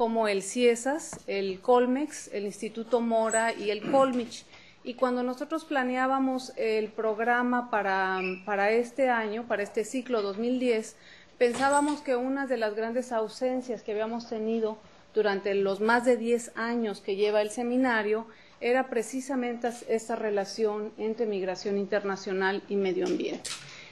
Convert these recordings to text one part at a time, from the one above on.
como el CIESAS, el Colmex, el Instituto Mora y el Colmich. Y cuando nosotros planeábamos el programa para este año, para este ciclo 2010, pensábamos que una de las grandes ausencias que habíamos tenido durante los más de 10 años que lleva el seminario era precisamente esta relación entre migración internacional y medio ambiente.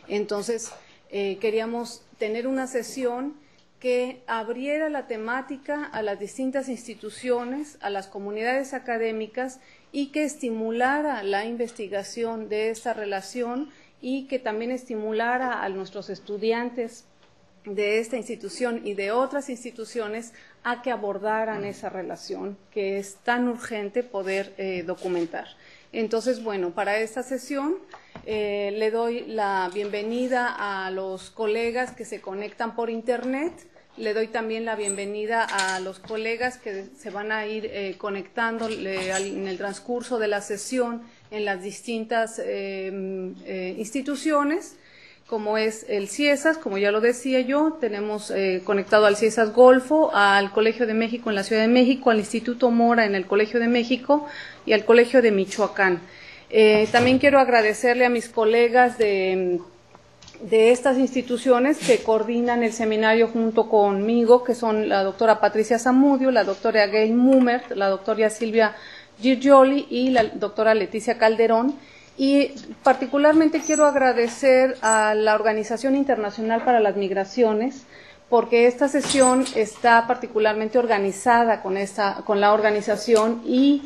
Entonces, queríamos tener una sesión que abriera la temática a las distintas instituciones, a las comunidades académicas y que estimulara la investigación de esta relación y que también estimulara a nuestros estudiantes de esta institución y de otras instituciones a que abordaran esa relación que es tan urgente poder documentar. Entonces, bueno, para esta sesión le doy la bienvenida a los colegas que se conectan por internet. Le doy también la bienvenida a los colegas que se van a ir conectando en el transcurso de la sesión en las distintas instituciones, como es el CIESAS, como ya lo decía yo. Tenemos conectado al CIESAS Golfo, al Colegio de México en la Ciudad de México, al Instituto Mora en el Colegio de México y al Colegio de Michoacán. También quiero agradecerle a mis colegas de estas instituciones que coordinan el seminario junto conmigo, que son la doctora Patricia Zamudio, la doctora Gay Mummer, la doctora Silvia Girgioli y la doctora Leticia Calderón. Y particularmente quiero agradecer a la Organización Internacional para las Migraciones, porque esta sesión está particularmente organizada con la organización y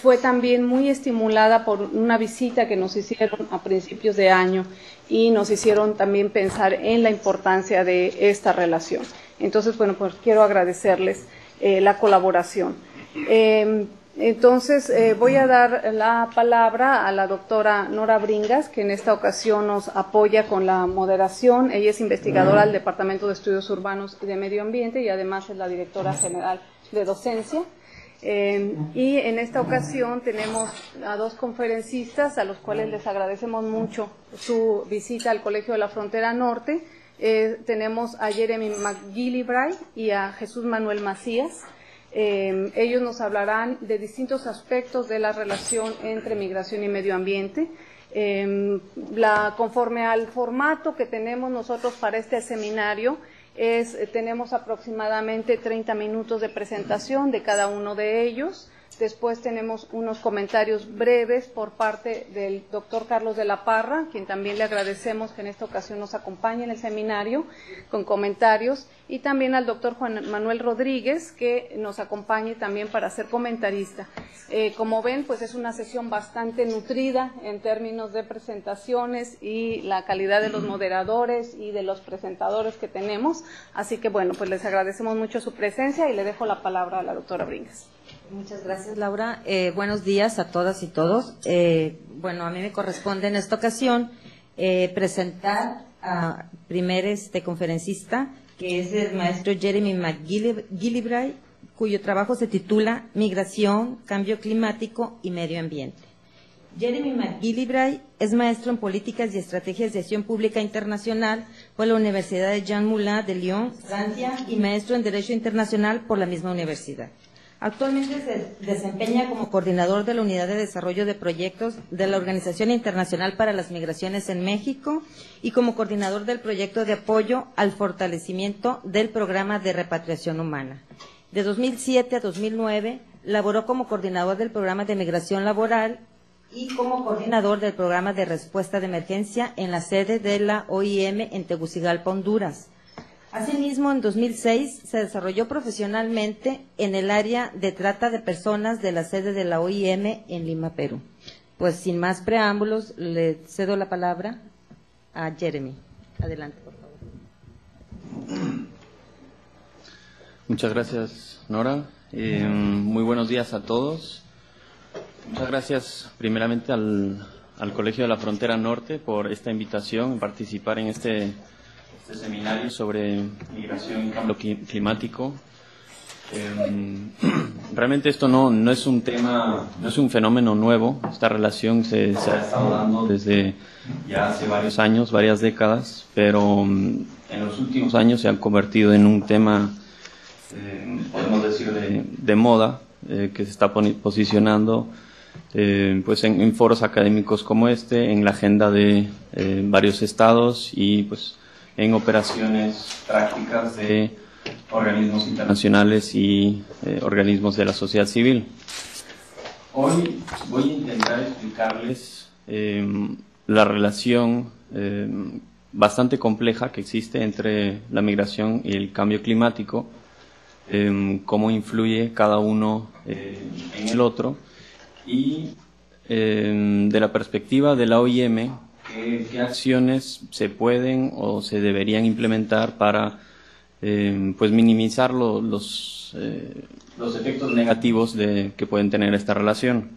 fue también muy estimulada por una visita que nos hicieron a principios de año y nos hicieron también pensar en la importancia de esta relación. Entonces, bueno, pues quiero agradecerles la colaboración. Entonces, voy a dar la palabra a la doctora Nora Bringas, que en esta ocasión nos apoya con la moderación. Ella es investigadora del Departamento de Estudios Urbanos y de Medio Ambiente y además es la directora general de docencia. Y en esta ocasión tenemos a dos conferencistas a los cuales les agradecemos mucho su visita al Colegio de la Frontera Norte. Tenemos a Jeremy MacGillivray y a Jesús Manuel Macías. Ellos nos hablarán de distintos aspectos de la relación entre migración y medio ambiente. Conforme al formato que tenemos nosotros para este seminario, tenemos aproximadamente 30 minutos de presentación de cada uno de ellos. Después tenemos unos comentarios breves por parte del doctor Carlos de la Parra, quien también le agradecemos que en esta ocasión nos acompañe en el seminario con comentarios, y también al doctor Juan Manuel Rodríguez, que nos acompañe también para ser comentarista. Como ven, pues es una sesión bastante nutrida en términos de presentaciones y la calidad de los moderadores y de los presentadores que tenemos. Así que bueno, pues les agradecemos mucho su presencia y le dejo la palabra a la doctora Bringas. Muchas gracias, Laura. Buenos días a todas y todos. Bueno, a mí me corresponde en esta ocasión presentar a primer conferencista, que es el maestro Jeremy MacGillivray, cuyo trabajo se titula Migración, Cambio Climático y Medio Ambiente. Jeremy MacGillivray es maestro en Políticas y Estrategias de Acción Pública Internacional por la Universidad de Jean Moulin de Lyon, Francia, y maestro en Derecho Internacional por la misma universidad. Actualmente se desempeña como coordinador de la Unidad de Desarrollo de Proyectos de la Organización Internacional para las Migraciones en México y como coordinador del proyecto de apoyo al fortalecimiento del programa de repatriación humana. De 2007 a 2009 laboró como coordinador del programa de migración laboral y como coordinador del programa de respuesta de emergencia en la sede de la OIM en Tegucigalpa, Honduras. Asimismo, en 2006 se desarrolló profesionalmente en el área de trata de personas de la sede de la OIM en Lima, Perú. Pues sin más preámbulos, le cedo la palabra a Jeremy. Adelante, por favor. Muchas gracias, Nora. Muy buenos días a todos. Muchas gracias primeramente al Colegio de la Frontera Norte por esta invitación a participar en este seminario sobre migración y cambio climático. Realmente esto no es un tema, no es un fenómeno nuevo. Esta relación se ha estado dando desde ya hace varios años, varias décadas, pero en los últimos años se ha convertido en un tema podemos decir, de moda, que se está posicionando pues en foros académicos como este, en la agenda de varios estados y pues en operaciones prácticas de organismos internacionales y organismos de la sociedad civil. Hoy voy a intentar explicarles la relación bastante compleja que existe entre la migración y el cambio climático, cómo influye cada uno en el otro, y de la perspectiva de la OIM, qué acciones se pueden o se deberían implementar para pues minimizar los efectos negativos que pueden tener esta relación.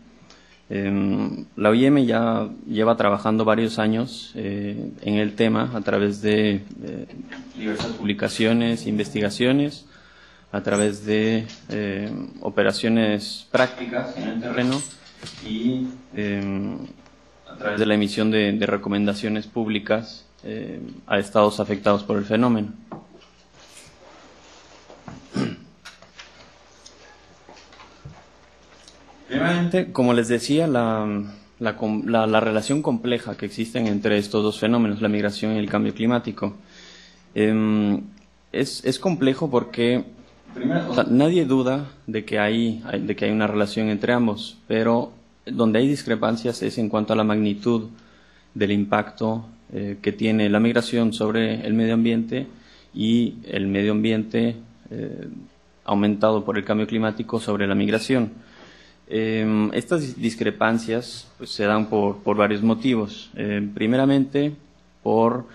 La OIM ya lleva trabajando varios años en el tema a través de diversas publicaciones, investigaciones, a través de operaciones prácticas en el terreno y a través de la emisión de recomendaciones públicas a estados afectados por el fenómeno. Primeramente, como les decía, la relación compleja que existen entre estos dos fenómenos, la migración y el cambio climático, es complejo porque primero, o sea, nadie duda de que hay una relación entre ambos, pero donde hay discrepancias es en cuanto a la magnitud del impacto que tiene la migración sobre el medio ambiente y el medio ambiente aumentado por el cambio climático sobre la migración. Estas discrepancias pues, se dan por varios motivos. Primeramente, por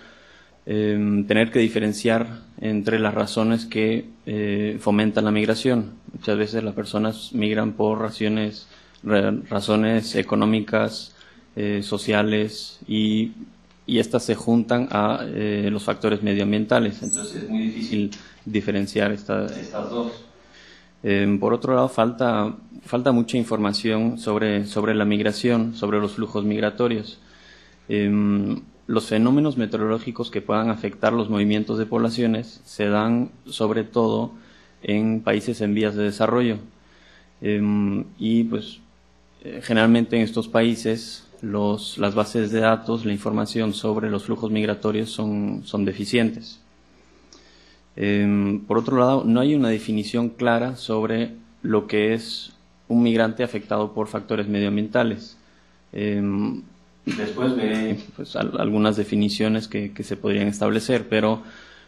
tener que diferenciar entre las razones que fomentan la migración. Muchas veces las personas migran por razones económicas, sociales, y estas se juntan a los factores medioambientales. Entonces es muy difícil diferenciar estas dos. Por otro lado, falta mucha información sobre la migración, sobre los flujos migratorios. Los fenómenos meteorológicos que puedan afectar los movimientos de poblaciones se dan sobre todo en países en vías de desarrollo. Y pues generalmente en estos países las bases de datos, la información sobre los flujos migratorios son deficientes. Por otro lado, no hay una definición clara sobre lo que es un migrante afectado por factores medioambientales. Después veré pues, algunas definiciones que se podrían establecer, pero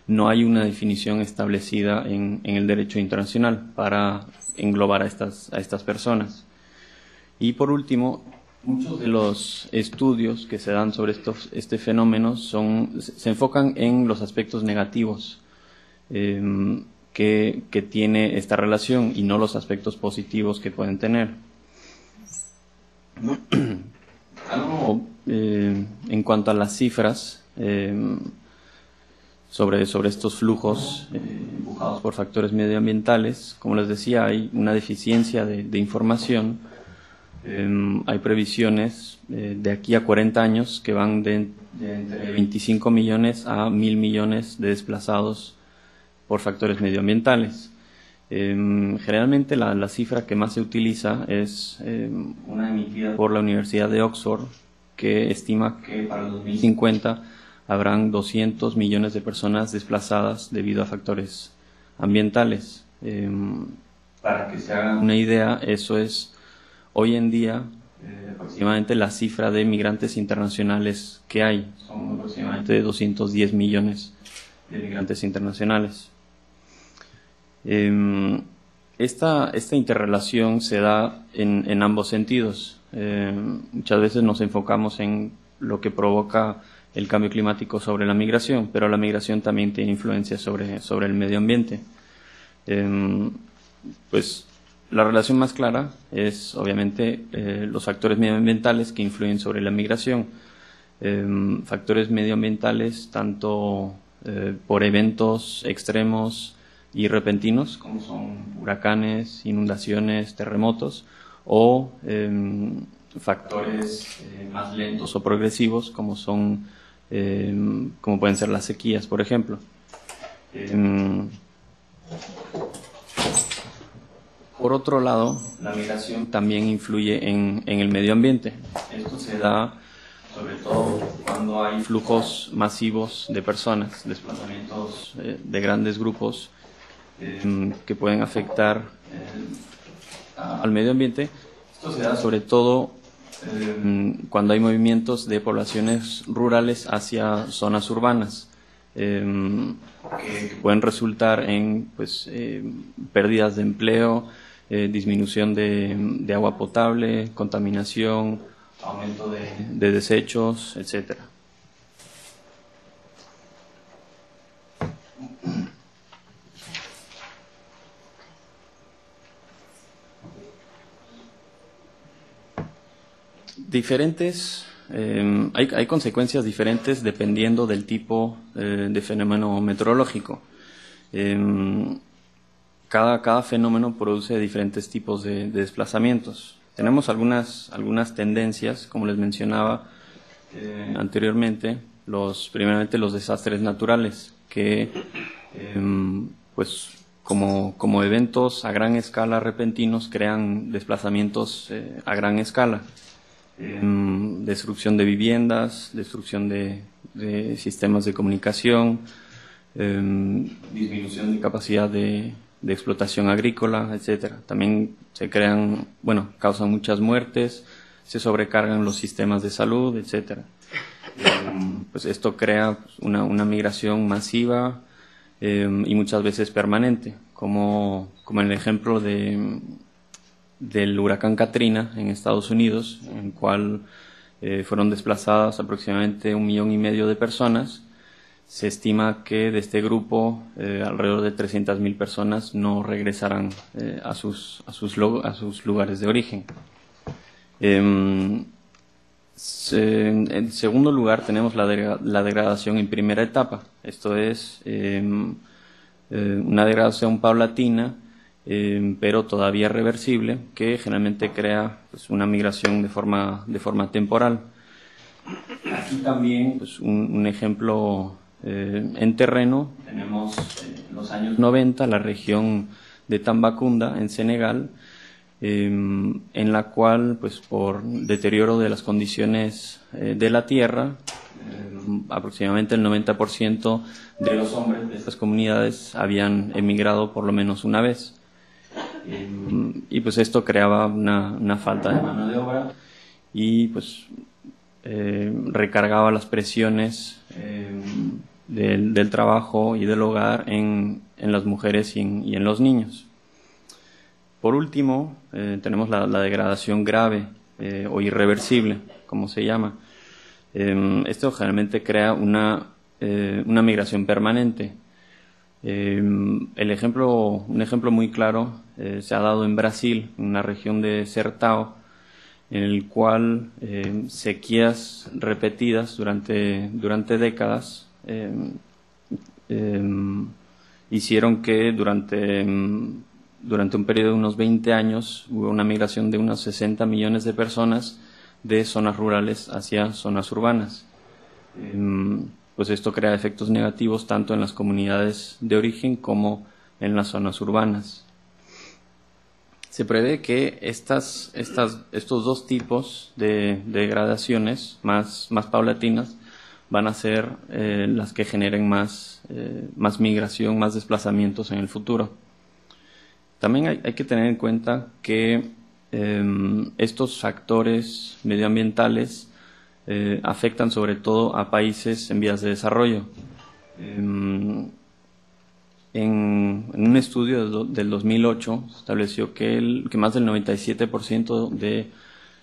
no hay una definición establecida en el derecho internacional para englobar a estas personas. Y por último, muchos de los estudios que se dan sobre este fenómeno se enfocan en los aspectos negativos que tiene esta relación y no los aspectos positivos que pueden tener. Algo en cuanto a las cifras sobre estos flujos empujados por factores medioambientales, como les decía, hay una deficiencia de información. Hay previsiones de aquí a 40 años que van de entre 25 millones a 1.000 millones de desplazados por factores medioambientales. Generalmente la cifra que más se utiliza es una emitida por la Universidad de Oxford, que estima que para 2050 habrán 200 millones de personas desplazadas debido a factores ambientales. Para que se hagan una idea, eso es hoy en día aproximadamente la cifra de migrantes internacionales que hay. Son aproximadamente 210 millones de migrantes internacionales. Esta interrelación se da en ambos sentidos. Muchas veces nos enfocamos en lo que provoca el cambio climático sobre la migración, pero la migración también tiene influencia sobre el medio ambiente. Pues la relación más clara es obviamente los factores medioambientales que influyen sobre la migración. Factores medioambientales tanto por eventos extremos y repentinos, como son huracanes, inundaciones, terremotos, o factores más lentos o progresivos, como pueden ser las sequías, por ejemplo. Por otro lado, la migración también influye en el medio ambiente. Esto se da sobre todo cuando hay flujos masivos de personas, desplazamientos de grandes grupos que pueden afectar al medio ambiente. Esto se da sobre todo cuando hay movimientos de poblaciones rurales hacia zonas urbanas, que pueden resultar en pérdidas de empleo, disminución de agua potable, contaminación, aumento de desechos, etc. Hay consecuencias diferentes dependiendo del tipo de fenómeno meteorológico. Cada fenómeno produce diferentes tipos de desplazamientos. Tenemos algunas tendencias, como les mencionaba anteriormente, primeramente los desastres naturales, que como eventos a gran escala repentinos crean desplazamientos a gran escala. Destrucción de viviendas, destrucción de sistemas de comunicación, disminución de capacidad de explotación agrícola, etcétera. También se crean, causan muchas muertes, se sobrecargan los sistemas de salud, etcétera. Esto crea una migración masiva y muchas veces permanente, como en el ejemplo del huracán Katrina en Estados Unidos, en el cual fueron desplazadas aproximadamente 1,5 millones de personas. Se estima que de este grupo alrededor de 300,000 personas no regresarán a sus lugares de origen. En segundo lugar, tenemos la degradación en primera etapa. Esto es una degradación paulatina, pero todavía reversible, que generalmente crea una migración de forma temporal. Aquí también un ejemplo en terreno. Tenemos en los años 90 la región de Tambacounda en Senegal, en la cual por deterioro de las condiciones de la tierra, aproximadamente el 90% de los hombres de estas comunidades habían emigrado por lo menos una vez. Y esto creaba una falta de mano de obra y recargaba las presiones del trabajo y del hogar en las mujeres y en los niños. Por último, tenemos la degradación grave o irreversible, como se llama. Esto generalmente crea una migración permanente. Un ejemplo muy claro se ha dado en Brasil, en la región de Sertão, en el cual sequías repetidas durante décadas hicieron que durante un periodo de unos 20 años hubo una migración de unos 60 millones de personas de zonas rurales hacia zonas urbanas. Esto crea efectos negativos tanto en las comunidades de origen como en las zonas urbanas. Se prevé que estos dos tipos de degradaciones más paulatinas van a ser las que generen más migración, más desplazamientos en el futuro. También hay que tener en cuenta que estos factores medioambientales afectan sobre todo a países en vías de desarrollo. En un estudio del 2008 se estableció que más del 97% de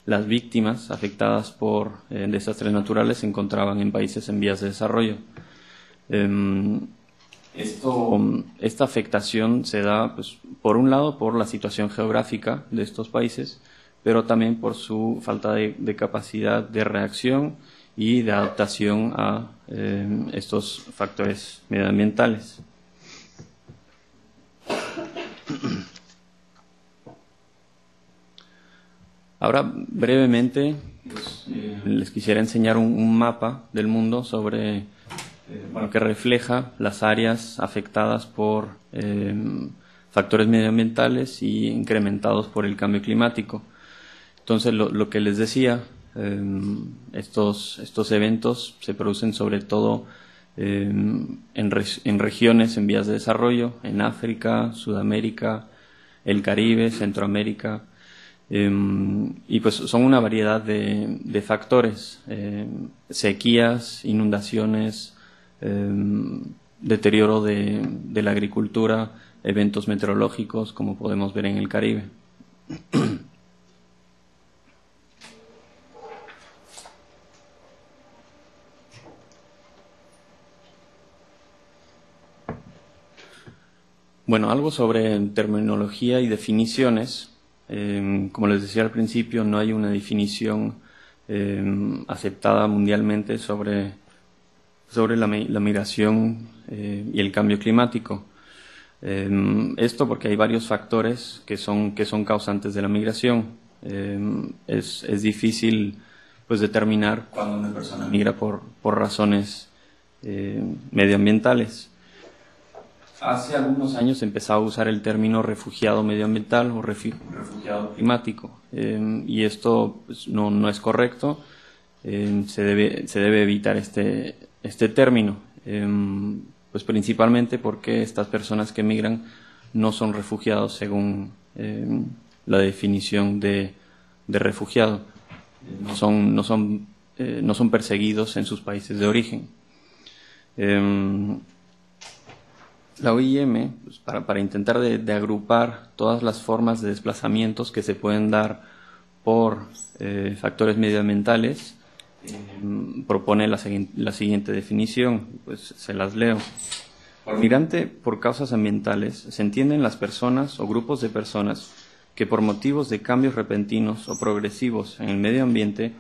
las víctimas afectadas por desastres naturales se encontraban en países en vías de desarrollo. Esta afectación se da, por un lado, por la situación geográfica de estos países, pero también por su falta de capacidad de reacción y de adaptación a estos factores medioambientales. Ahora, brevemente, les quisiera enseñar un mapa del mundo sobre que refleja las áreas afectadas por factores medioambientales y incrementados por el cambio climático. Entonces, lo que les decía, estos eventos se producen sobre todo en regiones en vías de desarrollo, en África, Sudamérica, el Caribe, Centroamérica, y pues son una variedad de factores, sequías, inundaciones, deterioro de la agricultura, eventos meteorológicos como podemos ver en el Caribe. Bueno, algo sobre terminología y definiciones. Como les decía al principio, no hay una definición aceptada mundialmente sobre la migración y el cambio climático. Esto porque hay varios factores que son causantes de la migración. Es difícil pues determinar cuando una persona migra por razones medioambientales. Hace algunos años se empezaba a usar el término refugiado medioambiental o refugiado climático, y esto pues, no es correcto. Se debe evitar este término, pues principalmente porque estas personas que migran no son refugiados según la definición de refugiado. No son perseguidos en sus países de origen. La OIM, pues, para intentar de agrupar todas las formas de desplazamientos que se pueden dar por factores medioambientales, propone la siguiente definición, pues se las leo. Migrante por causas ambientales se entienden las personas o grupos de personas que por motivos de cambios repentinos o progresivos en el medio ambiente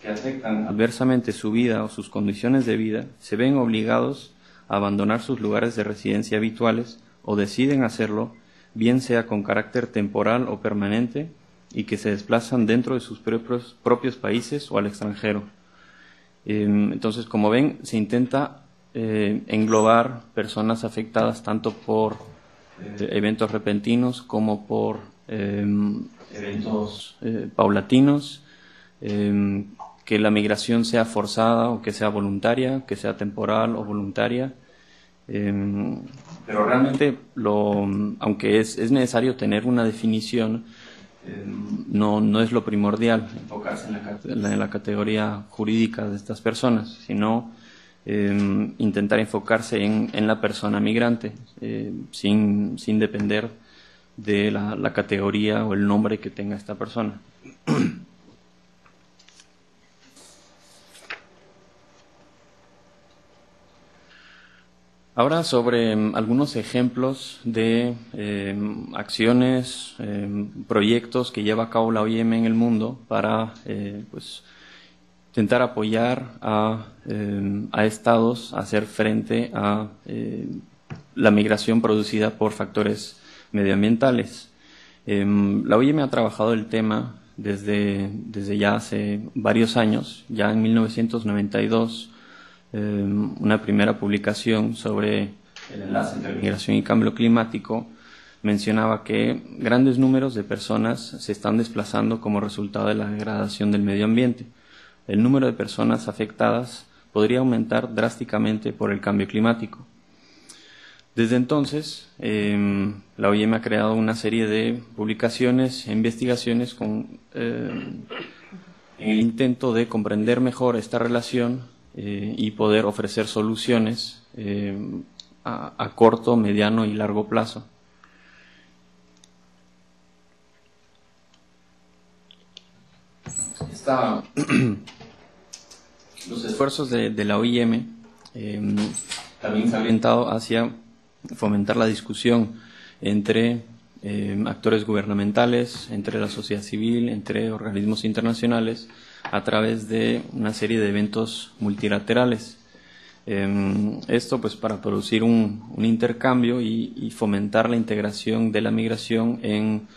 que afectan adversamente su vida o sus condiciones de vida, se ven obligados abandonar sus lugares de residencia habituales o deciden hacerlo, bien sea con carácter temporal o permanente, y que se desplazan dentro de sus propios países o al extranjero. Entonces, como ven, se intenta englobar personas afectadas tanto por eventos repentinos como por eventos paulatinos, que la migración sea forzada o que sea voluntaria, que sea temporal o voluntaria. Pero realmente, aunque es necesario tener una definición, no es lo primordial enfocarse en la categoría jurídica de estas personas, sino intentar enfocarse en la persona migrante, sin depender de la categoría o el nombre que tenga esta persona. Ahora sobre algunos ejemplos de acciones, proyectos que lleva a cabo la OIM en el mundo para pues, intentar apoyar a estados a hacer frente a la migración producida por factores medioambientales. La OIM ha trabajado el tema desde ya hace varios años. Ya en 1992, una primera publicación sobre el enlace entre migración y cambio climático mencionaba que grandes números de personas se están desplazando como resultado de la degradación del medio ambiente. El número de personas afectadas podría aumentar drásticamente por el cambio climático. Desde entonces, la OIM ha creado una serie de publicaciones e investigaciones en el intento de comprender mejor esta relación y poder ofrecer soluciones a corto, mediano y largo plazo. Los esfuerzos de la OIM también se han orientado hacia fomentar la discusión entre actores gubernamentales, entre la sociedad civil, entre organismos internacionales, a través de una serie de eventos multilaterales. Esto pues para producir un intercambio y fomentar la integración de la migración en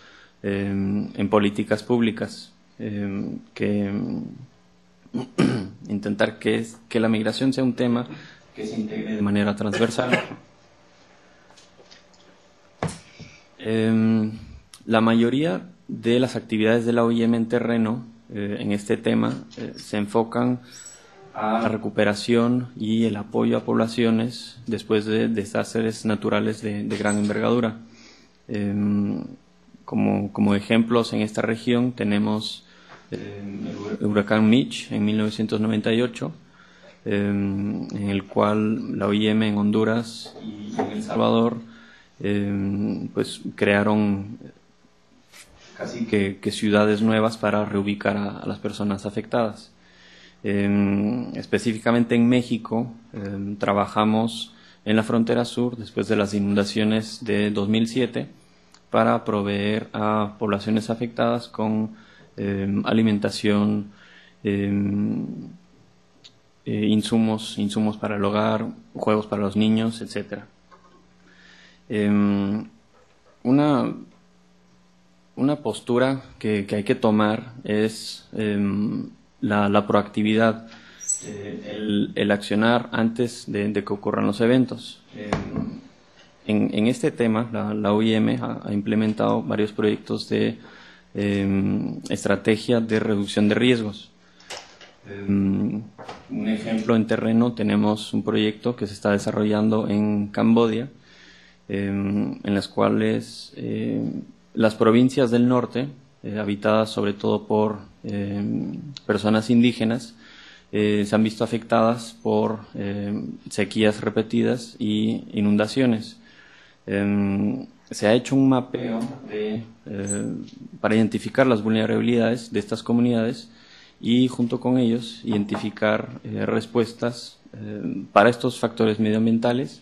políticas públicas, intentar que la migración sea un tema que se integre de manera transversal. La mayoría de las actividades de la OIM en terreno en este tema se enfocan a la recuperación y el apoyo a poblaciones después de desastres naturales de gran envergadura. Como ejemplos en esta región tenemos el huracán Mitch en 1998, en el cual la OIM en Honduras y en El Salvador pues crearon casi que ciudades nuevas para reubicar a las personas afectadas. Específicamente en México trabajamos en la frontera sur después de las inundaciones de 2007 para proveer a poblaciones afectadas con alimentación, insumos para el hogar, juegos para los niños, etc. Una postura que hay que tomar es la proactividad, el accionar antes de que ocurran los eventos. En este tema la OIM ha implementado varios proyectos de estrategia de reducción de riesgos. Un ejemplo en terreno, tenemos un proyecto que se está desarrollando en Camboya, en las cuales las provincias del norte, habitadas sobre todo por personas indígenas, se han visto afectadas por sequías repetidas y inundaciones. Se ha hecho un mapeo para identificar las vulnerabilidades de estas comunidades y junto con ellos identificar respuestas para estos factores medioambientales,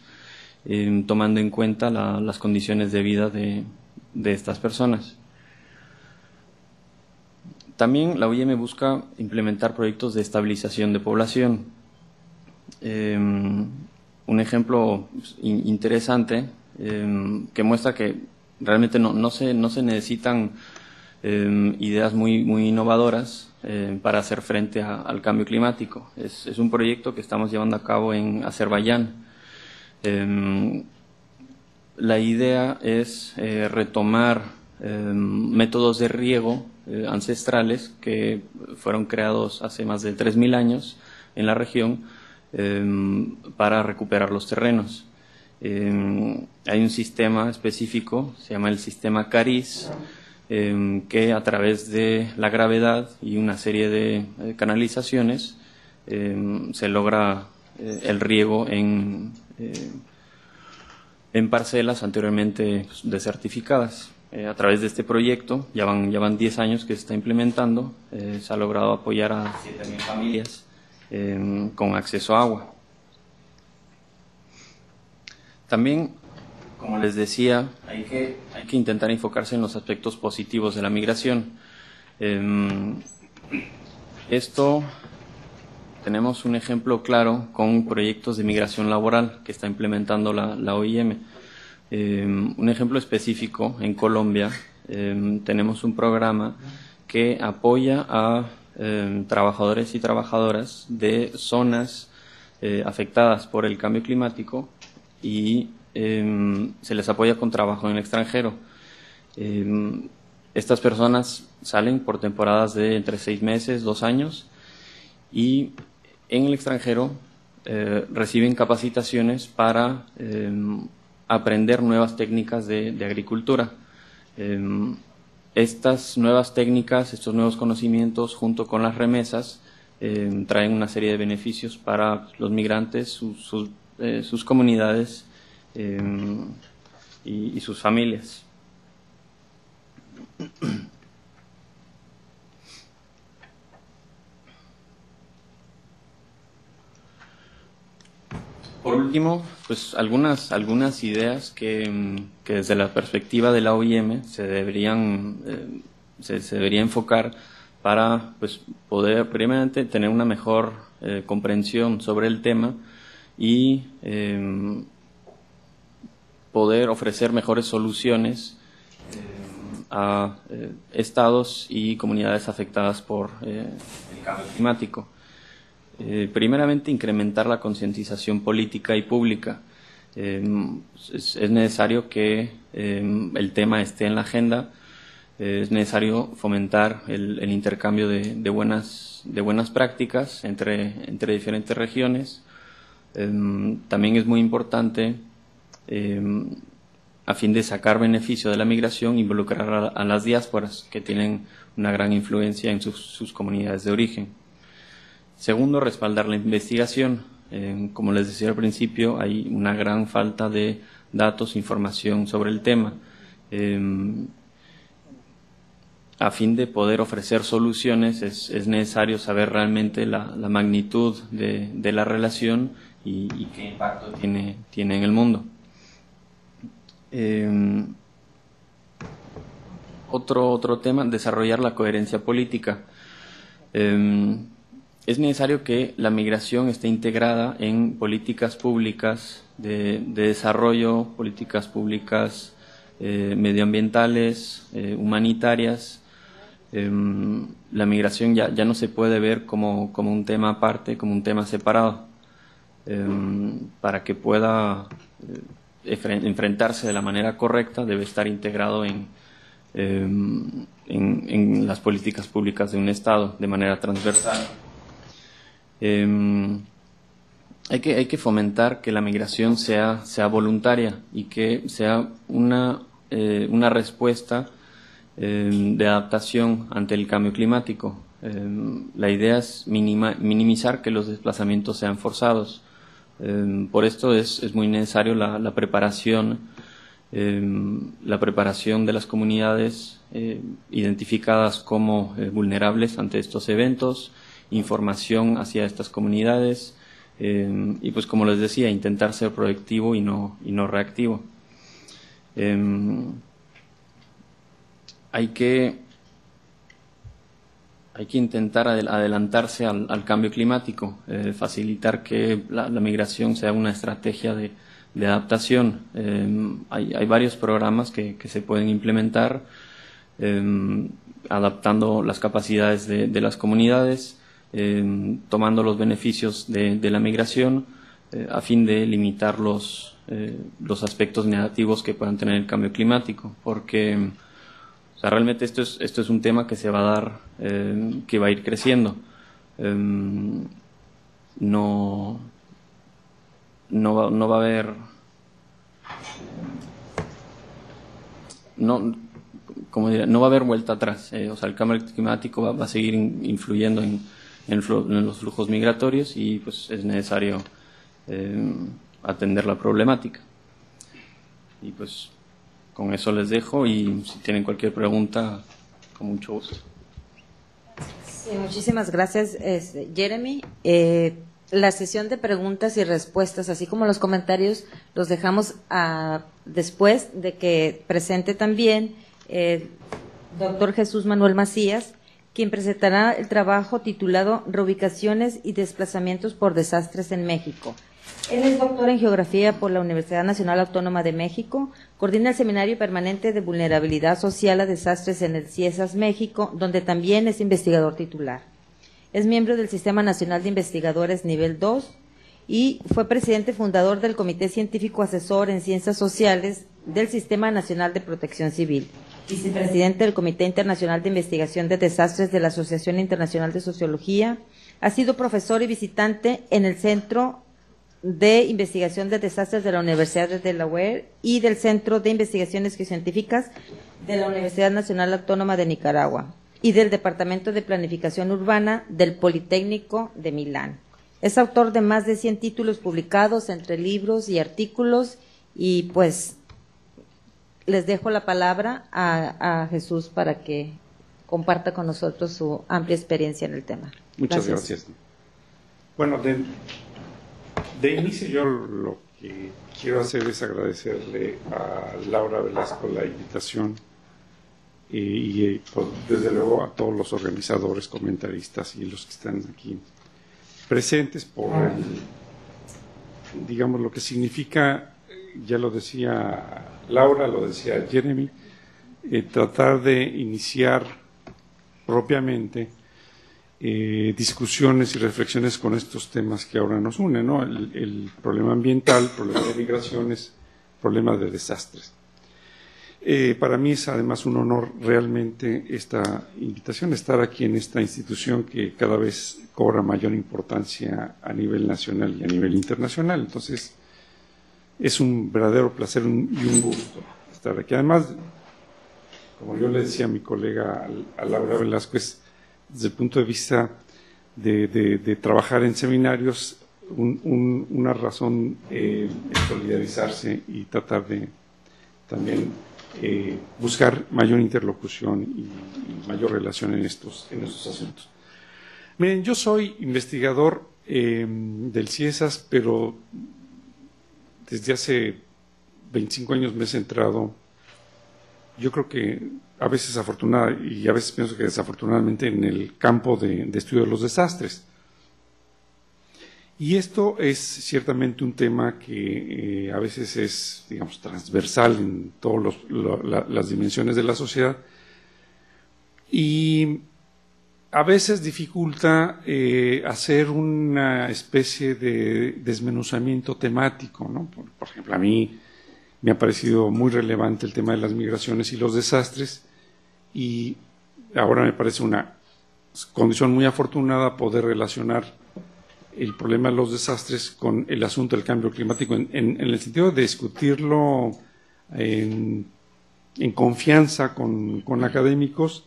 tomando en cuenta las condiciones de vida de estas personas. También la OIM busca implementar proyectos de estabilización de población. Un ejemplo interesante que muestra que realmente no se necesitan ideas muy innovadoras para hacer frente al cambio climático. Es un proyecto que estamos llevando a cabo en Azerbaiyán. La idea es retomar métodos de riego ancestrales que fueron creados hace más de 3.000 años en la región para recuperar los terrenos. Hay un sistema específico, se llama el sistema Caris, que a través de la gravedad y una serie de canalizaciones se logra el riego en parcelas anteriormente desertificadas. A través de este proyecto, ya van 10 años que se está implementando, se ha logrado apoyar a 7.000 familias con acceso a agua. También, como les decía, hay que intentar enfocarse en los aspectos positivos de la migración. Tenemos un ejemplo claro con proyectos de migración laboral que está implementando la OIM. Un ejemplo específico en Colombia, tenemos un programa que apoya a trabajadores y trabajadoras de zonas afectadas por el cambio climático y se les apoya con trabajo en el extranjero. Estas personas salen por temporadas de entre 6 meses, 2 años y en el extranjero reciben capacitaciones para aprender nuevas técnicas de agricultura. Estas nuevas técnicas, estos nuevos conocimientos, junto con las remesas, traen una serie de beneficios para los migrantes, sus comunidades y sus familias. Por último, pues algunas ideas que desde la perspectiva de la OIM se debería enfocar para pues, poder primeramente tener una mejor comprensión sobre el tema y poder ofrecer mejores soluciones a estados y comunidades afectadas por el cambio climático. Primeramente, incrementar la concientización política y pública. Es necesario que el tema esté en la agenda, es necesario fomentar el intercambio de buenas prácticas entre diferentes regiones. También es muy importante, a fin de sacar beneficio de la migración, involucrar a las diásporas, que tienen una gran influencia en sus comunidades de origen. Segundo, respaldar la investigación. Como les decía al principio, hay una gran falta de datos, información sobre el tema. A fin de poder ofrecer soluciones es necesario saber realmente la magnitud de la relación y qué impacto tiene en el mundo. Otro tema, desarrollar la coherencia política. Es necesario que la migración esté integrada en políticas públicas de desarrollo, políticas públicas medioambientales, humanitarias. La migración ya no se puede ver como un tema aparte, como un tema separado, para que pueda enfrentarse de la manera correcta debe estar integrado en las políticas públicas de un Estado de manera transversal. Hay que fomentar que la migración sea voluntaria y que sea una respuesta de adaptación ante el cambio climático. La idea es minimizar que los desplazamientos sean forzados. Por esto es muy necesario la preparación, de las comunidades identificadas como vulnerables ante estos eventos, información hacia estas comunidades y, pues, como les decía, intentar ser proactivo y no reactivo. Hay que intentar adelantarse al cambio climático, facilitar que la migración sea una estrategia de adaptación. Hay varios programas que se pueden implementar, adaptando las capacidades de las comunidades, tomando los beneficios de la migración, a fin de limitar los aspectos negativos que puedan tener el cambio climático, porque realmente esto es un tema que se va a dar, que va a ir creciendo. No va a haber, no va a haber vuelta atrás. El cambio climático va a seguir influyendo en los flujos migratorios y, pues, es necesario atender la problemática. Y, pues, con eso les dejo, y si tienen cualquier pregunta, con mucho gusto. Sí, muchísimas gracias, Jeremy. La sesión de preguntas y respuestas, así como los comentarios, los dejamos después de que presente también doctor Jesús Manuel Macías, quien presentará el trabajo titulado Reubicaciones y desplazamientos por desastres en México. Él es doctor en Geografía por la Universidad Nacional Autónoma de México, coordina el Seminario Permanente de Vulnerabilidad Social a Desastres en el CIESAS México, donde también es investigador titular. Es miembro del Sistema Nacional de Investigadores Nivel 2 y fue presidente fundador del Comité Científico Asesor en Ciencias Sociales del Sistema Nacional de Protección Civil, vicepresidente del Comité Internacional de Investigación de Desastres de la Asociación Internacional de Sociología. Ha sido profesor y visitante en el Centro de Investigación de Desastres de la Universidad de Delaware y del Centro de Investigaciones Geocientíficas de la Universidad Nacional Autónoma de Nicaragua y del Departamento de Planificación Urbana del Politécnico de Milán. Es autor de más de 100 títulos publicados entre libros y artículos, y, pues, les dejo la palabra a Jesús para que comparta con nosotros su amplia experiencia en el tema. Muchas gracias. Bueno, de inicio, yo lo que quiero hacer es agradecerle a Laura Velasco la invitación y, pues, desde luego, a todos los organizadores, comentaristas y los que están aquí presentes por digamos, lo que significa, ya lo decía Laura, lo decía Jeremy, tratar de iniciar propiamente discusiones y reflexiones con estos temas que ahora nos unen, ¿no? El problema ambiental, problema de migraciones, problema de desastres. Para mí es además un honor realmente esta invitación, estar aquí en esta institución que cada vez cobra mayor importancia a nivel nacional y a nivel internacional. Entonces, es un verdadero placer y un gusto estar aquí. Además, como yo le decía a mi colega, a Laura Velázquez, desde el punto de vista de trabajar en seminarios, una razón es solidarizarse y tratar de también buscar mayor interlocución y mayor relación en estos asuntos. Miren, yo soy investigador del CIESAS, pero desde hace 25 años me he centrado, yo creo que a veces afortunada y a veces pienso que desafortunadamente, en el campo de estudio de los desastres. Y esto es ciertamente un tema que a veces es, digamos, transversal en todas las dimensiones de la sociedad y a veces dificulta hacer una especie de desmenuzamiento temático, ¿no? Por ejemplo, a mí me ha parecido muy relevante el tema de las migraciones y los desastres, y ahora me parece una condición muy afortunada poder relacionar el problema de los desastres con el asunto del cambio climático, en el sentido de discutirlo en confianza con académicos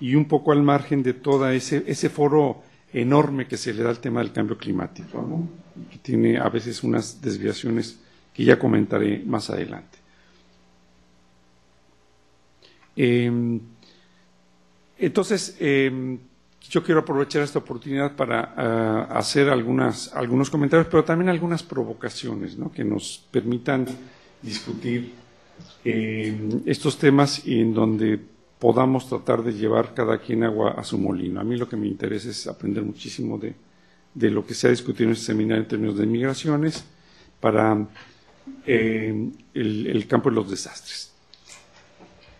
y un poco al margen de todo ese foro enorme que se le da al tema del cambio climático, ¿no? Que tiene a veces unas desviaciones que ya comentaré más adelante. Entonces, yo quiero aprovechar esta oportunidad para hacer algunos comentarios, pero también algunas provocaciones, ¿no? Que nos permitan discutir estos temas y en donde podamos tratar de llevar cada quien agua a su molino. A mí lo que me interesa es aprender muchísimo de lo que se ha discutido en este seminario en términos de migraciones para el campo de los desastres.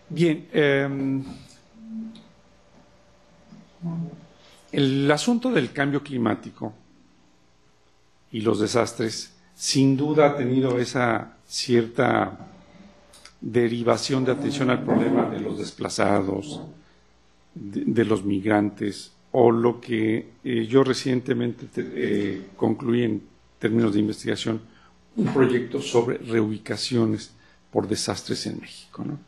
Bien, el asunto del cambio climático y los desastres sin duda ha tenido esa cierta derivación de atención al problema de los desplazados, de los migrantes, o lo que yo recientemente concluí en términos de investigación, un proyecto sobre reubicaciones por desastres en México, ¿no?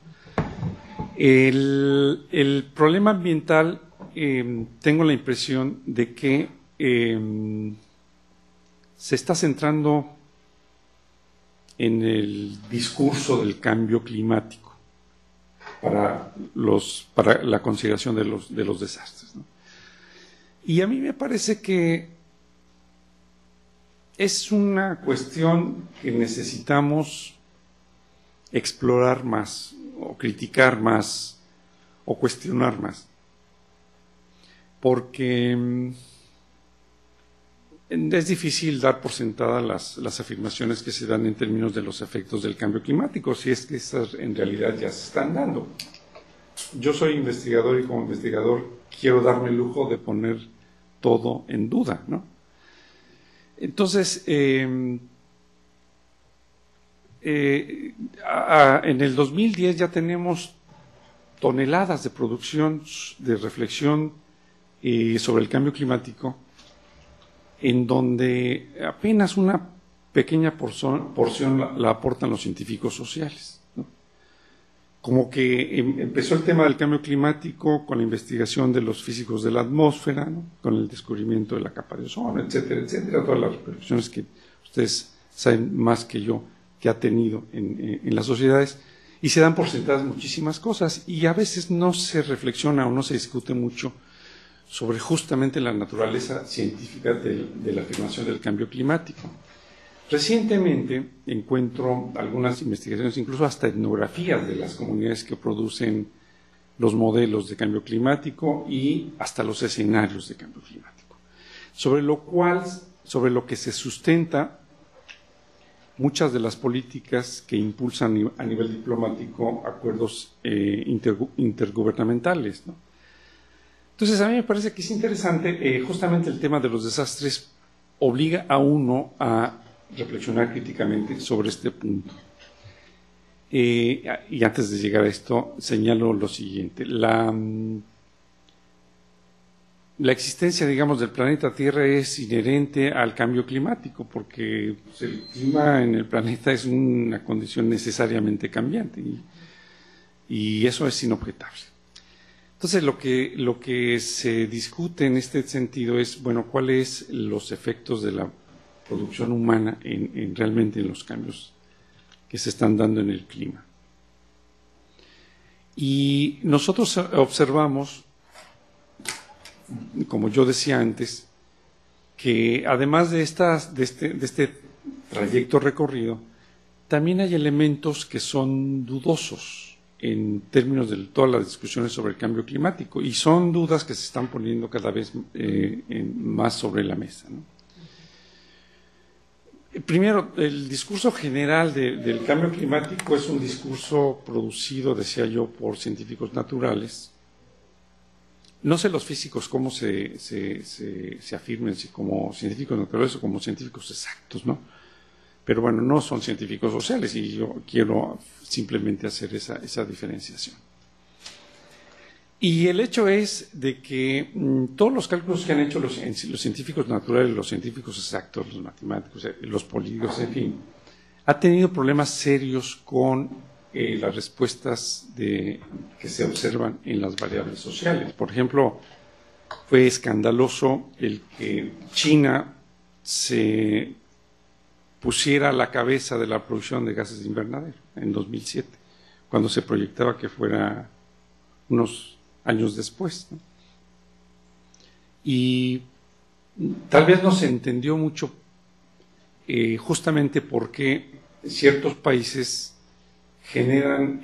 El problema ambiental, tengo la impresión de que se está centrando en el discurso del cambio climático para la consideración de los desastres, ¿no? Y a mí me parece que es una cuestión que necesitamos explorar más, o criticar más, o cuestionar más. Porque es difícil dar por sentada las afirmaciones que se dan en términos de los efectos del cambio climático, si es que estas en realidad ya se están dando. Yo soy investigador y como investigador quiero darme el lujo de poner todo en duda, ¿no? Entonces, en el 2010 ya tenemos toneladas de producción, de reflexión sobre el cambio climático, en donde apenas una pequeña porción la aportan los científicos sociales, ¿no? Como que empezó el tema del cambio climático con la investigación de los físicos de la atmósfera, ¿no? Con el descubrimiento de la capa de ozono, etcétera, etcétera, todas las repercusiones que ustedes saben más que yo que ha tenido en las sociedades, y se dan por sentadas muchísimas cosas, y a veces no se reflexiona o no se discute mucho sobre justamente la naturaleza científica de la afirmación del cambio climático. Recientemente encuentro algunas investigaciones, incluso hasta etnografías de las comunidades que producen los modelos de cambio climático y hasta los escenarios de cambio climático, sobre lo que se sustenta muchas de las políticas que impulsan a nivel diplomático acuerdos intergubernamentales, ¿no? Entonces, a mí me parece que es interesante, justamente el tema de los desastres obliga a uno a reflexionar críticamente sobre este punto. Y antes de llegar a esto, señalo lo siguiente. La existencia, digamos, del planeta Tierra es inherente al cambio climático, porque pues, el clima en el planeta es una condición necesariamente cambiante y eso es inobjetable. Entonces, lo que se discute en este sentido es, bueno, ¿cuáles son los efectos de la producción humana realmente en los cambios que se están dando en el clima? Y nosotros observamos, como yo decía antes, que además de este trayecto recorrido, también hay elementos que son dudosos en términos de todas las discusiones sobre el cambio climático, y son dudas que se están poniendo cada vez más sobre la mesa, ¿no? Primero, el discurso general del cambio climático es un discurso producido, decía yo, por científicos naturales. No sé los físicos cómo se afirmen, si como científicos naturales o como científicos exactos, ¿no? Pero bueno, no son científicos sociales y yo quiero simplemente hacer esa diferenciación. Y el hecho es de que todos los cálculos que han hecho los científicos naturales, los científicos exactos, los matemáticos, los políticos, en fin, ha tenido problemas serios con las respuestas que se observan en las variables sociales. Por ejemplo, fue escandaloso el que China se pusiera a la cabeza de la producción de gases de invernadero en 2007, cuando se proyectaba que fuera unos años después, ¿no? Y tal vez no se entendió mucho justamente porque ciertos países generan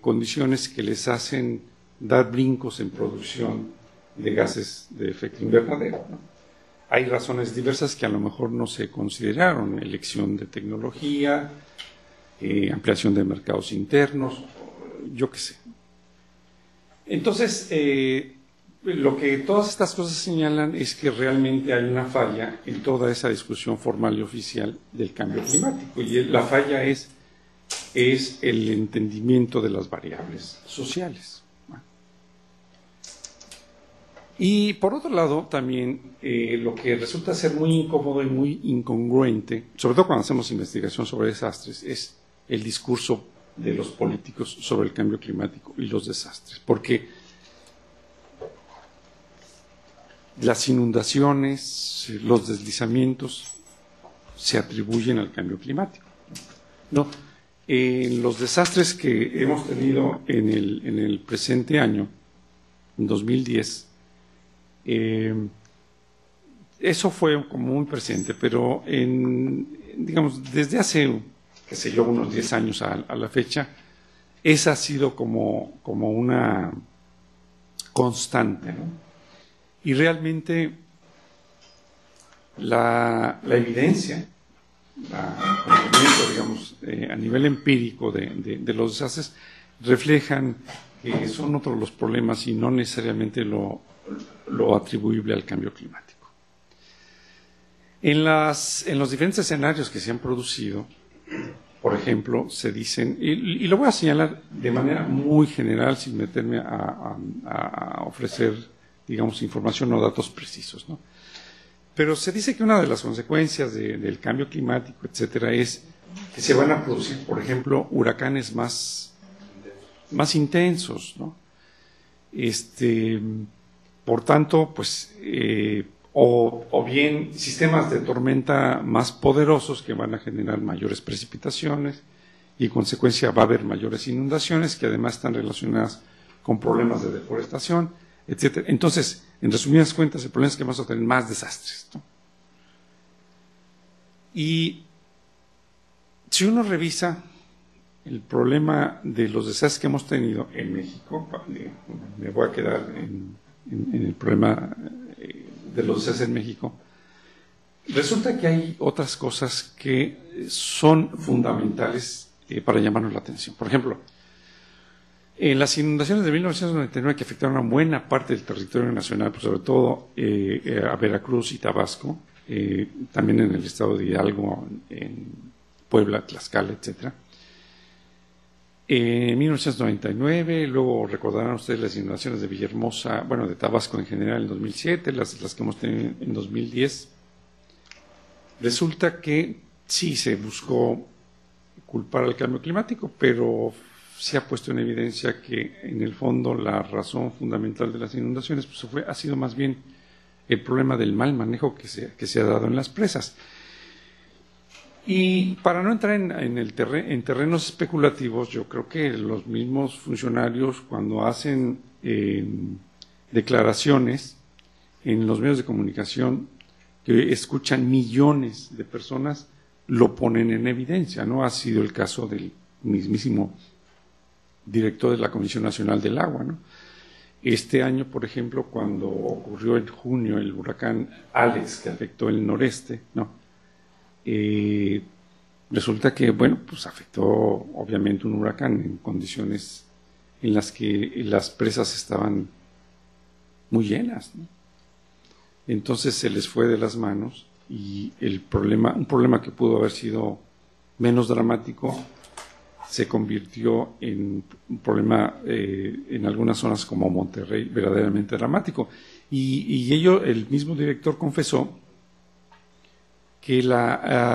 condiciones que les hacen dar brincos en producción de gases de efecto invernadero, ¿no? Hay razones diversas que a lo mejor no se consideraron: elección de tecnología, ampliación de mercados internos, yo qué sé. Entonces, lo que todas estas cosas señalan es que realmente hay una falla en toda esa discusión formal y oficial del cambio climático, y la falla es el entendimiento de las variables sociales. Y por otro lado, también lo que resulta ser muy incómodo y muy incongruente, sobre todo cuando hacemos investigación sobre desastres, es el discurso de los políticos sobre el cambio climático y los desastres, porque las inundaciones, los deslizamientos se atribuyen al cambio climático, ¿no? Los desastres que hemos tenido en el presente año, en 2010, eso fue como muy presente, pero digamos, desde hace, qué sé yo, unos 10 años a la fecha, esa ha sido como una constante, ¿no? Y realmente la evidencia, el conocimiento, digamos, a nivel empírico de los desastres, reflejan que son otros los problemas y no necesariamente lo atribuible al cambio climático. En los diferentes escenarios que se han producido, por ejemplo, se dicen, y lo voy a señalar de manera muy general sin meterme a ofrecer, digamos, información o datos precisos, ¿no? Pero se dice que una de las consecuencias del cambio climático, etcétera, es que se van a producir, por ejemplo, huracanes más intensos, ¿no? Por tanto, pues, o bien sistemas de tormenta más poderosos que van a generar mayores precipitaciones y en consecuencia va a haber mayores inundaciones que además están relacionadas con problemas de deforestación, etcétera. Entonces, en resumidas cuentas, el problema es que vamos a tener más desastres, ¿no? Y si uno revisa el problema de los desastres que hemos tenido en México, me voy a quedar en el problema de los desastres en México, resulta que hay otras cosas que son fundamentales para llamarnos la atención. Por ejemplo, Las inundaciones de 1999 que afectaron a buena parte del territorio nacional, pues sobre todo a Veracruz y Tabasco, también en el estado de Hidalgo, en Puebla, Tlaxcala, etc. En 1999, luego recordarán ustedes las inundaciones de Villahermosa, bueno, de Tabasco en general en 2007, las que hemos tenido en 2010. Resulta que sí se buscó culpar al cambio climático, pero se ha puesto en evidencia que en el fondo la razón fundamental de las inundaciones pues ha sido más bien el problema del mal manejo que se ha dado en las presas. Y para no entrar en terrenos especulativos, yo creo que los mismos funcionarios cuando hacen declaraciones en los medios de comunicación que escuchan millones de personas, lo ponen en evidencia, ¿no? Ha sido el caso del mismísimo director de la Comisión Nacional del Agua, ¿no? Este año, por ejemplo, cuando ocurrió en junio el huracán Alex, que afectó el noreste, ¿no? Resulta que, bueno, pues afectó obviamente un huracán en condiciones en las que las presas estaban muy llenas, ¿no? Entonces se les fue de las manos y un problema que pudo haber sido menos dramático se convirtió en un problema en algunas zonas como Monterrey verdaderamente dramático. Y ello, el mismo director confesó que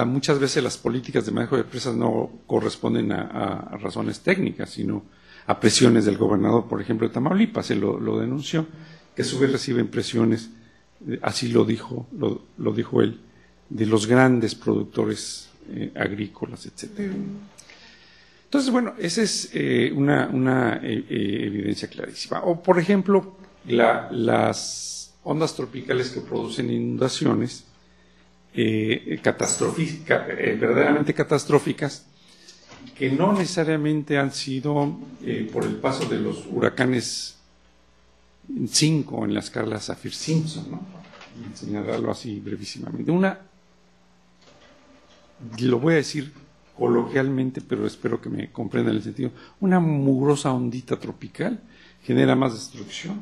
muchas veces las políticas de manejo de presas no corresponden a razones técnicas, sino a presiones del gobernador, por ejemplo, de Tamaulipas. Él lo denunció, que a su vez reciben presiones, así lo dijo él, de los grandes productores agrícolas, etcétera. Entonces, bueno, esa es una evidencia clarísima. O, por ejemplo, las ondas tropicales que producen inundaciones verdaderamente catastróficas, que no necesariamente han sido por el paso de los huracanes 5 en la escala Saffir-Simpson, ¿no? Señalarlo así brevísimamente. Lo voy a decir coloquialmente, pero espero que me comprendan el sentido, una mugrosa ondita tropical genera más destrucción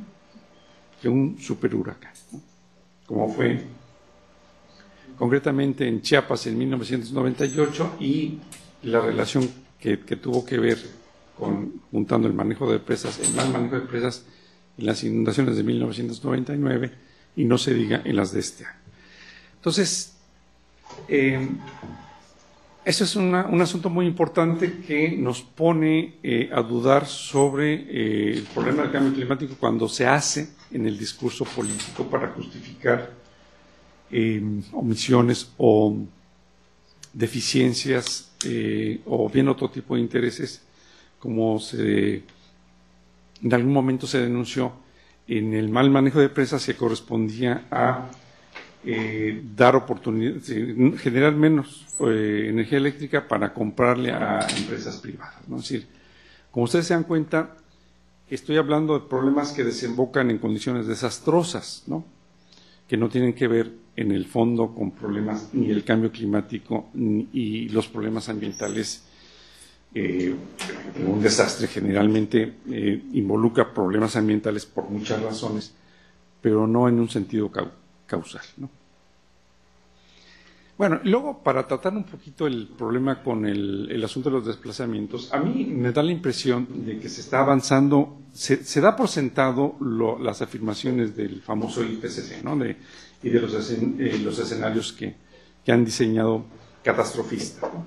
que un super huracán, ¿no? Como fue concretamente en Chiapas en 1998, y la relación que tuvo que ver con juntando el manejo de presas, el mal manejo de presas en las inundaciones de 1999, y no se diga en las de este año. Entonces, eso es un asunto muy importante que nos pone a dudar sobre el problema del cambio climático cuando se hace en el discurso político para justificar omisiones o deficiencias o bien otro tipo de intereses, como en algún momento se denunció en el mal manejo de presas que correspondía a dar oportunidades, generar menos energía eléctrica para comprarle a empresas privadas, ¿no? Es decir, como ustedes se dan cuenta, estoy hablando de problemas que desembocan en condiciones desastrosas, ¿no? Que no tienen que ver en el fondo con problemas ni el cambio climático y los problemas ambientales. Un desastre generalmente involucra problemas ambientales por muchas razones, pero no en un sentido causal, ¿no? Bueno, luego para tratar un poquito el problema con el asunto de los desplazamientos, a mí me da la impresión de que se está avanzando, se da por sentado las afirmaciones del famoso IPCC, ¿no? Y de los escenarios que han diseñado catastrofistas, ¿no?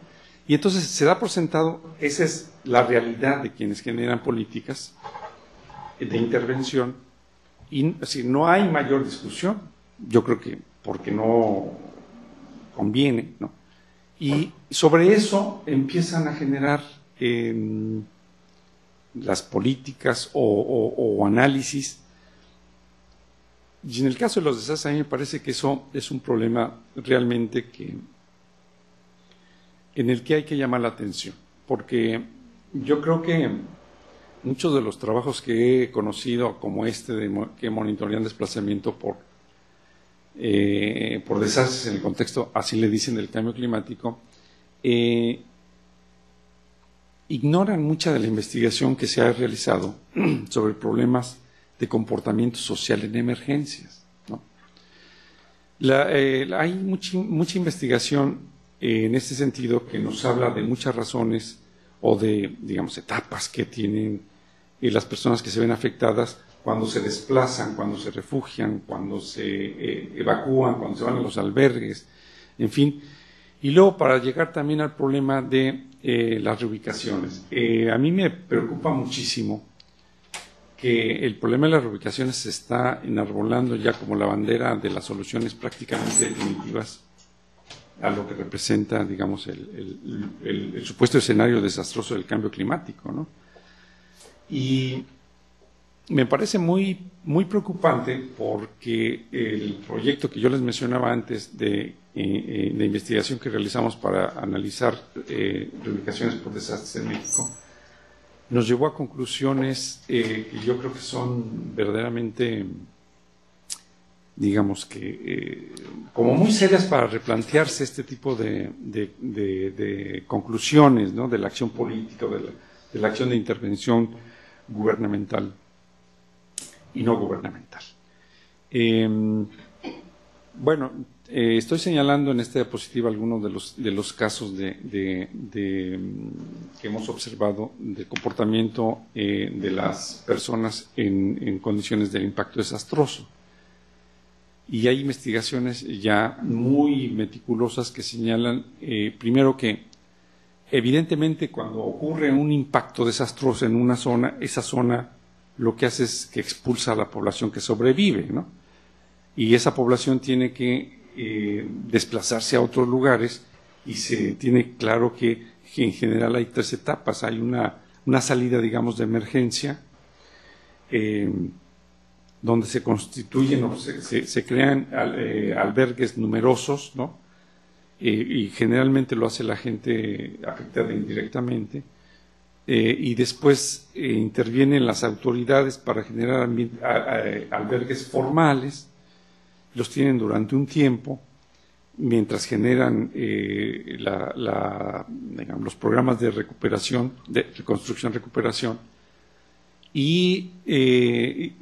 Y entonces se da por sentado, esa es la realidad de quienes generan políticas de intervención, y es decir, no hay mayor discusión. Yo creo que porque no conviene, ¿no? Y sobre eso empiezan a generar las políticas o análisis. Y en el caso de los desastres, a mí me parece que eso es un problema realmente en el que hay que llamar la atención, porque yo creo que muchos de los trabajos que he conocido, como este que monitorean desplazamiento por desastres en el contexto, así le dicen, del cambio climático, ignoran mucha de la investigación que se ha realizado sobre problemas de comportamiento social en emergencias, ¿no? Hay mucha investigación en este sentido que nos habla de muchas razones o de, digamos, etapas que tienen las personas que se ven afectadas cuando se desplazan, cuando se refugian, cuando se evacúan, cuando se van a los albergues, en fin. Y luego para llegar también al problema de las reubicaciones. A mí me preocupa muchísimo que el problema de las reubicaciones se está enarbolando ya como la bandera de las soluciones prácticamente definitivas a lo que representa, digamos, el supuesto escenario desastroso del cambio climático, ¿no? Y me parece muy preocupante porque el proyecto que yo les mencionaba antes de investigación que realizamos para analizar reubicaciones por desastres en México nos llevó a conclusiones que yo creo que son verdaderamente, digamos que, como muy serias para replantearse este tipo de conclusiones, ¿no?, de la acción política, de la acción de intervención gubernamental y no gubernamental. Estoy señalando en esta diapositiva algunos de los casos de que hemos observado de comportamiento de las personas en condiciones de impacto desastroso. Y hay investigaciones ya muy meticulosas que señalan, primero que, evidentemente, cuando ocurre un impacto desastroso en una zona, esa zona lo que hace es que expulsa a la población que sobrevive, ¿no? Y esa población tiene que desplazarse a otros lugares y se tiene claro que en general hay tres etapas. Hay una salida, digamos, de emergencia donde se constituyen o se crean albergues numerosos, ¿no? Y generalmente lo hace la gente afectada indirectamente. Y después intervienen las autoridades para generar albergues formales, los tienen durante un tiempo, mientras generan digamos, los programas de recuperación, de reconstrucción-recuperación, y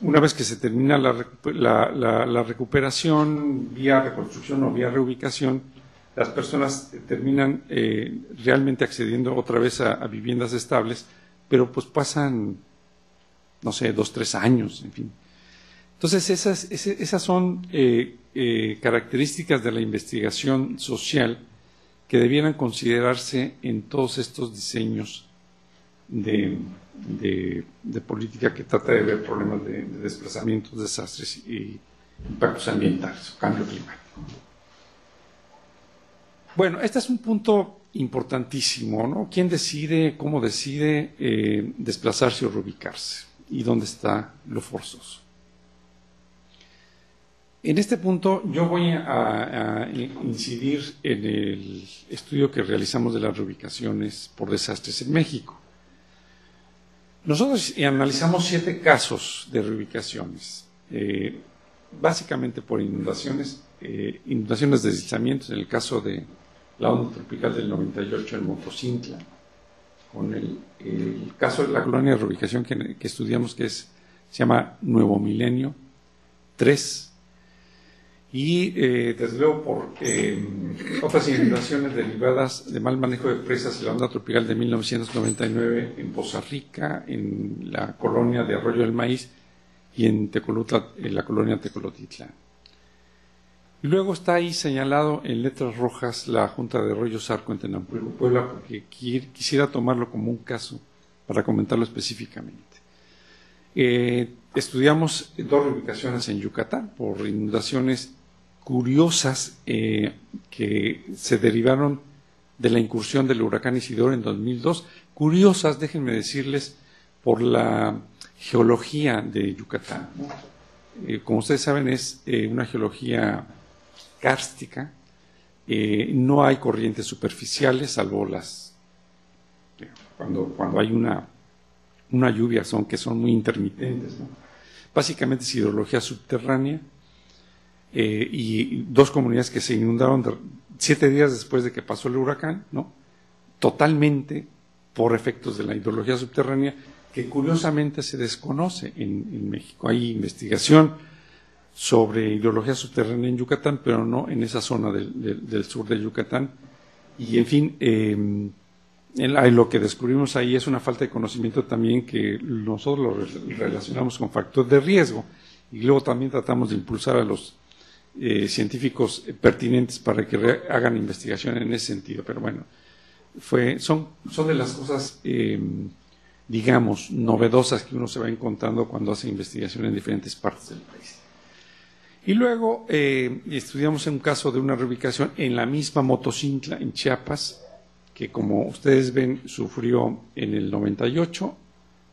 una vez que se termina la recuperación vía reconstrucción o vía reubicación, las personas terminan realmente accediendo otra vez a viviendas estables, pero pues pasan, no sé, 2, 3 años, en fin. Entonces esas son características de la investigación social que debieran considerarse en todos estos diseños de política que trata de ver problemas de desplazamientos, desastres y impactos ambientales o cambio climático. Bueno, este es un punto importantísimo, ¿no? ¿Quién decide, cómo decide desplazarse o reubicarse? ¿Y dónde está lo forzoso? En este punto yo voy a incidir en el estudio que realizamos de las reubicaciones por desastres en México. Nosotros analizamos 7 casos de reubicaciones, básicamente por inundaciones, inundaciones de deslizamientos, en el caso de la onda tropical del 98 en Motozintla, con el caso de la colonia de reubicación que estudiamos, que se llama Nuevo Milenio 3, y desde luego por otras inundaciones derivadas de mal manejo de presas en la onda tropical de 1999 en Poza Rica, en la colonia de Arroyo del Maíz y en la colonia Tecolotitlán. Y luego está ahí señalado en letras rojas la Junta de Arroyo Zarco en Tenampulco, Puebla, porque quisiera tomarlo como un caso para comentarlo específicamente. Estudiamos 2 reubicaciones en Yucatán por inundaciones curiosas que se derivaron de la incursión del huracán Isidoro en 2002, curiosas, déjenme decirles, por la geología de Yucatán, ¿no? Como ustedes saben, es una geología kárstica, no hay corrientes superficiales, salvo cuando hay una lluvia, que son muy intermitentes, ¿no? Básicamente es hidrología subterránea, y 2 comunidades que se inundaron 7 días después de que pasó el huracán, ¿no? Totalmente por efectos de la hidrología subterránea, que curiosamente se desconoce en México. Hay investigación sobre hidrología subterránea en Yucatán, pero no en esa zona del sur de Yucatán. Y en fin, lo que descubrimos ahí es una falta de conocimiento también, que nosotros lo relacionamos con factor de riesgo, y luego también tratamos de impulsar a los científicos pertinentes para que hagan investigación en ese sentido. Pero bueno, son de las cosas, digamos, novedosas que uno se va encontrando cuando hace investigación en diferentes partes del país. Y luego estudiamos un caso de una reubicación en la misma Motozintla, en Chiapas, que como ustedes ven sufrió en el 98,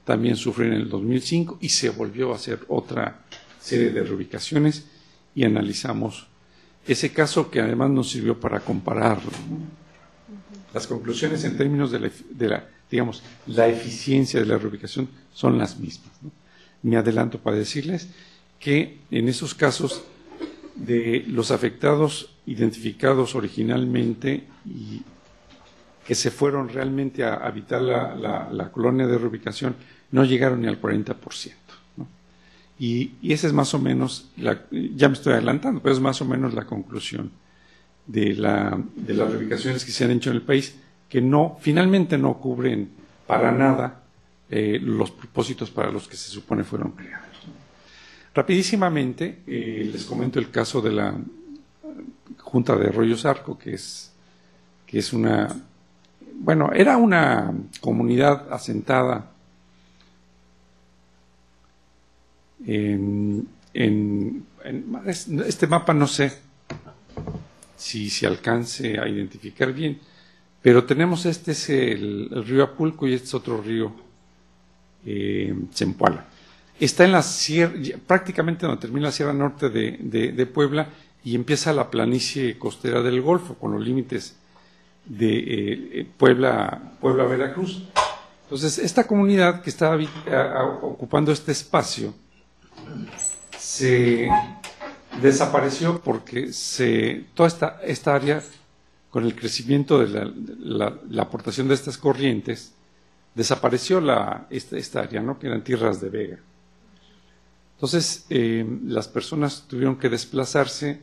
también sufrió en el 2005 y se volvió a hacer otra serie de reubicaciones, y analizamos ese caso, que además nos sirvió para compararlo. Las conclusiones en términos de la eficiencia de la reubicación son las mismas, ¿no? Me adelanto para decirles que en esos casos de los afectados identificados originalmente y que se fueron realmente a habitar la colonia de reubicación, no llegaron ni al 40%. ¿No? Y esa es más o menos, ya me estoy adelantando, pero es más o menos la conclusión de las reubicaciones que se han hecho en el país, que finalmente no cubren para nada los propósitos para los que se supone fueron creados. Rapidísimamente, les comento el caso de la Junta de Arroyo Zarco, que es una, bueno, era una comunidad asentada en este mapa, no sé si se alcance a identificar bien, pero tenemos, este es el río Apulco y este es otro río, Zempoala. Está en la sierra, prácticamente donde termina la sierra norte de Puebla, y empieza la planicie costera del Golfo, con los límites de Puebla, Veracruz. Entonces, esta comunidad que estaba ocupando este espacio se desapareció porque toda esta área, con el crecimiento de la aportación de estas corrientes, desapareció esta área, ¿no?, que eran tierras de vega. Entonces, las personas tuvieron que desplazarse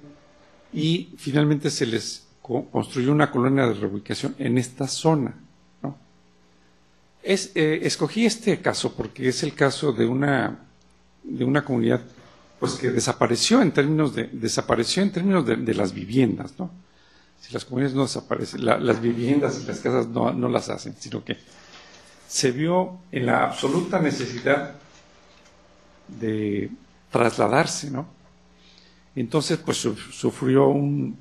y finalmente se les construyó una colonia de reubicación en esta zona, ¿no? Escogí este caso porque es el caso de una comunidad, pues, que desapareció en términos de las viviendas, ¿no? Si las comunidades no desaparecen, las viviendas y las casas no las hacen, sino que se vio en la absoluta necesidad de trasladarse, ¿no? Entonces, pues sufrió un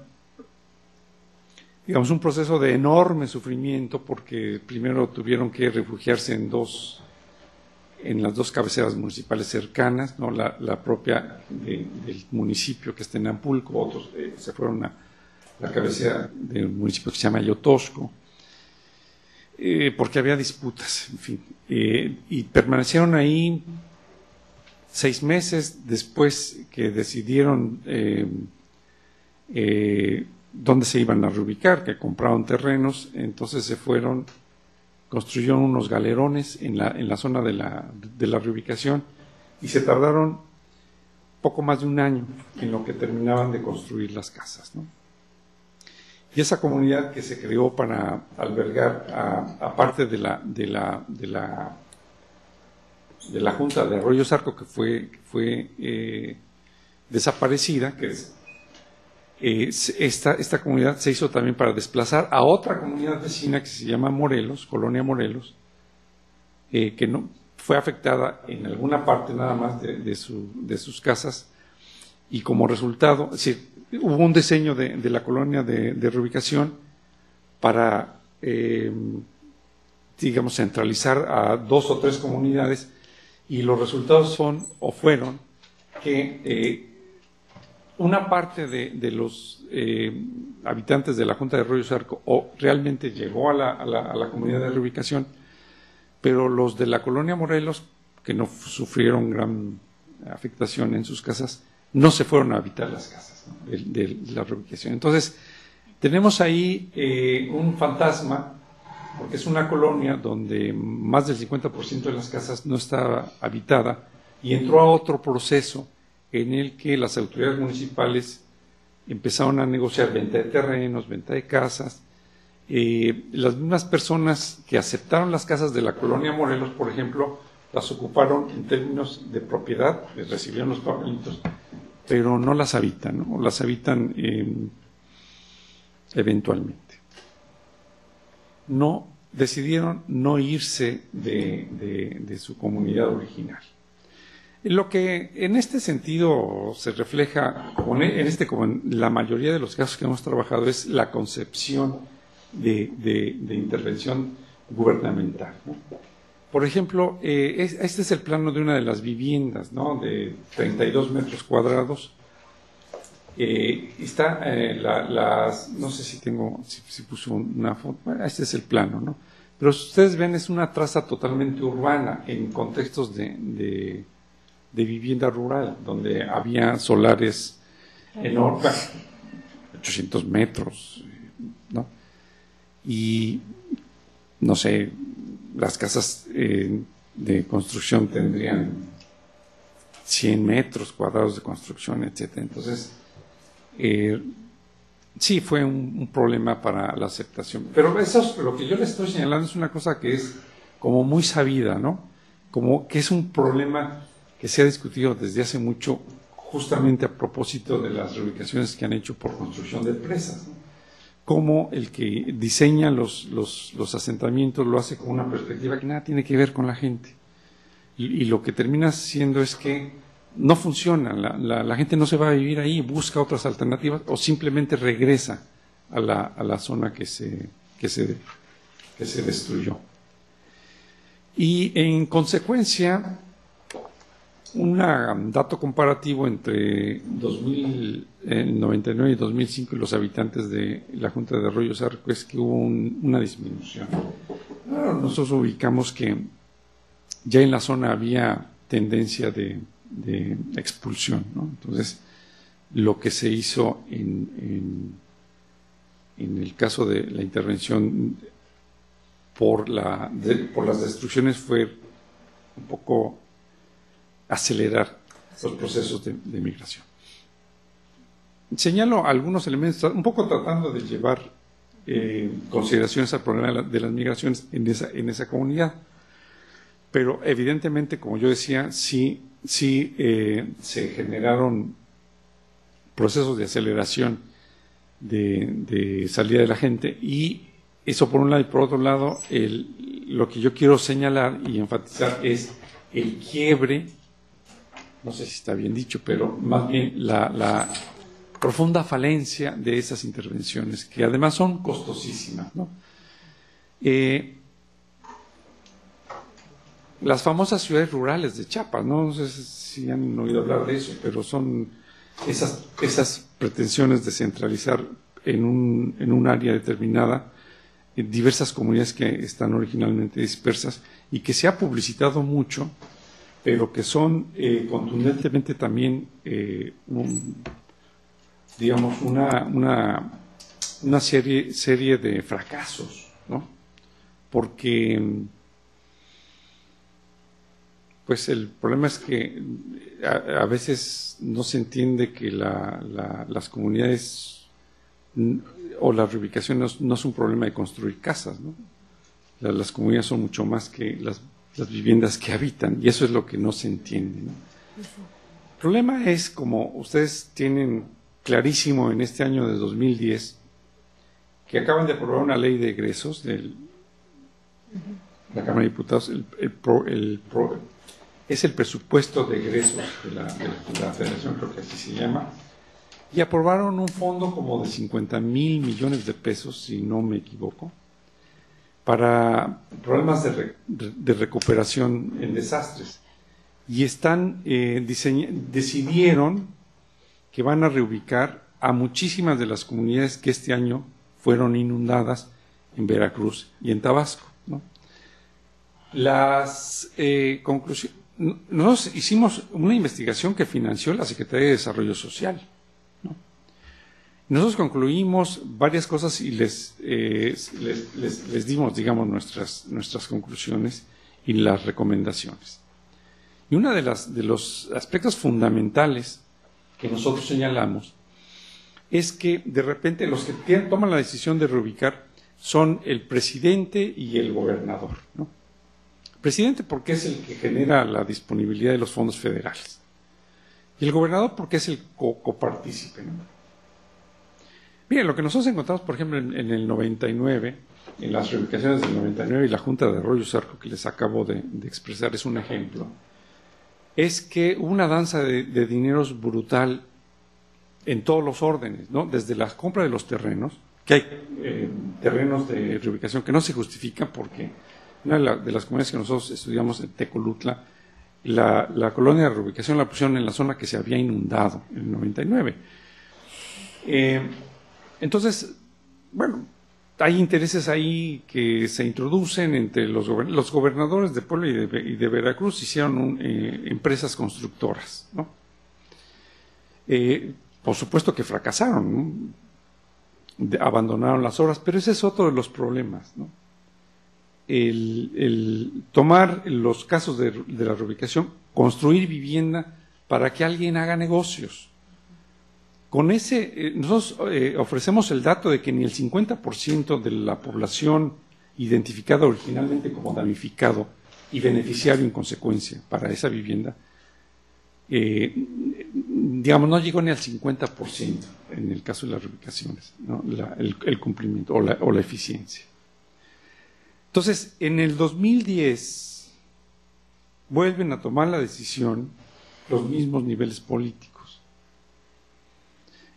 proceso de enorme sufrimiento, porque primero tuvieron que refugiarse en las dos cabeceras municipales cercanas, ¿no? La propia del municipio, que está en Tenampulco, otros se fueron a la cabecera del municipio que se llama Yotosco, porque había disputas, en fin, y permanecieron ahí 6 meses después que decidieron dónde se iban a reubicar, que compraron terrenos. Entonces se fueron, construyeron unos galerones en la zona de la reubicación, y se tardaron poco más de un año en lo que terminaban de construir las casas, ¿no? Y esa comunidad que se creó para albergar a parte de la Junta de Arroyo Zarco, que fue desaparecida, que es, esta comunidad se hizo también para desplazar a otra comunidad vecina que se llama Morelos, Colonia Morelos, que no fue afectada en alguna parte nada más de sus casas, y como resultado, es decir, hubo un diseño de la colonia de reubicación para, digamos, centralizar a 2 o 3 comunidades. Y los resultados fueron que una parte de los habitantes de la Junta de Arroyo Zarco realmente llegó a la comunidad de reubicación, pero los de la colonia Morelos, que no sufrieron gran afectación en sus casas, no se fueron a habitar las casas, ¿no?, de la reubicación. Entonces, tenemos ahí un fantasma porque es una colonia donde más del 50% de las casas no está habitada, y entró a otro proceso en el que las autoridades municipales empezaron a negociar venta de terrenos, venta de casas. Las mismas personas que aceptaron las casas de la Colonia Morelos, por ejemplo, las ocuparon en términos de propiedad, les recibieron los papelitos, pero no las habitan, ¿no? Las habitan eventualmente. No, decidieron no irse de su comunidad original. Lo que en este sentido se refleja, como en la mayoría de los casos que hemos trabajado, es la concepción de intervención gubernamental, ¿no? Por ejemplo, este es el plano de una de las viviendas, ¿no?, de 32 metros cuadrados. Está no sé si tengo, si puso una foto, bueno, este es el plano, ¿no? Pero si ustedes ven, es una traza totalmente urbana en contextos de vivienda rural, donde había solares enormes, 800 metros, ¿no? Y, no sé, las casas de construcción tendrían 100 metros cuadrados de construcción, etcétera. Entonces, sí fue un problema para la aceptación. Pero eso es lo que yo les estoy señalando, es una cosa que es como muy sabida, ¿no? Como que es un problema que se ha discutido desde hace mucho, justamente a propósito de las reubicaciones que han hecho por construcción de presas, ¿no? Como el que diseña los asentamientos lo hace con una perspectiva que nada tiene que ver con la gente. Y lo que termina siendo es que no funciona, la gente no se va a vivir ahí, busca otras alternativas o simplemente regresa a la zona que se destruyó. Y en consecuencia, un dato comparativo entre 1999 y 2005 y los habitantes de la Junta de Arroyo Zarco es que hubo una disminución. Bueno, nosotros ubicamos que ya en la zona había tendencia de expulsión, ¿no? Entonces, lo que se hizo en el caso de la intervención por las destrucciones fue un poco acelerar los procesos de migración. Señalo algunos elementos, un poco tratando de llevar consideraciones al problema de las migraciones en esa comunidad, pero evidentemente, como yo decía, sí se generaron procesos de aceleración de salida de la gente, y eso por un lado, y por otro lado, lo que yo quiero señalar y enfatizar es el quiebre, no sé si está bien dicho, pero más bien la profunda falencia de esas intervenciones, que además son costosísimas, ¿no? Las famosas ciudades rurales de Chiapas, ¿no? No sé si han oído hablar de eso, pero son esas pretensiones de centralizar en un área determinada en diversas comunidades que están originalmente dispersas y que se ha publicitado mucho, pero que son contundentemente también, digamos, una serie de fracasos, ¿no? Porque, pues, el problema es que a veces no se entiende que las comunidades o las reubicaciones no es un problema de construir casas, ¿no? Las comunidades son mucho más que las viviendas que habitan, y eso es lo que no se entiende, ¿no? El problema es, como ustedes tienen clarísimo en este año de 2010, que acaban de aprobar una ley de egresos de la Cámara de Diputados, es el presupuesto de egresos de la Federación, creo que así se llama, y aprobaron un fondo como de 50,000 millones de pesos, si no me equivoco, para problemas de recuperación en desastres, y decidieron que van a reubicar a muchísimas de las comunidades que este año fueron inundadas en Veracruz y en Tabasco, ¿no? Conclusiones. Nosotros hicimos una investigación que financió la Secretaría de Desarrollo Social, ¿no? Nosotros concluimos varias cosas y les dimos, digamos, nuestras conclusiones y las recomendaciones. Y uno de los aspectos fundamentales que nosotros señalamos es que de repente los que toman la decisión de reubicar son el presidente y el gobernador, ¿no? Presidente porque es el que genera la disponibilidad de los fondos federales y el gobernador porque es el copartícipe, ¿no? Miren, lo que nosotros encontramos, por ejemplo, en el 99, en las reubicaciones del 99 y la Junta de Arroyo Zarco que les acabo de expresar es un ejemplo, es que hubo una danza de dineros brutal en todos los órdenes, ¿no? Desde la compra de los terrenos, que hay terrenos de reubicación que no se justifican porque una de las comunidades que nosotros estudiamos en Tecolutla, la colonia de reubicación la pusieron en la zona que se había inundado en el 99. Entonces, bueno, hay intereses ahí que se introducen entre los gobernadores de Puebla y de Veracruz hicieron empresas constructoras, ¿no? Por supuesto que fracasaron, ¿no? Abandonaron las obras, pero ese es otro de los problemas, ¿no? El tomar los casos de la reubicación, construir vivienda para que alguien haga negocios. Con ese, nosotros ofrecemos el dato de que ni el 50% de la población identificada originalmente como damnificado y beneficiario en consecuencia para esa vivienda, digamos, no llegó ni al 50% en el caso de las reubicaciones, ¿no? el cumplimiento o la eficiencia. Entonces, en el 2010 vuelven a tomar la decisión los mismos niveles políticos.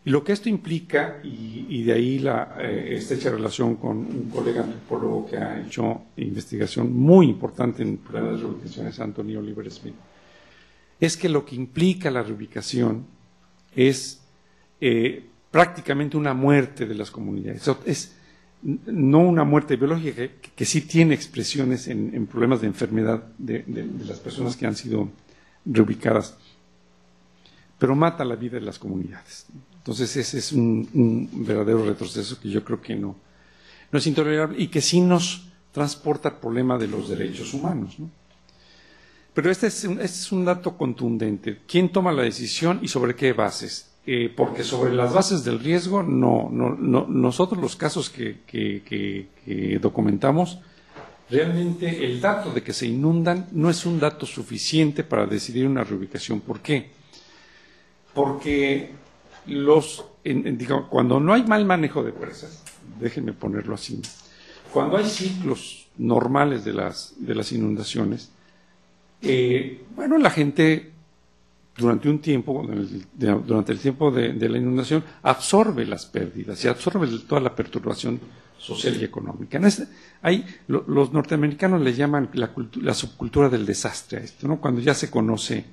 Y lo que esto implica, y de ahí la estrecha relación con un colega antropólogo que ha hecho investigación muy importante en las reubicaciones, Antonio Oliver Smith, es que lo que implica la reubicación es prácticamente una muerte de las comunidades. Es no una muerte biológica, que sí tiene expresiones en problemas de enfermedad de las personas que han sido reubicadas, pero mata la vida de las comunidades. Entonces ese es un verdadero retroceso que yo creo que no es intolerable y que sí nos transporta al problema de los derechos humanos, ¿no? Pero este es un dato contundente. ¿Quién toma la decisión y sobre qué bases? Porque sobre las bases del riesgo, no. Nosotros los casos que documentamos, realmente el dato de que se inundan no es un dato suficiente para decidir una reubicación. ¿Por qué? Porque cuando no hay mal manejo de presas, déjenme ponerlo así, cuando hay ciclos normales de las inundaciones, bueno, la gente durante un tiempo, durante el tiempo de la inundación, absorbe las pérdidas y absorbe toda la perturbación social y económica. Los norteamericanos le llaman la subcultura del desastre a esto, ¿no? Cuando ya se conoce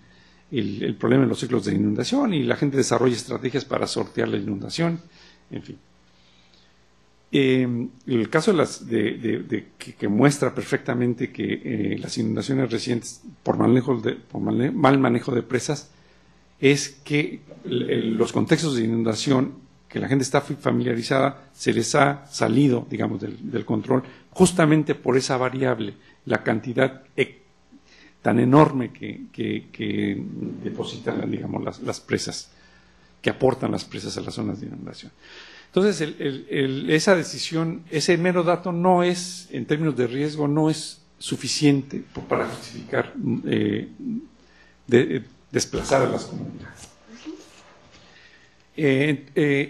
el problema de los ciclos de inundación y la gente desarrolla estrategias para sortear la inundación, en fin. El caso que muestra perfectamente que las inundaciones recientes por mal manejo de presas es que los contextos de inundación que la gente está familiarizada se les ha salido, digamos, del control justamente por esa variable, la cantidad tan enorme que depositan, digamos, las presas, que aportan las presas a las zonas de inundación. Entonces, esa decisión, ese mero dato no es, en términos de riesgo, no es suficiente para justificar desplazar a las comunidades.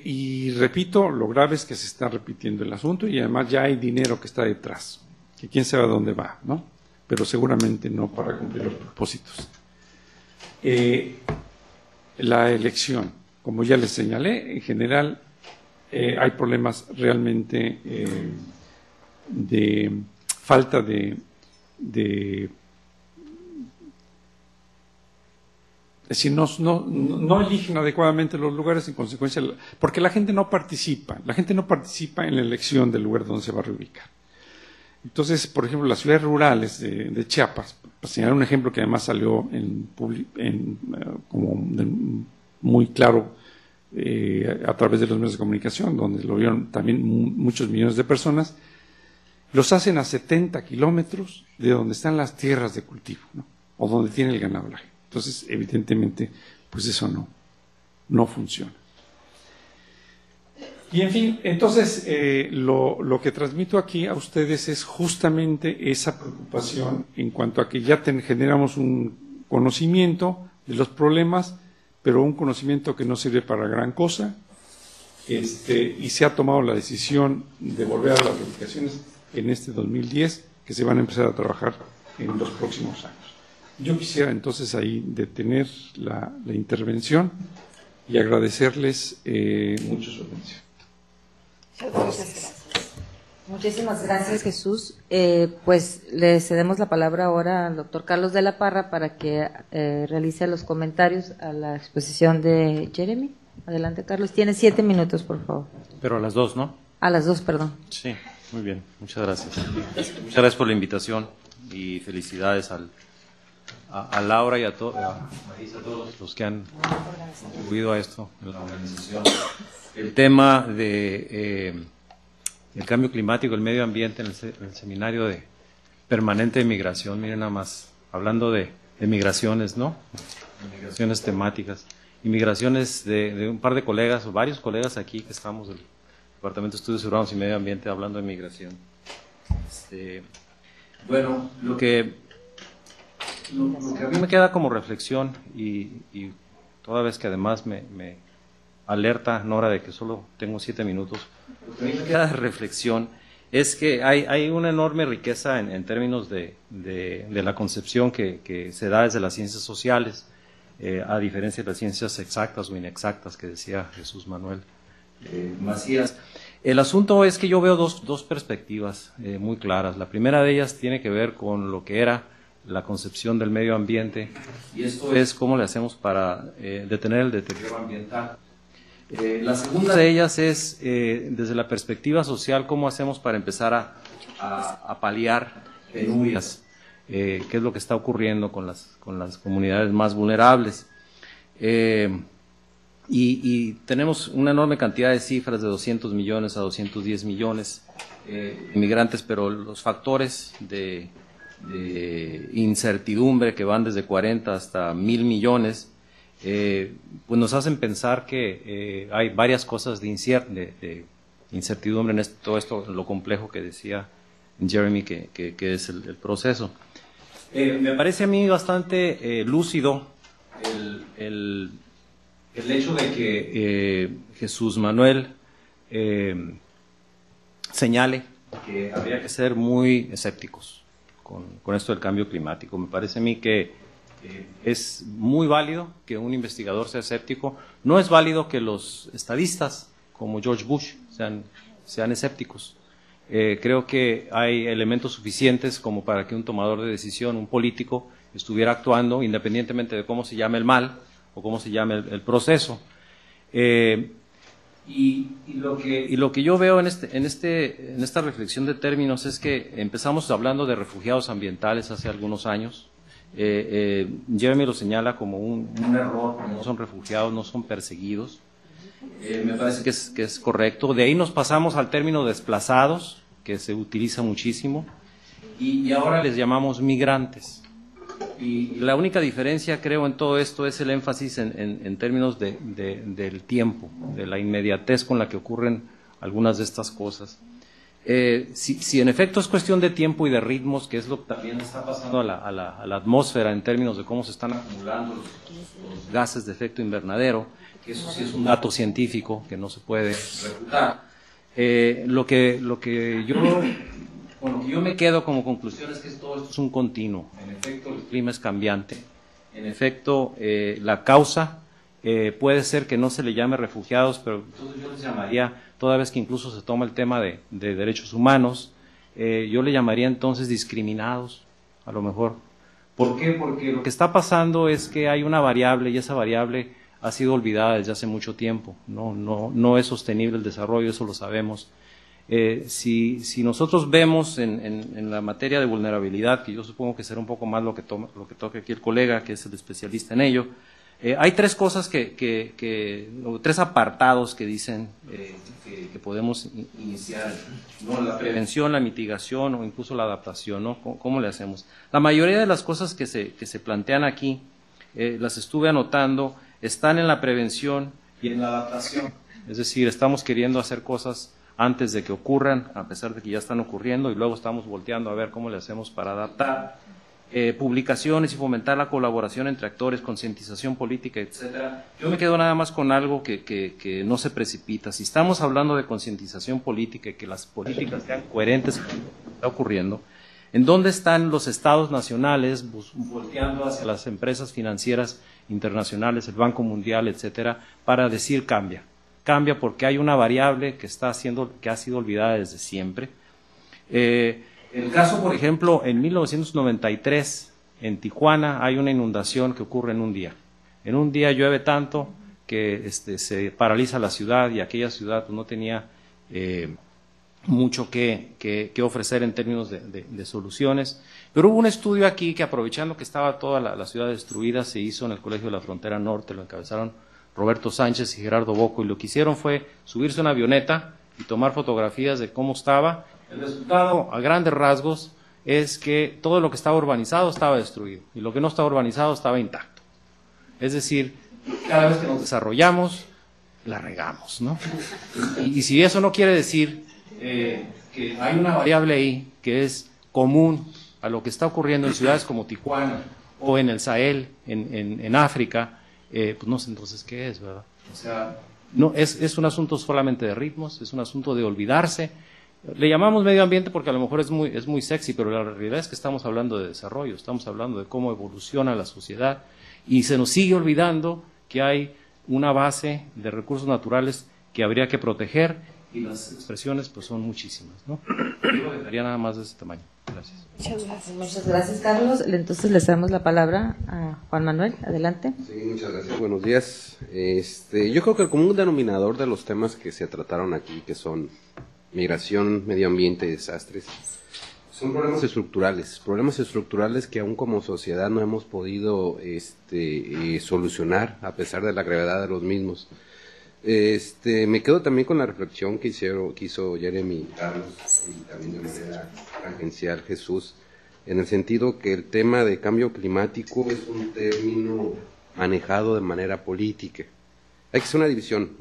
Y repito, lo grave es que se está repitiendo el asunto y además ya hay dinero que está detrás, que quién sabe a dónde va, ¿no? Pero seguramente no para cumplir los propósitos. La elección, como ya les señalé, en general hay problemas realmente de falta de es decir, no eligen adecuadamente los lugares en consecuencia, porque la gente no participa en la elección del lugar donde se va a reubicar. Entonces, por ejemplo, las ciudades rurales de Chiapas, para señalar un ejemplo que además salió como muy claro a través de los medios de comunicación, donde lo vieron también muchos millones de personas, los hacen a 70 kilómetros de donde están las tierras de cultivo, ¿no? O donde tiene el ganablaje. Entonces, evidentemente, pues eso no funciona. Y en fin, entonces lo que transmito aquí a ustedes es justamente esa preocupación en cuanto a que ya generamos un conocimiento de los problemas, pero un conocimiento que no sirve para gran cosa, y se ha tomado la decisión de volver a las publicaciones en este 2010, que se van a empezar a trabajar en los próximos años. Yo quisiera entonces ahí detener la intervención y agradecerles mucho su atención. Muchas gracias. Muchísimas gracias, Jesús. Pues le cedemos la palabra ahora al doctor Carlos de la Parra para que realice los comentarios a la exposición de Jeremy. Adelante, Carlos. Tiene 7 minutos, por favor. Pero a las 2, ¿no? A las 2, perdón. Sí, muy bien. Muchas gracias. Muchas gracias por la invitación y felicidades a Laura y a todos los que han contribuido a esto en la organización. El tema de... el cambio climático, el medio ambiente en el seminario de permanente de migración, miren nada más, hablando de migraciones, ¿no? Migraciones temáticas, y migraciones de un par de colegas, o varios colegas aquí que estamos del Departamento de Estudios Urbanos y Medio Ambiente hablando de migración. Bueno, lo que a mí me queda como reflexión, y toda vez que además me alerta, Nora, de que solo tengo 7 minutos. Lo que me queda de reflexión es que hay una enorme riqueza en términos de la concepción que se da desde las ciencias sociales, a diferencia de las ciencias exactas o inexactas que decía Jesús Manuel Macías. El asunto es que yo veo dos perspectivas muy claras. La primera de ellas tiene que ver con lo que era la concepción del medio ambiente, y esto es cómo le hacemos para detener el deterioro ambiental. La segunda de ellas es, desde la perspectiva social, cómo hacemos para empezar a paliar penurias, qué es lo que está ocurriendo con las comunidades más vulnerables. Y tenemos una enorme cantidad de cifras de 200 millones a 210 millones de inmigrantes, pero los factores de incertidumbre que van desde 40 hasta 1000 millones, pues nos hacen pensar que hay varias cosas de incertidumbre en todo esto, lo complejo que decía Jeremy que es el proceso. Me parece a mí bastante lúcido el hecho de que Jesús Manuel señale que habría que ser muy escépticos con esto del cambio climático. Me parece a mí que es muy válido que un investigador sea escéptico. No es válido que los estadistas como George Bush sean escépticos. Creo que hay elementos suficientes como para que un tomador de decisión, un político, estuviera actuando independientemente de cómo se llame el mal o cómo se llame el proceso. Y lo que yo veo en esta reflexión de términos es que empezamos hablando de refugiados ambientales hace algunos años. Jeremy lo señala como un error, no son refugiados, no son perseguidos. Me parece que es correcto. De ahí nos pasamos al término desplazados, que se utiliza muchísimo, y ahora les llamamos migrantes. Y la única diferencia, creo, en todo esto es el énfasis en términos del tiempo, de la inmediatez con la que ocurren algunas de estas cosas. Si en efecto es cuestión de tiempo y de ritmos, que es lo que también está pasando a la atmósfera en términos de cómo se están acumulando los gases de efecto invernadero, que eso sí es un dato científico que no se puede refutar. Con lo que yo me quedo como conclusión es que todo esto es un continuo. En efecto, el clima es cambiante. En efecto, la causa puede ser que no se le llame refugiados, pero entonces yo les llamaría, toda vez que incluso se toma el tema de derechos humanos, yo le llamaría entonces discriminados, a lo mejor. ¿Por qué? Porque lo que está pasando es que hay una variable, y esa variable ha sido olvidada desde hace mucho tiempo. No es sostenible el desarrollo, eso lo sabemos. Si nosotros vemos en la materia de vulnerabilidad, que yo supongo que será un poco más lo que toque aquí el colega, que es el especialista en ello, Hay tres cosas tres apartados que dicen que podemos iniciar, ¿no? La prevención, la mitigación o incluso la adaptación, ¿no? ¿Cómo le hacemos? La mayoría de las cosas que se plantean aquí, las estuve anotando, están en la prevención y en la adaptación. Es decir, estamos queriendo hacer cosas antes de que ocurran, a pesar de que ya están ocurriendo, y luego estamos volteando a ver cómo le hacemos para adaptar. Publicaciones y fomentar la colaboración entre actores, concientización política, etcétera. Yo me quedo nada más con algo que no se precipita. Si estamos hablando de concientización política y que las políticas sean coherentes con lo que está ocurriendo, ¿en dónde están los estados nacionales volteando hacia las empresas financieras internacionales, el Banco Mundial, etcétera, para decir cambia? Cambia porque hay una variable que ha sido olvidada desde siempre. El caso, por ejemplo, en 1993, en Tijuana, hay una inundación que ocurre en un día. En un día llueve tanto que se paraliza la ciudad, y aquella ciudad pues, no tenía mucho que ofrecer en términos de soluciones. Pero hubo un estudio aquí que, aprovechando que estaba toda la ciudad destruida, se hizo en el Colegio de la Frontera Norte, lo encabezaron Roberto Sánchez y Gerardo Bocco, y lo que hicieron fue subirse a una avioneta y tomar fotografías de cómo estaba. El resultado, a grandes rasgos, es que todo lo que estaba urbanizado estaba destruido, y lo que no estaba urbanizado estaba intacto. Es decir, cada vez que nos desarrollamos, la regamos, ¿no? Y si eso no quiere decir que hay una variable ahí que es común a lo que está ocurriendo en ciudades como Tijuana o en el Sahel, en África, pues no sé entonces qué es, ¿verdad? O sea, no, es un asunto solamente de ritmos, es un asunto de olvidarse. Le llamamos medio ambiente porque a lo mejor es muy sexy, pero la realidad es que estamos hablando de desarrollo, estamos hablando de cómo evoluciona la sociedad, y se nos sigue olvidando que hay una base de recursos naturales que habría que proteger, y las expresiones pues son muchísimas, ¿no? Yo dejaría nada más de ese tamaño. Gracias. Muchas gracias. Muchas gracias, Carlos. Entonces le damos la palabra a Juan Manuel. Adelante. Sí, muchas gracias. Buenos días. Yo creo que el común denominador de los temas que se trataron aquí, que son migración, medio ambiente, desastres, son problemas estructurales que aún como sociedad no hemos podido solucionar a pesar de la gravedad de los mismos. Me quedo también con la reflexión que hizo Jeremy, Carlos, y también de manera tangencial Jesús, en el sentido que el tema de cambio climático es un término manejado de manera política. Hay que hacer una división.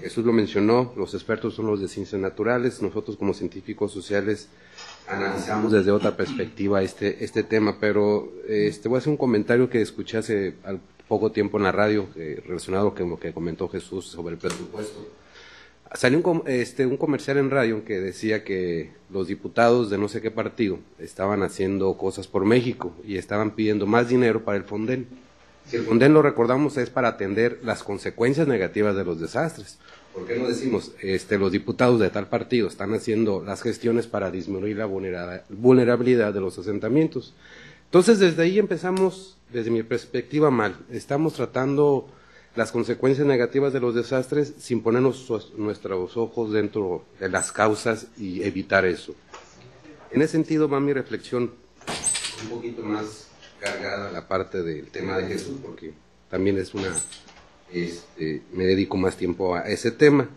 Jesús lo mencionó, los expertos son los de ciencias naturales, nosotros como científicos sociales analizamos desde otra perspectiva este tema, pero voy a hacer un comentario que escuché hace poco tiempo en la radio, relacionado con lo que comentó Jesús sobre el presupuesto. Salió un comercial en radio que decía que los diputados de no sé qué partido estaban haciendo cosas por México y estaban pidiendo más dinero para el Fonden. Si el Fonden, lo recordamos, es para atender las consecuencias negativas de los desastres. ¿Por qué no decimos, los diputados de tal partido están haciendo las gestiones para disminuir la vulnerabilidad de los asentamientos? Entonces, desde ahí empezamos, desde mi perspectiva, mal. Estamos tratando las consecuencias negativas de los desastres sin ponernos nuestros ojos dentro de las causas y evitar eso. En ese sentido va mi reflexión un poquito más cargada la parte del tema de Jesús, porque también es me dedico más tiempo a ese tema.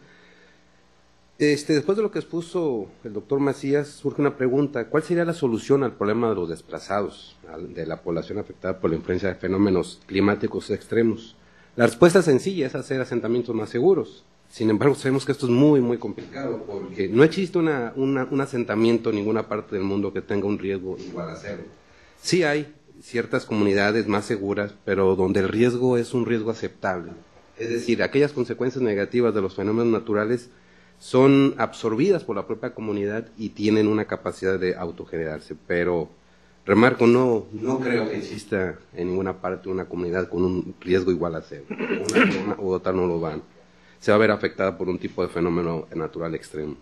Después de lo que expuso el doctor Macías, surge una pregunta: ¿cuál sería la solución al problema de los desplazados, de la población afectada por la influencia de fenómenos climáticos extremos? La respuesta sencilla es hacer asentamientos más seguros. Sin embargo, sabemos que esto es muy, muy complicado, porque no existe un asentamiento en ninguna parte del mundo que tenga un riesgo igual a cero. Sí hay ciertas comunidades más seguras, pero donde el riesgo es un riesgo aceptable. Es decir, aquellas consecuencias negativas de los fenómenos naturales son absorbidas por la propia comunidad y tienen una capacidad de autogenerarse. Pero, remarco, no creo que exista en ninguna parte una comunidad con un riesgo igual a cero. Una zona u otra no lo van. Se va a ver afectada por un tipo de fenómeno natural extremo.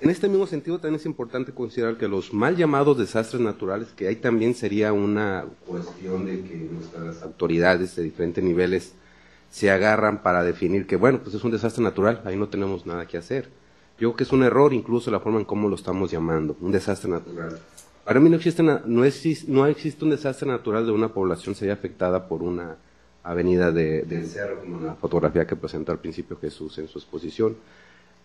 En este mismo sentido, también es importante considerar que los mal llamados desastres naturales, que ahí también sería una cuestión de que nuestras autoridades de diferentes niveles se agarran para definir que, bueno, pues es un desastre natural, ahí no tenemos nada que hacer. Yo creo que es un error incluso la forma en cómo lo estamos llamando, un desastre natural. Para mí no existe un desastre natural de una población sería afectada por una avenida de cerro, como la fotografía que presentó al principio Jesús en su exposición.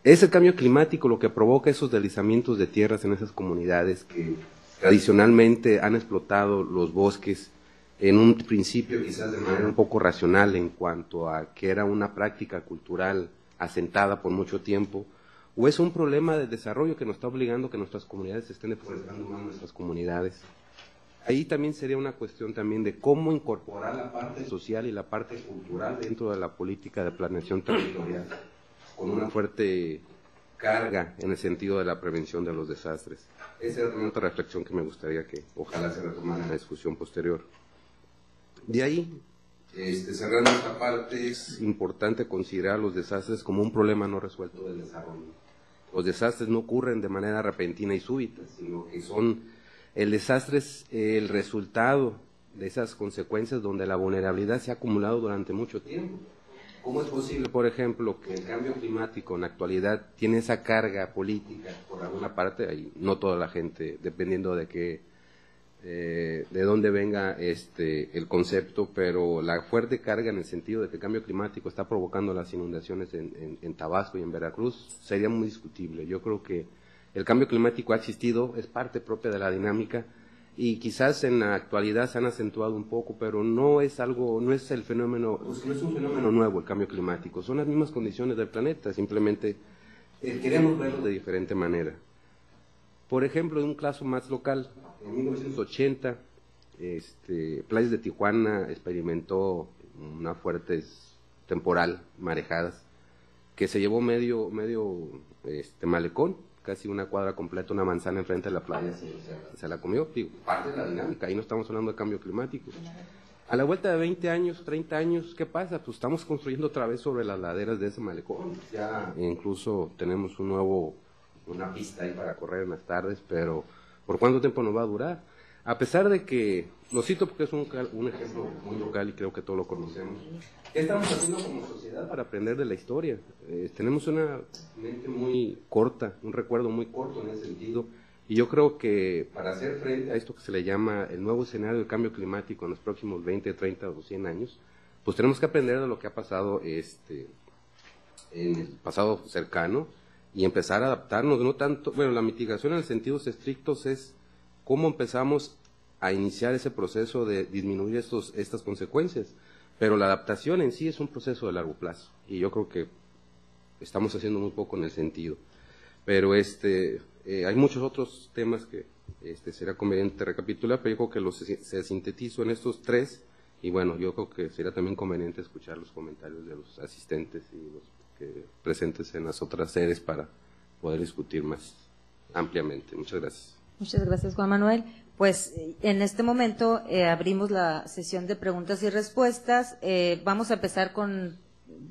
Es el cambio climático lo que provoca esos deslizamientos de tierras en esas comunidades que tradicionalmente han explotado los bosques en un principio quizás de manera un poco racional en cuanto a que era una práctica cultural asentada por mucho tiempo, o es un problema de desarrollo que nos está obligando a que nuestras comunidades se estén deforestando más nuestras comunidades. Ahí también sería una cuestión también de cómo incorporar la parte social y la parte cultural dentro de la política de planeación territorial, con una fuerte carga en el sentido de la prevención de los desastres. Esa es otra reflexión que me gustaría que ojalá se retomara en la discusión posterior. De ahí, cerrando esta parte, es importante considerar los desastres como un problema no resuelto del desarrollo. Los desastres no ocurren de manera repentina y súbita, sino que el desastre es el resultado de esas consecuencias donde la vulnerabilidad se ha acumulado durante mucho tiempo. ¿Cómo es posible, por ejemplo, que el cambio climático en la actualidad tiene esa carga política por alguna parte? Ahí, no toda la gente, dependiendo de qué, de dónde venga el concepto, pero la fuerte carga en el sentido de que el cambio climático está provocando las inundaciones en Tabasco y en Veracruz sería muy discutible. Yo creo que el cambio climático ha existido, es parte propia de la dinámica, y quizás en la actualidad se han acentuado un poco, pero no es un fenómeno nuevo el cambio climático, son las mismas condiciones del planeta, simplemente queremos verlo de diferente manera. Por ejemplo, en un caso más local, en 1980, Playas de Tijuana experimentó una fuerte temporal, marejadas, que se llevó medio malecón, casi una cuadra completa, una manzana enfrente de la playa, se la comió, digo, parte de la dinámica, ahí no estamos hablando de cambio climático. A la vuelta de 20 años, 30 años, ¿qué pasa? Pues estamos construyendo otra vez sobre las laderas de ese malecón, ya incluso tenemos una pista ahí para correr en las tardes, pero ¿por cuánto tiempo nos va a durar? A pesar de que, lo cito porque es un ejemplo muy local y creo que todos lo conocemos, ¿qué estamos haciendo como sociedad para aprender de la historia? Tenemos una mente muy corta, un recuerdo muy corto en ese sentido, y yo creo que para hacer frente a esto que se le llama el nuevo escenario del cambio climático en los próximos 20, 30 o 100 años, pues tenemos que aprender de lo que ha pasado en el pasado cercano y empezar a adaptarnos, no tanto, bueno, la mitigación en sentidos estrictos es cómo empezamos a iniciar ese proceso de disminuir estas consecuencias, pero la adaptación en sí es un proceso de largo plazo, y yo creo que estamos haciendo muy poco en el sentido, pero hay muchos otros temas que será conveniente recapitular, pero yo creo que se sintetizo en estos tres, y bueno, yo creo que será también conveniente escuchar los comentarios de los asistentes y los que presentes en las otras sedes para poder discutir más ampliamente. Muchas gracias. Muchas gracias, Juan Manuel. Pues en este momento abrimos la sesión de preguntas y respuestas. Vamos a empezar con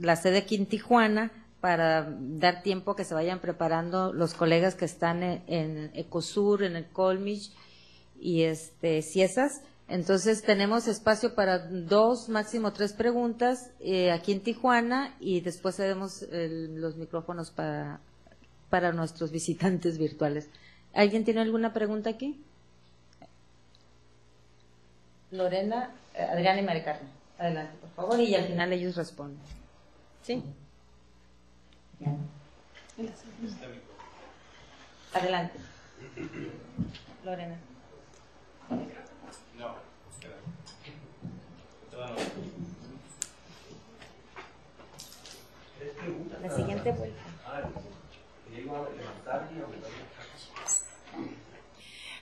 la sede aquí en Tijuana para dar tiempo a que se vayan preparando los colegas que están en Ecosur, en el Colmich y CIESAS. Entonces tenemos espacio para 2, máximo 3 preguntas aquí en Tijuana, y después cedemos los micrófonos para nuestros visitantes virtuales. ¿Alguien tiene alguna pregunta aquí? Lorena, Adriana y María Carmen. Adelante, por favor, y al final ellos responden. ¿Sí? Adelante. Lorena. No. La siguiente vuelta.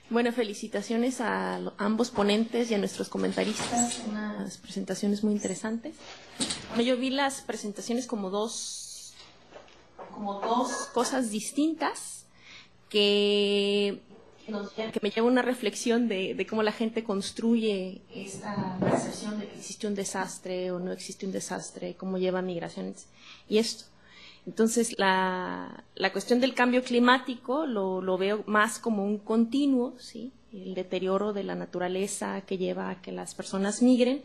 Bueno, felicitaciones a ambos ponentes y a nuestros comentaristas, unas presentaciones muy interesantes. Bueno, yo vi las presentaciones como dos cosas distintas que me lleva a una reflexión de cómo la gente construye esta percepción de que existe un desastre o no existe un desastre, cómo lleva migraciones y esto. Entonces, la cuestión del cambio climático lo veo más como un continuo, ¿sí? El deterioro de la naturaleza que lleva a que las personas migren.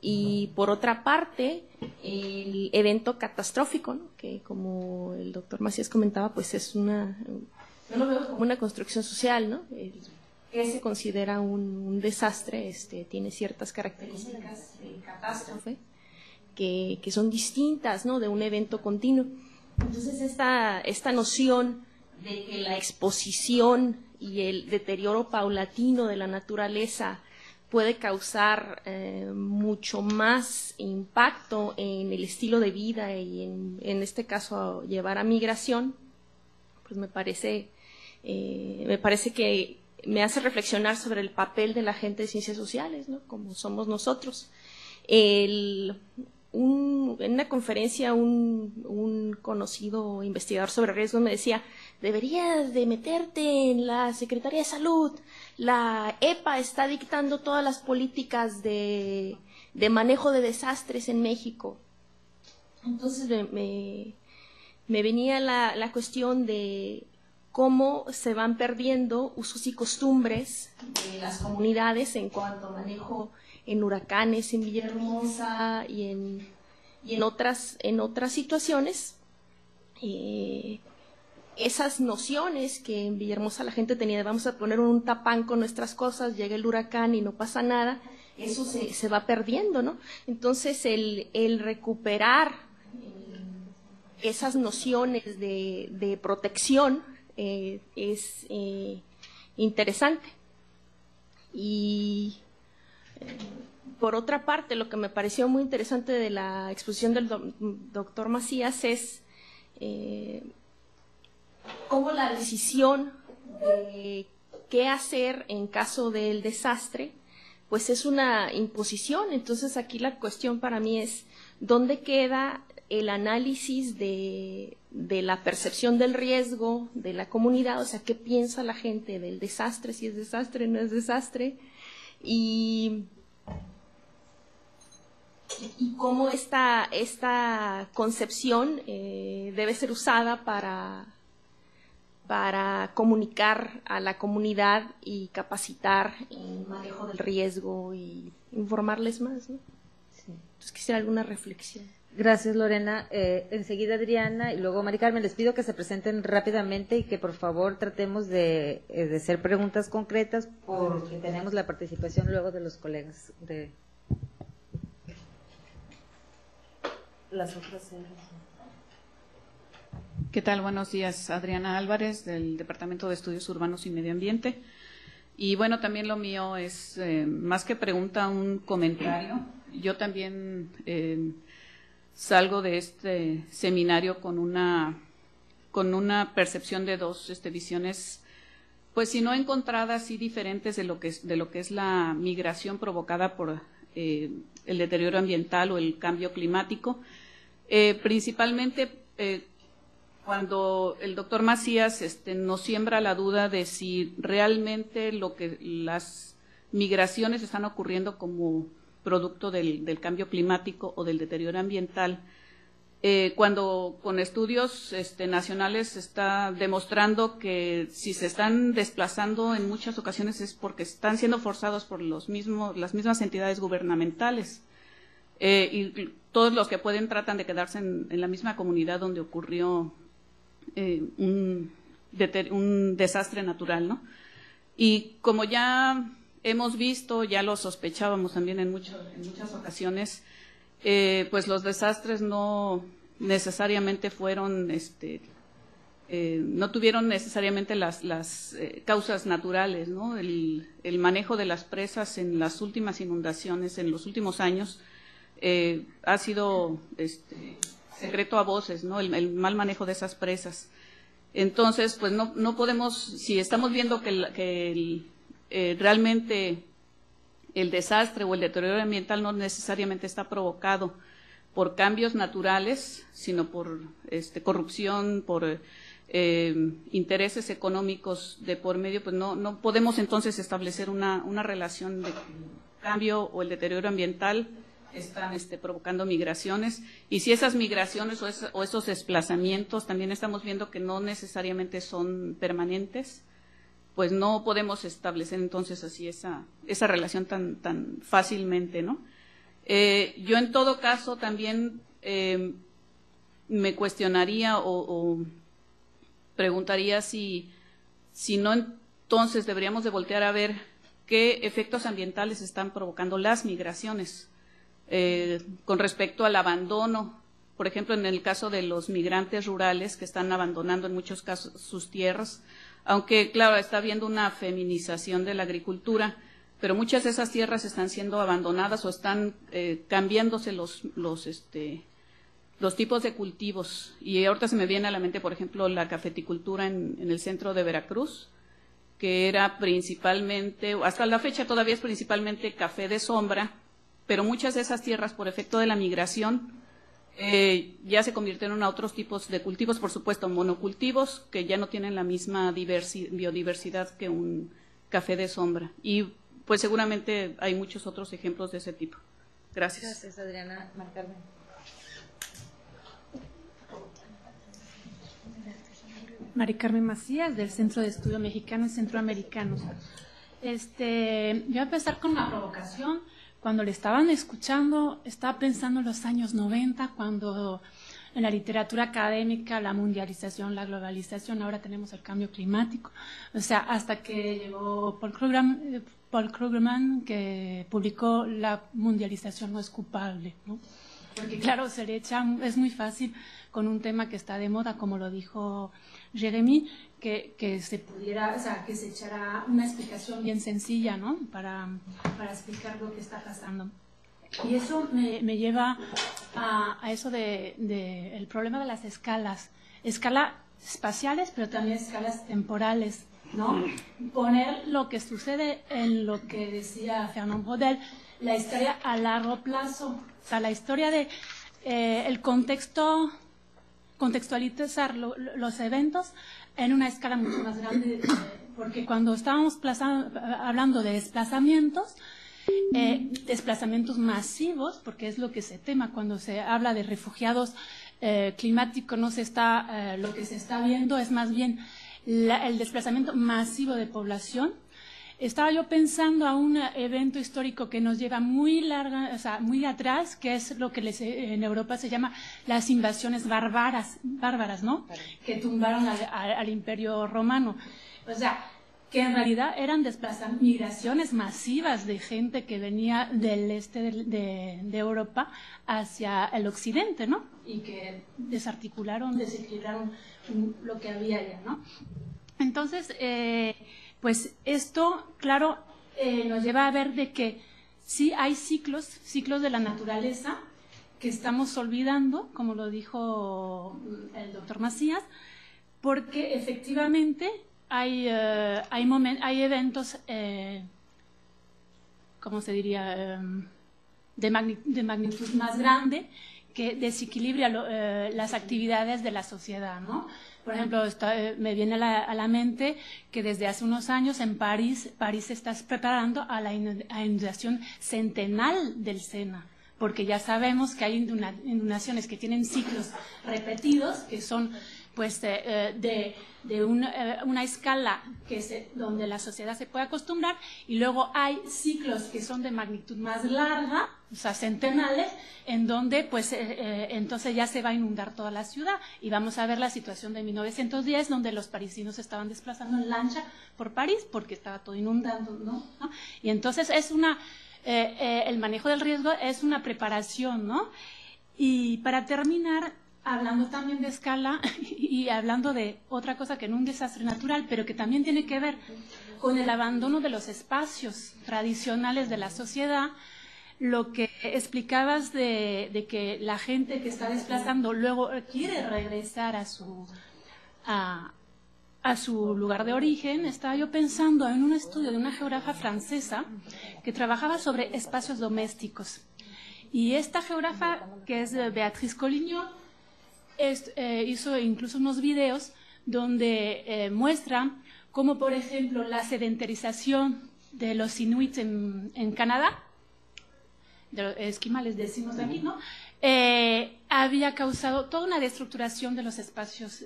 Y por otra parte, el evento catastrófico, ¿no? Que como el doctor Macías comentaba, pues yo lo veo como una construcción social, ¿no? que se considera un desastre, tiene ciertas características de catástrofe que son distintas, ¿no?, de un evento continuo. Entonces esta noción de que la exposición y el deterioro paulatino de la naturaleza puede causar mucho más impacto en el estilo de vida y en este caso llevar a migración, pues me parece que me hace reflexionar sobre el papel de la gente de ciencias sociales, ¿no?, como somos nosotros. En una conferencia un conocido investigador sobre riesgos me decía: deberías de meterte en la Secretaría de Salud, la EPA está dictando todas las políticas de manejo de desastres en México. Entonces me venía la cuestión de cómo se van perdiendo usos y costumbres de las comunidades en cuanto a manejo en huracanes, en Villahermosa y en otras situaciones. Esas nociones que en Villahermosa la gente tenía de vamos a poner un tapán con nuestras cosas, llega el huracán y no pasa nada, eso se va perdiendo, ¿no? Entonces el recuperar esas nociones de protección es interesante. Y por otra parte, lo que me pareció muy interesante de la exposición del doctor Macías es cómo la decisión de qué hacer en caso del desastre, pues es una imposición. Entonces aquí la cuestión para mí es dónde queda el análisis de la percepción del riesgo de la comunidad, o sea, qué piensa la gente del desastre, si es desastre, no es desastre, y cómo esta concepción debe ser usada para comunicar a la comunidad y capacitar en manejo del riesgo y informarles más, ¿no? Sí. Entonces quisiera alguna reflexión. Gracias, Lorena. Enseguida Adriana y luego Mari Carmen. Les pido que se presenten rápidamente y que por favor tratemos de hacer preguntas concretas porque tenemos la participación luego de los colegas de las otras. ¿Qué tal? Buenos días. Adriana Álvarez, del Departamento de Estudios Urbanos y Medio Ambiente. Y bueno, también lo mío es, más que pregunta, un comentario. Yo también salgo de este seminario con una percepción de dos visiones, pues si no encontradas, sí diferentes de lo que es la migración provocada por el deterioro ambiental o el cambio climático. Principalmente cuando el doctor Macías nos siembra la duda de si realmente las migraciones están ocurriendo como producto del cambio climático o del deterioro ambiental, cuando con estudios nacionales se está demostrando que si se están desplazando en muchas ocasiones es porque están siendo forzados por las mismas entidades gubernamentales, y todos los que pueden tratan de quedarse en la misma comunidad donde ocurrió un desastre natural, ¿no? Y como ya hemos visto, ya lo sospechábamos también en muchas ocasiones, pues los desastres no necesariamente fueron, no tuvieron necesariamente las causas naturales, ¿no? El manejo de las presas en las últimas inundaciones, en los últimos años, ha sido secreto a voces, ¿no? El mal manejo de esas presas. Entonces, pues no podemos, si estamos viendo realmente el desastre o el deterioro ambiental no necesariamente está provocado por cambios naturales, sino por corrupción, por intereses económicos de por medio, pues no podemos entonces establecer una relación de cambio o el deterioro ambiental están provocando migraciones. Y si esas migraciones o esos desplazamientos también estamos viendo que no necesariamente son permanentes, pues no podemos establecer entonces así esa relación tan fácilmente, ¿no? Yo en todo caso también me cuestionaría o preguntaría si no Entonces deberíamos de voltear a ver qué efectos ambientales están provocando las migraciones con respecto al abandono. Por ejemplo, en el caso de los migrantes rurales que están abandonando en muchos casos sus tierras, aunque claro, está habiendo una feminización de la agricultura, pero muchas de esas tierras están siendo abandonadas o están cambiándose los tipos de cultivos. Y ahorita se me viene a la mente, por ejemplo, la cafeticultura en el centro de Veracruz, que era principalmente, hasta la fecha todavía es principalmente café de sombra, pero muchas de esas tierras, por efecto de la migración, ya se convirtieron a otros tipos de cultivos, por supuesto, monocultivos, que ya no tienen la misma biodiversidad que un café de sombra. Y pues seguramente hay muchos otros ejemplos de ese tipo. Gracias. Gracias, Adriana. Marcarmen. Mari Carmen Macías, del Centro de Estudios Mexicanos y Centroamericanos. Yo voy a empezar con la provocación. Cuando le estaban escuchando, estaba pensando en los años 90, cuando en la literatura académica, la mundialización, la globalización, ahora tenemos el cambio climático. O sea, hasta que llegó Paul Krugman, que publicó La mundialización no es culpable, ¿no? Porque claro, se le echa, es muy fácil con un tema que está de moda, como lo dijo Jeremy, que se pudiera, o sea, que se echara una explicación bien sencilla, ¿no? Para explicar lo que está pasando. Y eso me lleva a eso de el problema de las escalas. Escalas espaciales, pero también escalas temporales, ¿no? Poner lo que sucede en lo que decía Fernand Braudel, la historia a largo plazo. O sea, la historia de el contexto, contextualizar los eventos en una escala mucho más grande, porque cuando estábamos hablando de desplazamientos masivos, porque es lo que se tema cuando se habla de refugiados climáticos, no se está, lo que se está viendo es más bien el desplazamiento masivo de población. Estaba yo pensando a un evento histórico que nos lleva muy atrás, que es lo que en Europa se llama las invasiones bárbaras, ¿no? Que tumbaron al Imperio Romano. O sea, que en realidad eran migraciones masivas de gente que venía del este de Europa hacia el occidente, ¿no? Y que desequilibraron lo que había allá, ¿no? Entonces, pues esto, claro, nos lleva a ver de que sí hay ciclos de la naturaleza que estamos olvidando, como lo dijo el doctor Macías, porque efectivamente hay eventos, ¿cómo se diría?, de magnitud más grande que desequilibra las actividades de la sociedad, ¿no? Por ejemplo, me viene a la mente que desde hace unos años en París se está preparando a la inundación centenal del Sena, porque ya sabemos que hay inundaciones que tienen ciclos repetidos, que son pues de una escala donde la sociedad se puede acostumbrar, y luego hay ciclos que son de magnitud más larga, o sea, centenales, en donde pues entonces ya se va a inundar toda la ciudad. Y vamos a ver la situación de 1910, donde los parisinos se estaban desplazando en lancha por París porque estaba todo inundando, ¿no? Y entonces es el manejo del riesgo es una preparación, ¿no? Y para terminar, hablando también de escala y hablando de otra cosa que no es un desastre natural, pero que también tiene que ver con el abandono de los espacios tradicionales de la sociedad, lo que explicabas de que la gente que está desplazando luego quiere regresar a su lugar de origen. Estaba yo pensando en un estudio de una geógrafa francesa que trabajaba sobre espacios domésticos. Y esta geógrafa, que es Beatriz Collignon, hizo incluso unos videos donde muestra cómo, por ejemplo, la sedentarización de los inuit en Canadá, de los esquimales decimos aquí, ¿no? Había causado toda una destructuración de los espacios,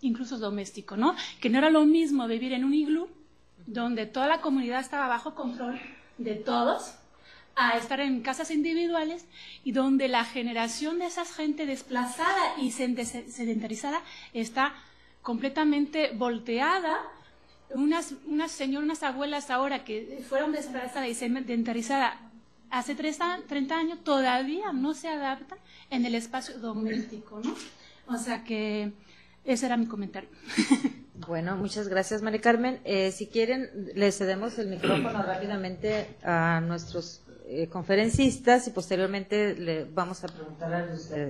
incluso domésticos, ¿no? Que no era lo mismo vivir en un iglú, donde toda la comunidad estaba bajo control de todos, a estar en casas individuales y donde la generación de esa gente desplazada y sedentarizada está completamente volteada unas abuelas ahora que fueron desplazadas y sedentarizadas hace 30 años, todavía no se adaptan en el espacio doméstico, ¿no? O sea que ese era mi comentario. Bueno, muchas gracias, María Carmen. Si quieren, le cedemos el micrófono rápidamente a nuestros conferencistas y posteriormente le vamos a preguntar a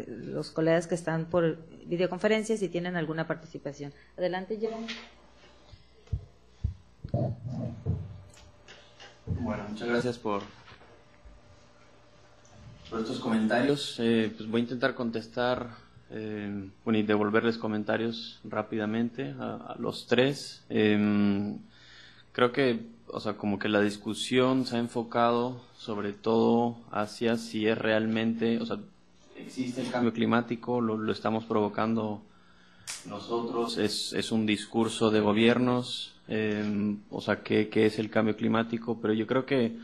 los colegas que están por videoconferencia si tienen alguna participación. Adelante, Jeremy. Bueno, muchas gracias por estos comentarios. Pues voy a intentar contestar y devolverles comentarios rápidamente a los tres. Creo que, o sea, como que la discusión se ha enfocado sobre todo hacia si es realmente, o sea, existe el cambio climático, lo estamos provocando nosotros, es un discurso de gobiernos, o sea, ¿qué es el cambio climático? Pero yo creo que,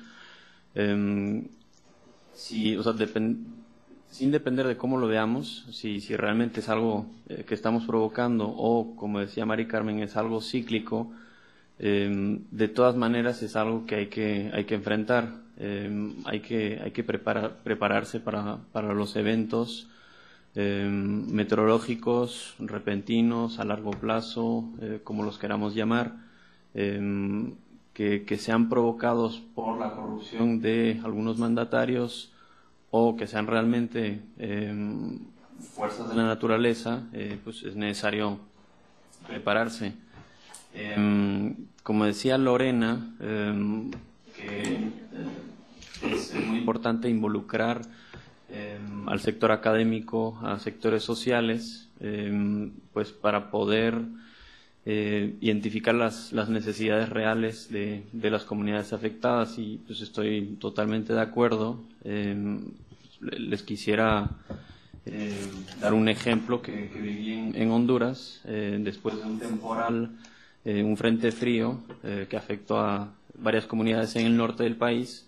sí, o sea, sin depender de cómo lo veamos, si realmente es algo que estamos provocando o, como decía Mari Carmen, es algo cíclico, de todas maneras es algo que hay que enfrentar, hay que prepararse para los eventos meteorológicos, repentinos, a largo plazo, como los queramos llamar, que sean provocados por la corrupción de algunos mandatarios, o que sean realmente fuerzas de la naturaleza, pues es necesario prepararse. Como decía Lorena, que es muy importante involucrar al sector académico, a sectores sociales, pues para poder identificar las necesidades reales de las comunidades afectadas, y pues estoy totalmente de acuerdo. Les quisiera dar un ejemplo que viví en Honduras, después de un temporal, un frente frío que afectó a varias comunidades en el norte del país.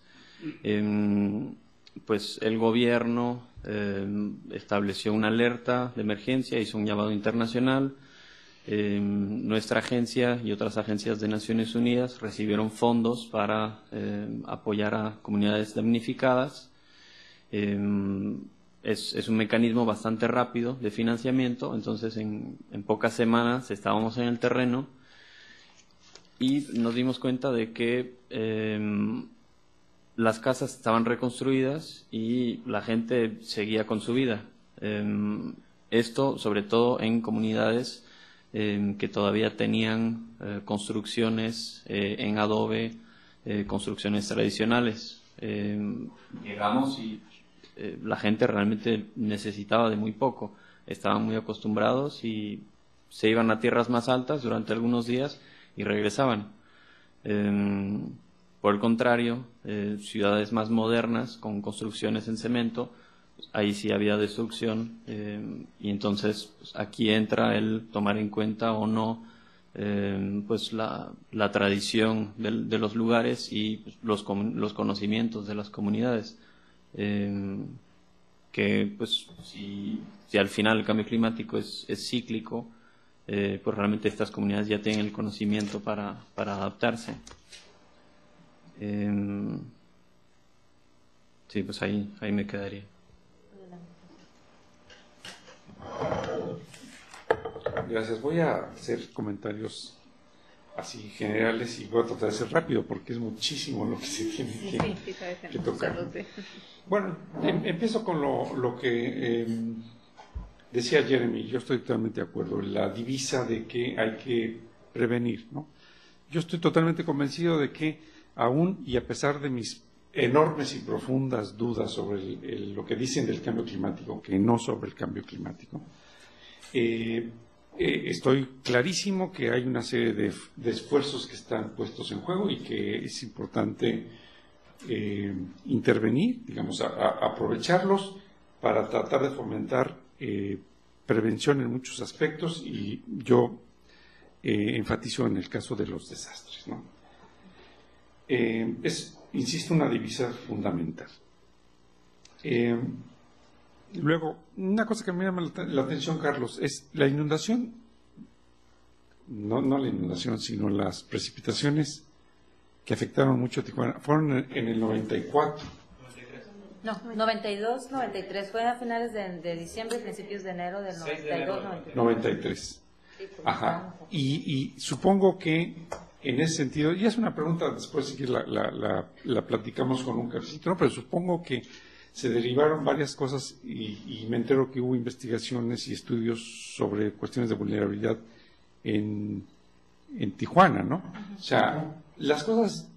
Pues el gobierno estableció una alerta de emergencia, hizo un llamado internacional. Nuestra agencia y otras agencias de Naciones Unidas recibieron fondos para apoyar a comunidades damnificadas. Es un mecanismo bastante rápido de financiamiento, entonces en pocas semanas estábamos en el terreno y nos dimos cuenta de que las casas estaban reconstruidas y la gente seguía con su vida. Esto sobre todo en comunidades que todavía tenían construcciones en adobe, construcciones tradicionales. Llegamos y la gente realmente necesitaba de muy poco. Estaban muy acostumbrados y se iban a tierras más altas durante algunos días y regresaban. Por el contrario, ciudades más modernas con construcciones en cemento, ahí sí había destrucción, y entonces pues, aquí entra el tomar en cuenta o no pues la tradición de los lugares y pues, los conocimientos de las comunidades, que pues si al final el cambio climático es cíclico, pues realmente estas comunidades ya tienen el conocimiento para adaptarse. Sí, pues ahí me quedaría. Gracias. Voy a hacer comentarios así generales y voy a tratar de ser rápido porque es muchísimo lo que se tiene que tocar. Bueno, empiezo con lo que decía Jeremy. Yo estoy totalmente de acuerdo. La divisa de que hay que prevenir, ¿no? Yo estoy totalmente convencido de que aún y a pesar de mis enormes y profundas dudas sobre lo que dicen del cambio climático, que no sobre el cambio climático, estoy clarísimo que hay una serie de esfuerzos que están puestos en juego y que es importante intervenir, digamos, aprovecharlos para tratar de fomentar prevención en muchos aspectos, y yo enfatizo en el caso de los desastres, ¿no? Es, insisto, una divisa fundamental. Luego, una cosa que me llama la atención, Carlos, es la inundación no la inundación, sino las precipitaciones que afectaron mucho a Tijuana, fueron en el 94. No, 92, 93, fue a finales de diciembre y principios de enero del 92, 93. Ajá. Y supongo que en ese sentido, y es una pregunta, después sí que la platicamos con un cafecito, pero supongo que se derivaron varias cosas y me entero que hubo investigaciones y estudios sobre cuestiones de vulnerabilidad en Tijuana, ¿no? O sea, las cosas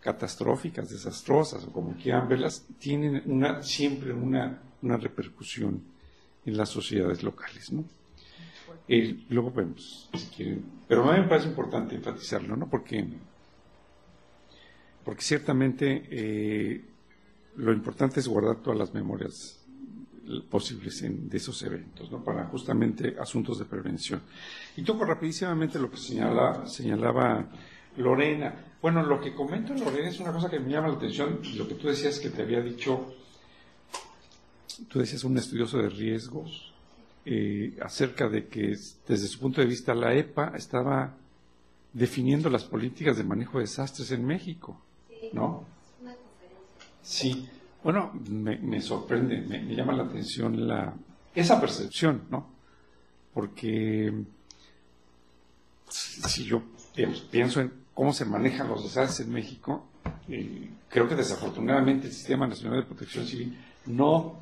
catastróficas, desastrosas, o como quieran verlas, tienen siempre una repercusión en las sociedades locales, ¿no? Luego vemos, si quieren. Pero a mí me parece importante enfatizarlo, ¿no? Porque ciertamente lo importante es guardar todas las memorias posibles de esos eventos, ¿no? Para justamente asuntos de prevención. Y toco rapidísimamente lo que señalaba Lorena. Bueno, lo que comenta Lorena es una cosa que me llama la atención, lo que tú decías que te había dicho, tú decías un estudioso de riesgos, acerca de que desde su punto de vista la EPA estaba definiendo las políticas de manejo de desastres en México, ¿no? Sí. Bueno, me sorprende, me llama la atención esa percepción, ¿no? Porque si yo pienso en cómo se manejan los desastres en México, creo que desafortunadamente el Sistema Nacional de Protección Civil no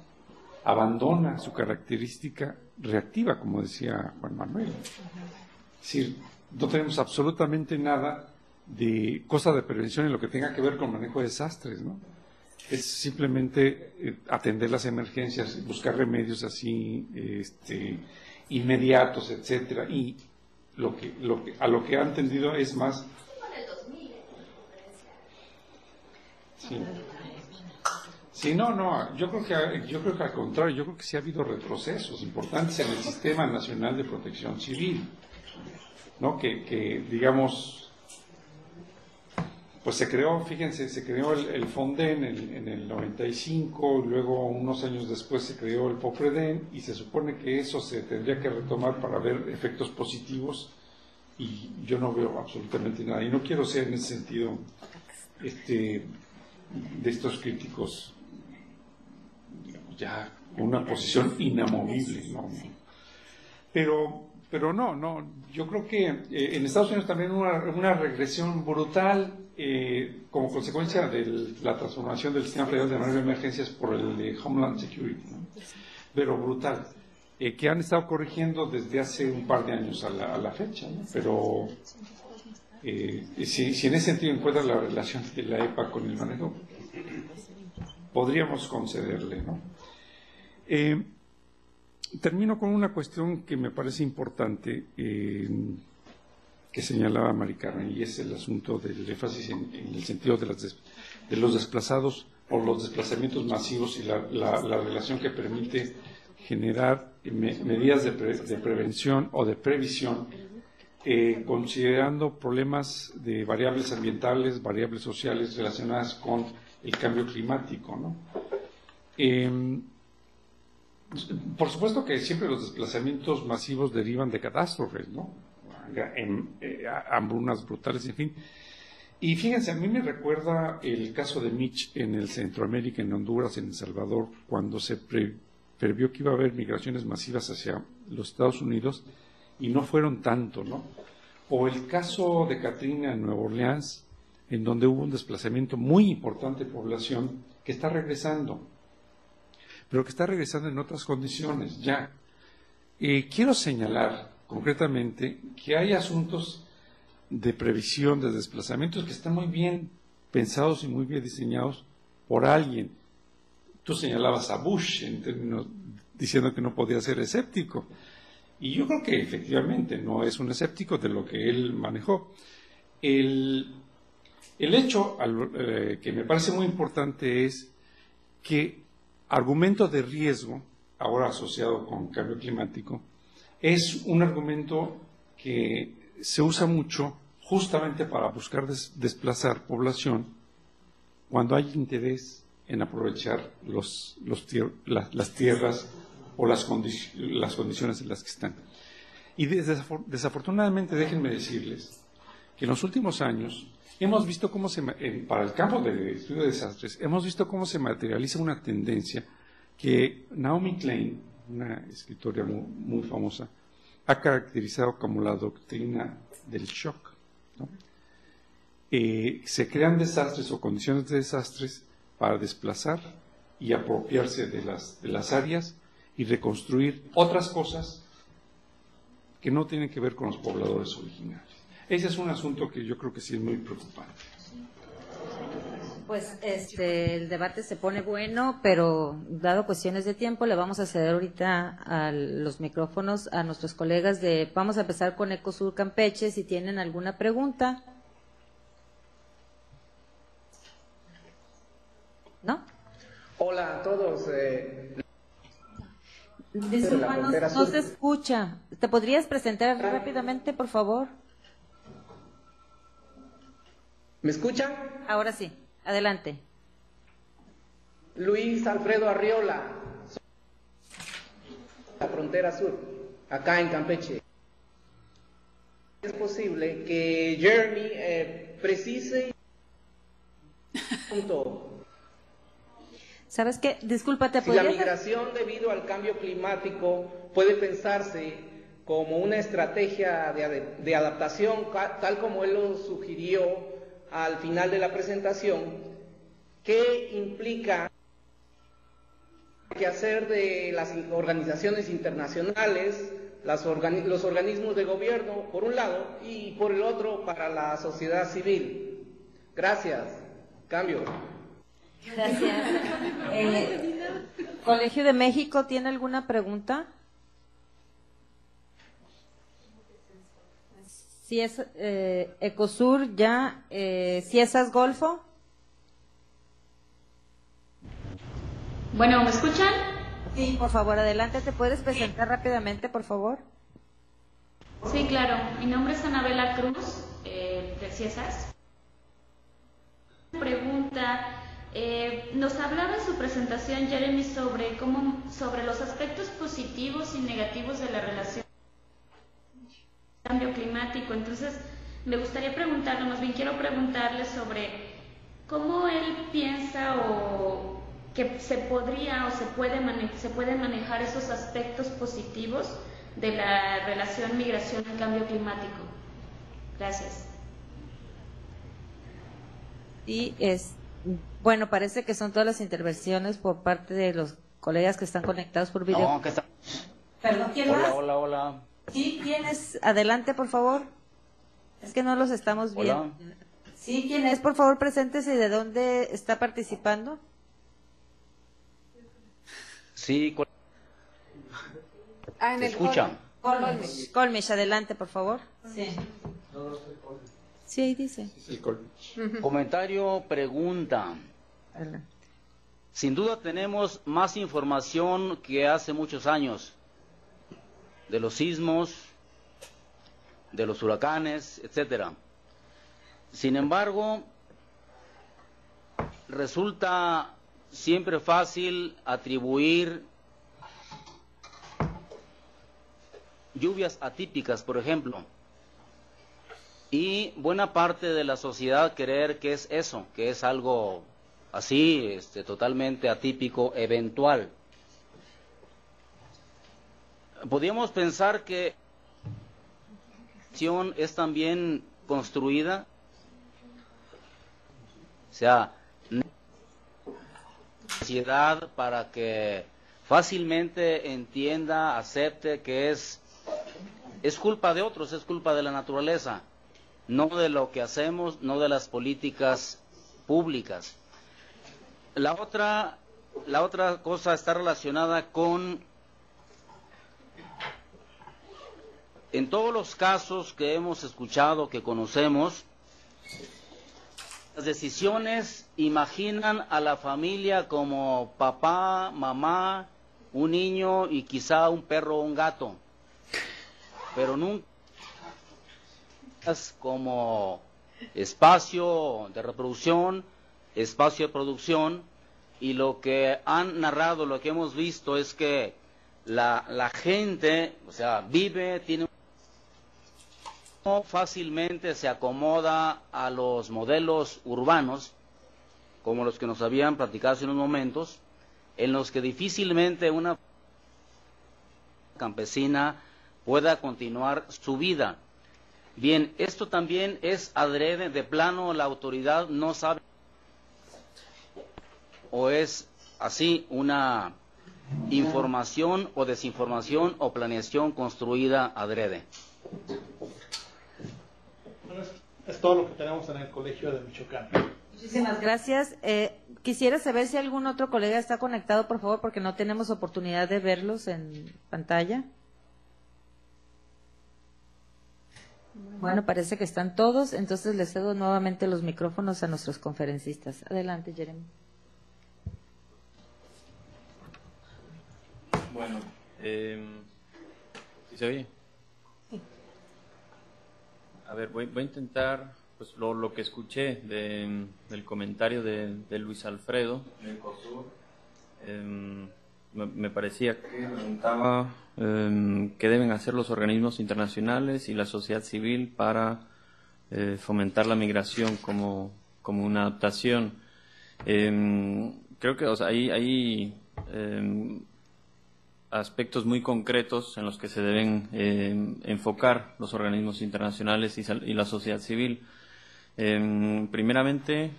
abandona su característica reactiva, como decía Juan Manuel. Es decir, no tenemos absolutamente nada de cosa de prevención en lo que tenga que ver con manejo de desastres, ¿no? Es simplemente atender las emergencias, buscar remedios así inmediatos, etcétera, y a lo que han tendido es más. Sí. Sí, no, yo creo que al contrario, yo creo que sí ha habido retrocesos importantes en el Sistema Nacional de Protección Civil, ¿no? Que digamos, pues se creó, fíjense, se creó el FONDEN en el 95, luego unos años después se creó el POFREDEN, y se supone que eso se tendría que retomar para ver efectos positivos, y yo no veo absolutamente nada, y no quiero ser en ese sentido de estos críticos, digamos, ya con una posición inamovible, ¿no? Pero no, yo creo que en Estados Unidos también una regresión brutal como consecuencia de la transformación del Sistema Federal de Manejo de Emergencias por el de Homeland Security, ¿no? Pero brutal, que han estado corrigiendo desde hace un par de años a la fecha, ¿no? Pero si en ese sentido encuentras la relación de la EPA con el manejo, podríamos concederle, ¿no? Termino con una cuestión que me parece importante, que señalaba Mari Carmen, y es el asunto del énfasis en el sentido de los desplazados o los desplazamientos masivos y la relación que permite generar medidas de prevención o de previsión, considerando problemas de variables ambientales, variables sociales relacionadas con el cambio climático, ¿no? Por supuesto que siempre los desplazamientos masivos derivan de catástrofes, ¿no? Hambrunas brutales, en fin. Y fíjense, a mí me recuerda el caso de Mitch en el Centroamérica, en Honduras, en El Salvador, cuando se previó que iba a haber migraciones masivas hacia los Estados Unidos y no fueron tanto, ¿no? O el caso de Katrina en Nueva Orleans, en donde hubo un desplazamiento muy importante de población que está regresando, pero que está regresando en otras condiciones ya. Quiero señalar concretamente que hay asuntos de previsión de desplazamientos que están muy bien pensados y muy bien diseñados por alguien. Tú señalabas a Bush en términos diciendo que no podía ser escéptico, y yo creo que efectivamente no es un escéptico de lo que él manejó. El hecho que me parece muy importante es que argumento de riesgo, ahora asociado con cambio climático, es un argumento que se usa mucho justamente para buscar desplazar población cuando hay interés en aprovechar las tierras o las condiciones en las que están. Y desafortunadamente, déjenme decirles que en los últimos años hemos visto cómo se, para el campo de estudio de desastres, hemos visto cómo se materializa una tendencia que Naomi Klein, una escritora muy famosa, ha caracterizado como la doctrina del shock, ¿no? Se crean desastres o condiciones de desastres para desplazar y apropiarse de las áreas y reconstruir otras cosas que no tienen que ver con los pobladores originarios. Ese es un asunto que yo creo que sí es muy preocupante. Pues el debate se pone bueno, pero dado cuestiones de tiempo, le vamos a ceder ahorita a los micrófonos a nuestros colegas de... Vamos a empezar con Ecosur Campeche, si tienen alguna pregunta. ¿No? Hola a todos. Disculpanos, no se escucha. ¿Te podrías presentar rápidamente, por favor? ¿Me escuchan? Ahora sí. Adelante. Luis Alfredo Arriola, la frontera sur, acá en Campeche. Es posible que Jeremy precise. Punto. ¿Sabes qué? Discúlpate. Si la migración debido al cambio climático puede pensarse como una estrategia de adaptación, tal como él lo sugirió al final de la presentación, ¿qué implica que hacer de las organizaciones internacionales, los organismos de gobierno, por un lado, y por el otro, para la sociedad civil? Gracias. Cambio. Gracias. ¿Colegio de México tiene alguna pregunta? Si es Ecosur ya, CIESAS Golfo. Bueno, ¿me escuchan? Sí, por favor, adelante. ¿Te puedes presentar rápidamente, por favor? Sí, claro. Mi nombre es Anabela Cruz, de CIESAS. Pregunta, nos hablaba en su presentación, Jeremy, sobre los aspectos positivos y negativos de la relación cambio climático. Entonces, me gustaría preguntarle, más bien quiero preguntarle sobre cómo él piensa o que se podría o se pueden manejar esos aspectos positivos de la relación migración y cambio climático. Gracias. Y bueno, parece que son todas las intervenciones por parte de los colegas que están conectados por video. No, que está... Perdón, ¿quién más? Hola. Sí, ¿quién es? Adelante, por favor. Es que no los estamos viendo. Hola. Sí, ¿quién es? Por favor, preséntese. ¿De dónde está participando? Sí, ¿me escuchan? Colmich, adelante, por favor. Sí. Sí, ahí dice. Sí, Colmich. Comentario, pregunta. Adelante. Sin duda tenemos más información que hace muchos años, de los sismos, de los huracanes, etcétera. Sin embargo, resulta siempre fácil atribuir lluvias atípicas, por ejemplo, y buena parte de la sociedad creer que es eso, que es algo así, totalmente atípico, eventual. Podríamos pensar que la acción es también construida, o sea, sociedad para que fácilmente entienda, acepte que es culpa de otros, es culpa de la naturaleza, no de lo que hacemos, no de las políticas públicas. La otra cosa está relacionada con... En todos los casos que hemos escuchado, que conocemos, las decisiones imaginan a la familia como papá, mamá, un niño y quizá un perro o un gato, pero nunca como espacio de reproducción, espacio de producción, y lo que han narrado, lo que hemos visto es que la gente, o sea, vive, tiene no fácilmente se acomoda a los modelos urbanos, como los que nos habían platicado hace unos momentos, en los que difícilmente una campesina pueda continuar su vida. Bien, esto también es adrede, de plano la autoridad no sabe, o es así una información o desinformación o planeación construida adrede. Bueno, es todo lo que tenemos en el Colegio de Michoacán. Muchísimas gracias. Quisiera saber si algún otro colega está conectado, por favor, porque no tenemos oportunidad de verlos en pantalla. Bueno, parece que están todos, entonces les cedo nuevamente los micrófonos a nuestros conferencistas. Adelante, Jeremy. Bueno, ¿sí se oye? Sí. A ver, voy a intentar, pues, lo que escuché del comentario de Luis Alfredo, del COSUR. Me parecía que preguntaba qué deben hacer los organismos internacionales y la sociedad civil para fomentar la migración como una adaptación. Creo que, o sea, hay aspectos muy concretos en los que se deben enfocar los organismos internacionales y la sociedad civil. Primeramente,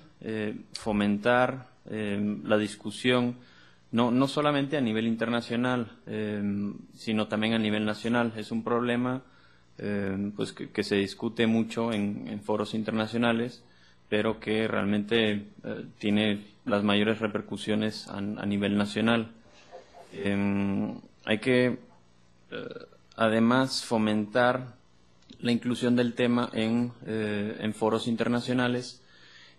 fomentar la discusión no solamente a nivel internacional, sino también a nivel nacional. Es un problema pues que se discute mucho en foros internacionales, pero que realmente tiene las mayores repercusiones a nivel nacional. Hay que, además, fomentar la inclusión del tema en foros internacionales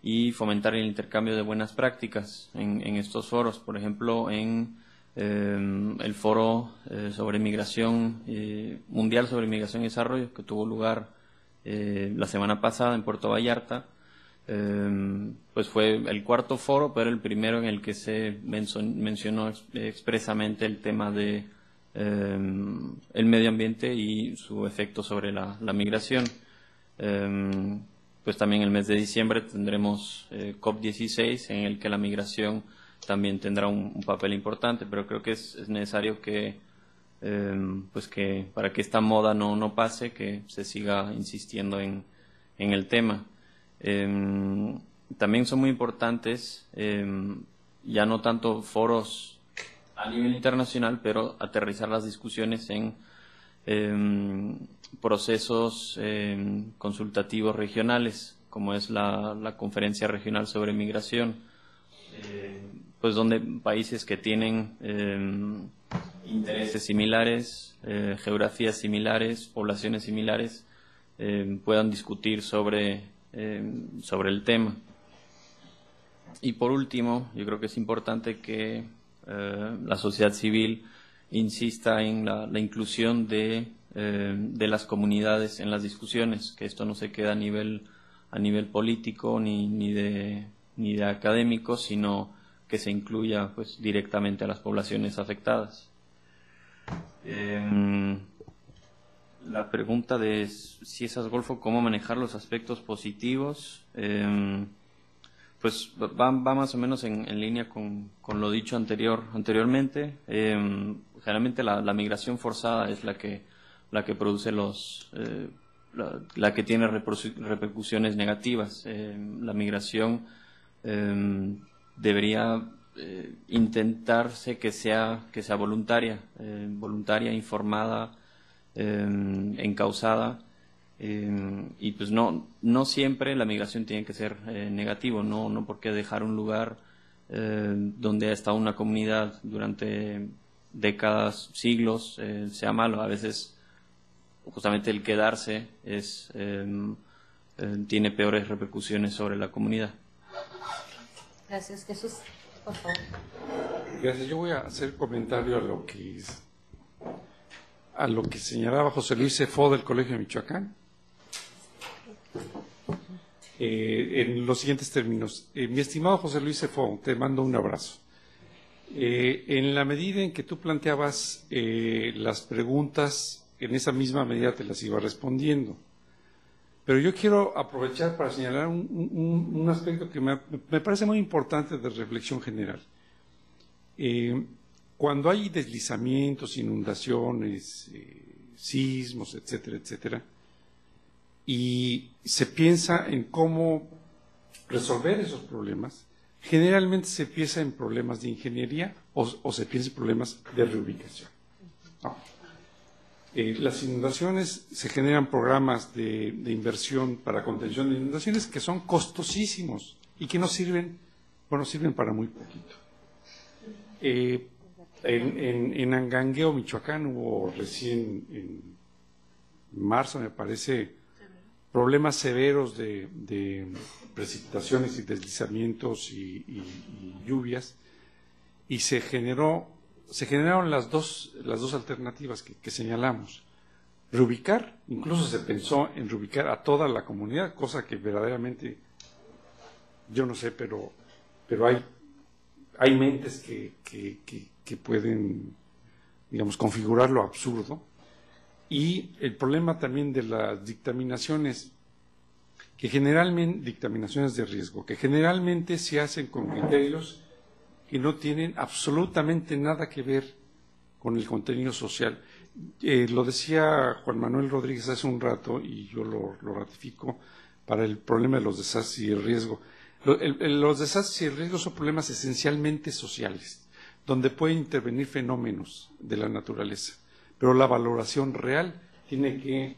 y fomentar el intercambio de buenas prácticas en estos foros, por ejemplo, en el foro sobre migración mundial sobre migración y desarrollo que tuvo lugar la semana pasada en Puerto Vallarta. Pues fue el cuarto foro, pero el primero en el que se mencionó expresamente el tema de el medio ambiente y su efecto sobre la migración. Pues también el mes de diciembre tendremos COP16, en el que la migración también tendrá un papel importante, pero creo que es necesario que, pues que para que esta moda no pase, que se siga insistiendo en el tema. También son muy importantes, ya no tanto foros a nivel internacional, pero aterrizar las discusiones en procesos consultativos regionales, como es la Conferencia Regional sobre Migración, pues donde países que tienen intereses similares, geografías similares, poblaciones similares, puedan discutir sobre el tema. Y por último, yo creo que es importante que la sociedad civil insista en la inclusión de las comunidades en las discusiones, que esto no se queda a nivel político ni de académicos, sino que se incluya, pues, directamente a las poblaciones afectadas. La pregunta de CIESAS Golfo, ¿cómo manejar los aspectos positivos? Pues va más o menos en línea con lo dicho anteriormente. Generalmente la migración forzada es la que produce la que tiene repercusiones negativas. La migración debería intentarse que sea voluntaria, informada, encauzada, y pues no siempre la migración tiene que ser negativo. No porque dejar un lugar donde ha estado una comunidad durante décadas, siglos, sea malo. A veces justamente el quedarse tiene peores repercusiones sobre la comunidad. Gracias, Jesús. Por favor. Gracias. Yo voy a hacer comentario a lo que señalaba José Luis Cefó del Colegio de Michoacán. En los siguientes términos. Mi estimado José Luis Cefó, te mando un abrazo. En la medida en que tú planteabas las preguntas, en esa misma medida te las iba respondiendo. Pero yo quiero aprovechar para señalar un aspecto que me parece muy importante de reflexión general. Cuando hay deslizamientos, inundaciones, sismos, etcétera, etcétera, y se piensa en cómo resolver esos problemas, generalmente se piensa en problemas de ingeniería o se piensa en problemas de reubicación. No. Las inundaciones, se generan programas de inversión para contención de inundaciones que son costosísimos y que no sirven, bueno, sirven para muy poquito. En Angangueo, Michoacán, hubo recién en marzo, me parece, problemas severos de precipitaciones y deslizamientos y lluvias, y se generaron las dos alternativas que señalamos. Reubicar, incluso se pensó en reubicar a toda la comunidad, cosa que verdaderamente, yo no sé, pero hay mentes que pueden, digamos, configurar lo absurdo. Y el problema también de las dictaminaciones, que generalmente, dictaminaciones de riesgo, que generalmente se hacen con criterios que no tienen absolutamente nada que ver con el contenido social. Lo decía Juan Manuel Rodríguez hace un rato, y yo lo ratifico, para el problema de los desastres y el riesgo. Los desastres y el riesgo son problemas esencialmente sociales, donde pueden intervenir fenómenos de la naturaleza, pero la valoración real tiene que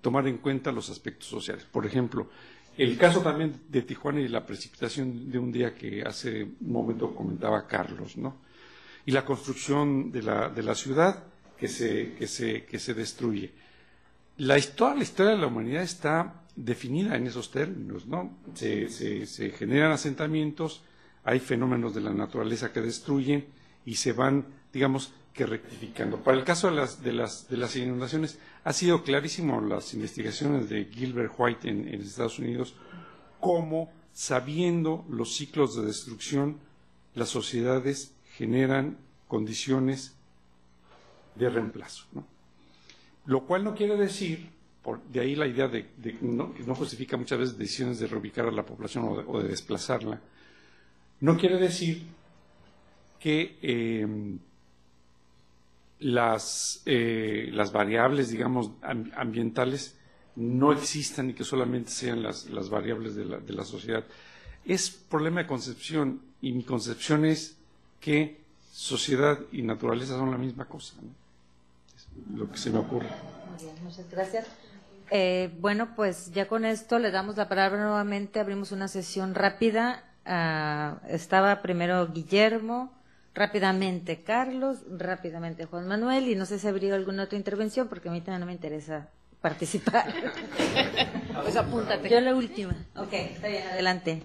tomar en cuenta los aspectos sociales. Por ejemplo, el caso también de Tijuana y la precipitación de un día que hace un momento comentaba Carlos, ¿no? Y la construcción de la ciudad que se destruye. Toda la historia de la humanidad está definida en esos términos, ¿no? Se generan asentamientos, hay fenómenos de la naturaleza que destruyen y se van, digamos, que rectificando. Para el caso de las inundaciones, ha sido clarísimo las investigaciones de Gilbert White en Estados Unidos, cómo, sabiendo los ciclos de destrucción, las sociedades generan condiciones de reemplazo, ¿no? Lo cual no quiere decir, de ahí la idea que no justifica muchas veces decisiones de reubicar a la población o de desplazarla, no quiere decir que las variables, digamos, ambientales no existan y que solamente sean las variables de la sociedad. Es problema de concepción, y mi concepción es que sociedad y naturaleza son la misma cosa, ¿no? Es lo que se me ocurre. Muy bien, muchas gracias. Bueno, pues ya con esto le damos la palabra nuevamente, abrimos una sesión rápida. Estaba primero Guillermo, rápidamente Carlos, rápidamente Juan Manuel, y no sé si habría alguna otra intervención, porque a mí también no me interesa participar. Pues apúntate. Yo la última. Ok, está bien, adelante.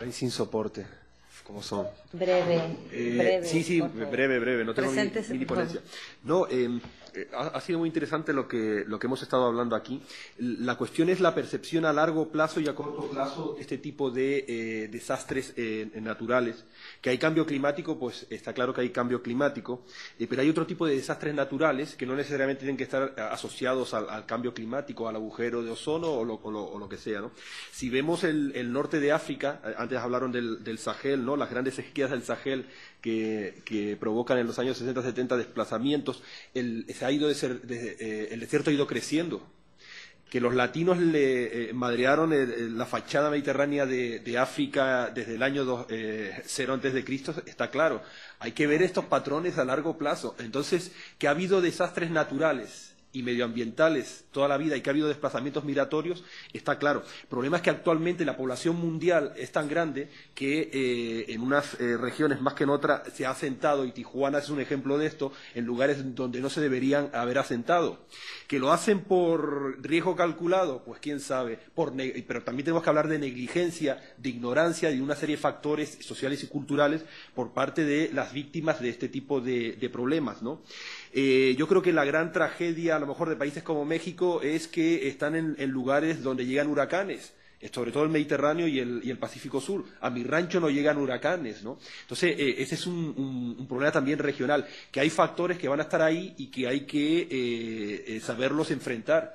Ahí sin soporte, ¿cómo son? Breve. Sí, breve, no tengo mi ponencia. No, ha sido muy interesante lo que hemos estado hablando aquí. La cuestión es la percepción a largo plazo y a corto plazo de este tipo de desastres naturales. Que hay cambio climático, pues está claro que hay cambio climático, pero hay otro tipo de desastres naturales que no necesariamente tienen que estar asociados al cambio climático, al agujero de ozono o lo que sea, ¿no? Si vemos el norte de África, antes hablaron del Sahel, ¿no? Las grandes sequías del Sahel que provocan en los años 60-70 desplazamientos, el desierto ha ido creciendo, que los latinos le madrearon la fachada mediterránea de África desde el año 0 antes de Cristo, está claro. Hay que ver estos patrones a largo plazo. Entonces, que ha habido desastres naturales y medioambientales toda la vida y que ha habido desplazamientos migratorios, está claro. El problema es que actualmente la población mundial es tan grande que en unas regiones más que en otras se ha asentado, y Tijuana es un ejemplo de esto, en lugares donde no se deberían haber asentado. Que lo hacen por riesgo calculado, pues quién sabe, pero también tenemos que hablar de negligencia, de ignorancia, de una serie de factores sociales y culturales por parte de las víctimas de este tipo de problemas, ¿no? Yo creo que la gran tragedia, a lo mejor, de países como México es que están en lugares donde llegan huracanes. sobre todo el Mediterráneo y el Pacífico Sur. A mi rancho no llegan huracanes, ¿no? Entonces, ese es un problema también regional, que hay factores que van a estar ahí y que hay que saberlos enfrentar.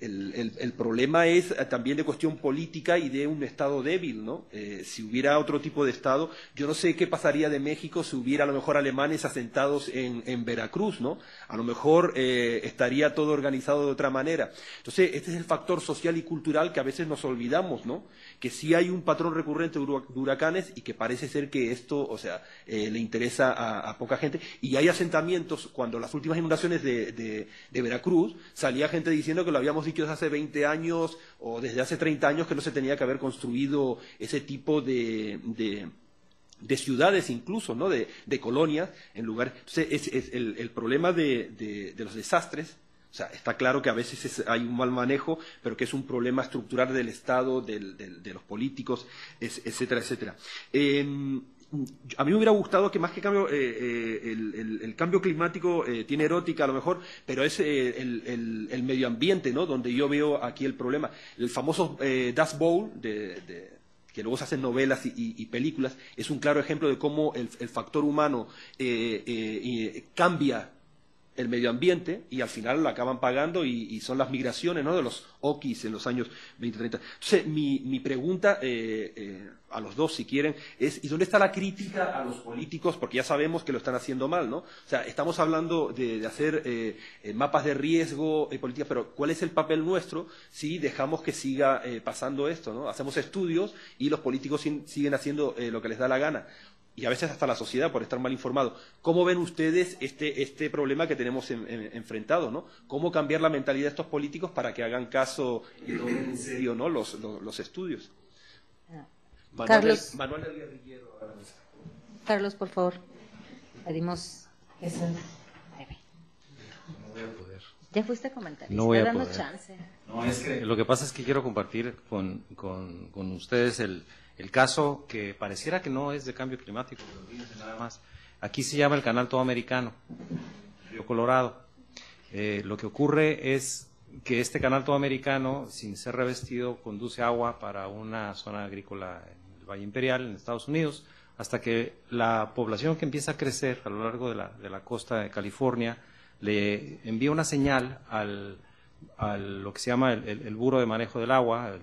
El problema es también de cuestión política y de un Estado débil, ¿no? Si hubiera otro tipo de Estado, yo no sé qué pasaría de México si hubiera a lo mejor alemanes asentados en Veracruz, ¿no? A lo mejor estaría todo organizado de otra manera. Entonces, este es el factor social y cultural que a veces nos olvidamos, ¿no? Que sí hay un patrón recurrente de huracanes y que parece ser que esto, o sea, le interesa a poca gente. Y hay asentamientos, cuando las últimas inundaciones de Veracruz, salía gente diciendo que lo habíamos dicho hace 20 años o desde hace 30 años que no se tenía que haber construido ese tipo de ciudades incluso, ¿no? De colonias en lugares. Entonces, es el problema de los desastres. O sea, está claro que a veces hay un mal manejo, pero que es un problema estructural del Estado, de los políticos, etcétera, etcétera. A mí me hubiera gustado que más que cambio, el cambio climático tiene erótica a lo mejor, pero es el medio ambiente, ¿no? Donde yo veo aquí el problema. El famoso Dust Bowl, que luego se hacen novelas y películas, es un claro ejemplo de cómo el factor humano cambia el medio ambiente y al final lo acaban pagando y son las migraciones, ¿no? De los oquis en los años 20-30. Entonces, mi pregunta a los dos, si quieren, es ¿y dónde está la crítica a los políticos? Porque ya sabemos que lo están haciendo mal, ¿no? O sea, estamos hablando de hacer mapas de riesgo y políticas, pero ¿cuál es el papel nuestro si dejamos que siga pasando esto, ¿no? Hacemos estudios y los políticos siguen haciendo lo que les da la gana. Y a veces hasta la sociedad por estar mal informado. ¿Cómo ven ustedes este problema que tenemos enfrentado, ¿no? ¿Cómo cambiar la mentalidad de estos políticos para que hagan caso y tomen en serio, ¿no? los estudios? Manuel del Guerrillero. Carlos, por favor. Pedimos. Eso. No voy a poder. Ya fuiste a comentar. No voy a poder. Chance. No, es que lo que pasa es que quiero compartir con ustedes el caso que pareciera que no es de cambio climático, nada más. Aquí se llama el Canal Todo Americano, Río Colorado. Lo que ocurre es que este Canal Todo Americano, sin ser revestido, conduce agua para una zona agrícola en el Valle Imperial, en Estados Unidos, hasta que la población que empieza a crecer a lo largo de la costa de California le envía una señal a lo que se llama el Buró de Manejo del Agua,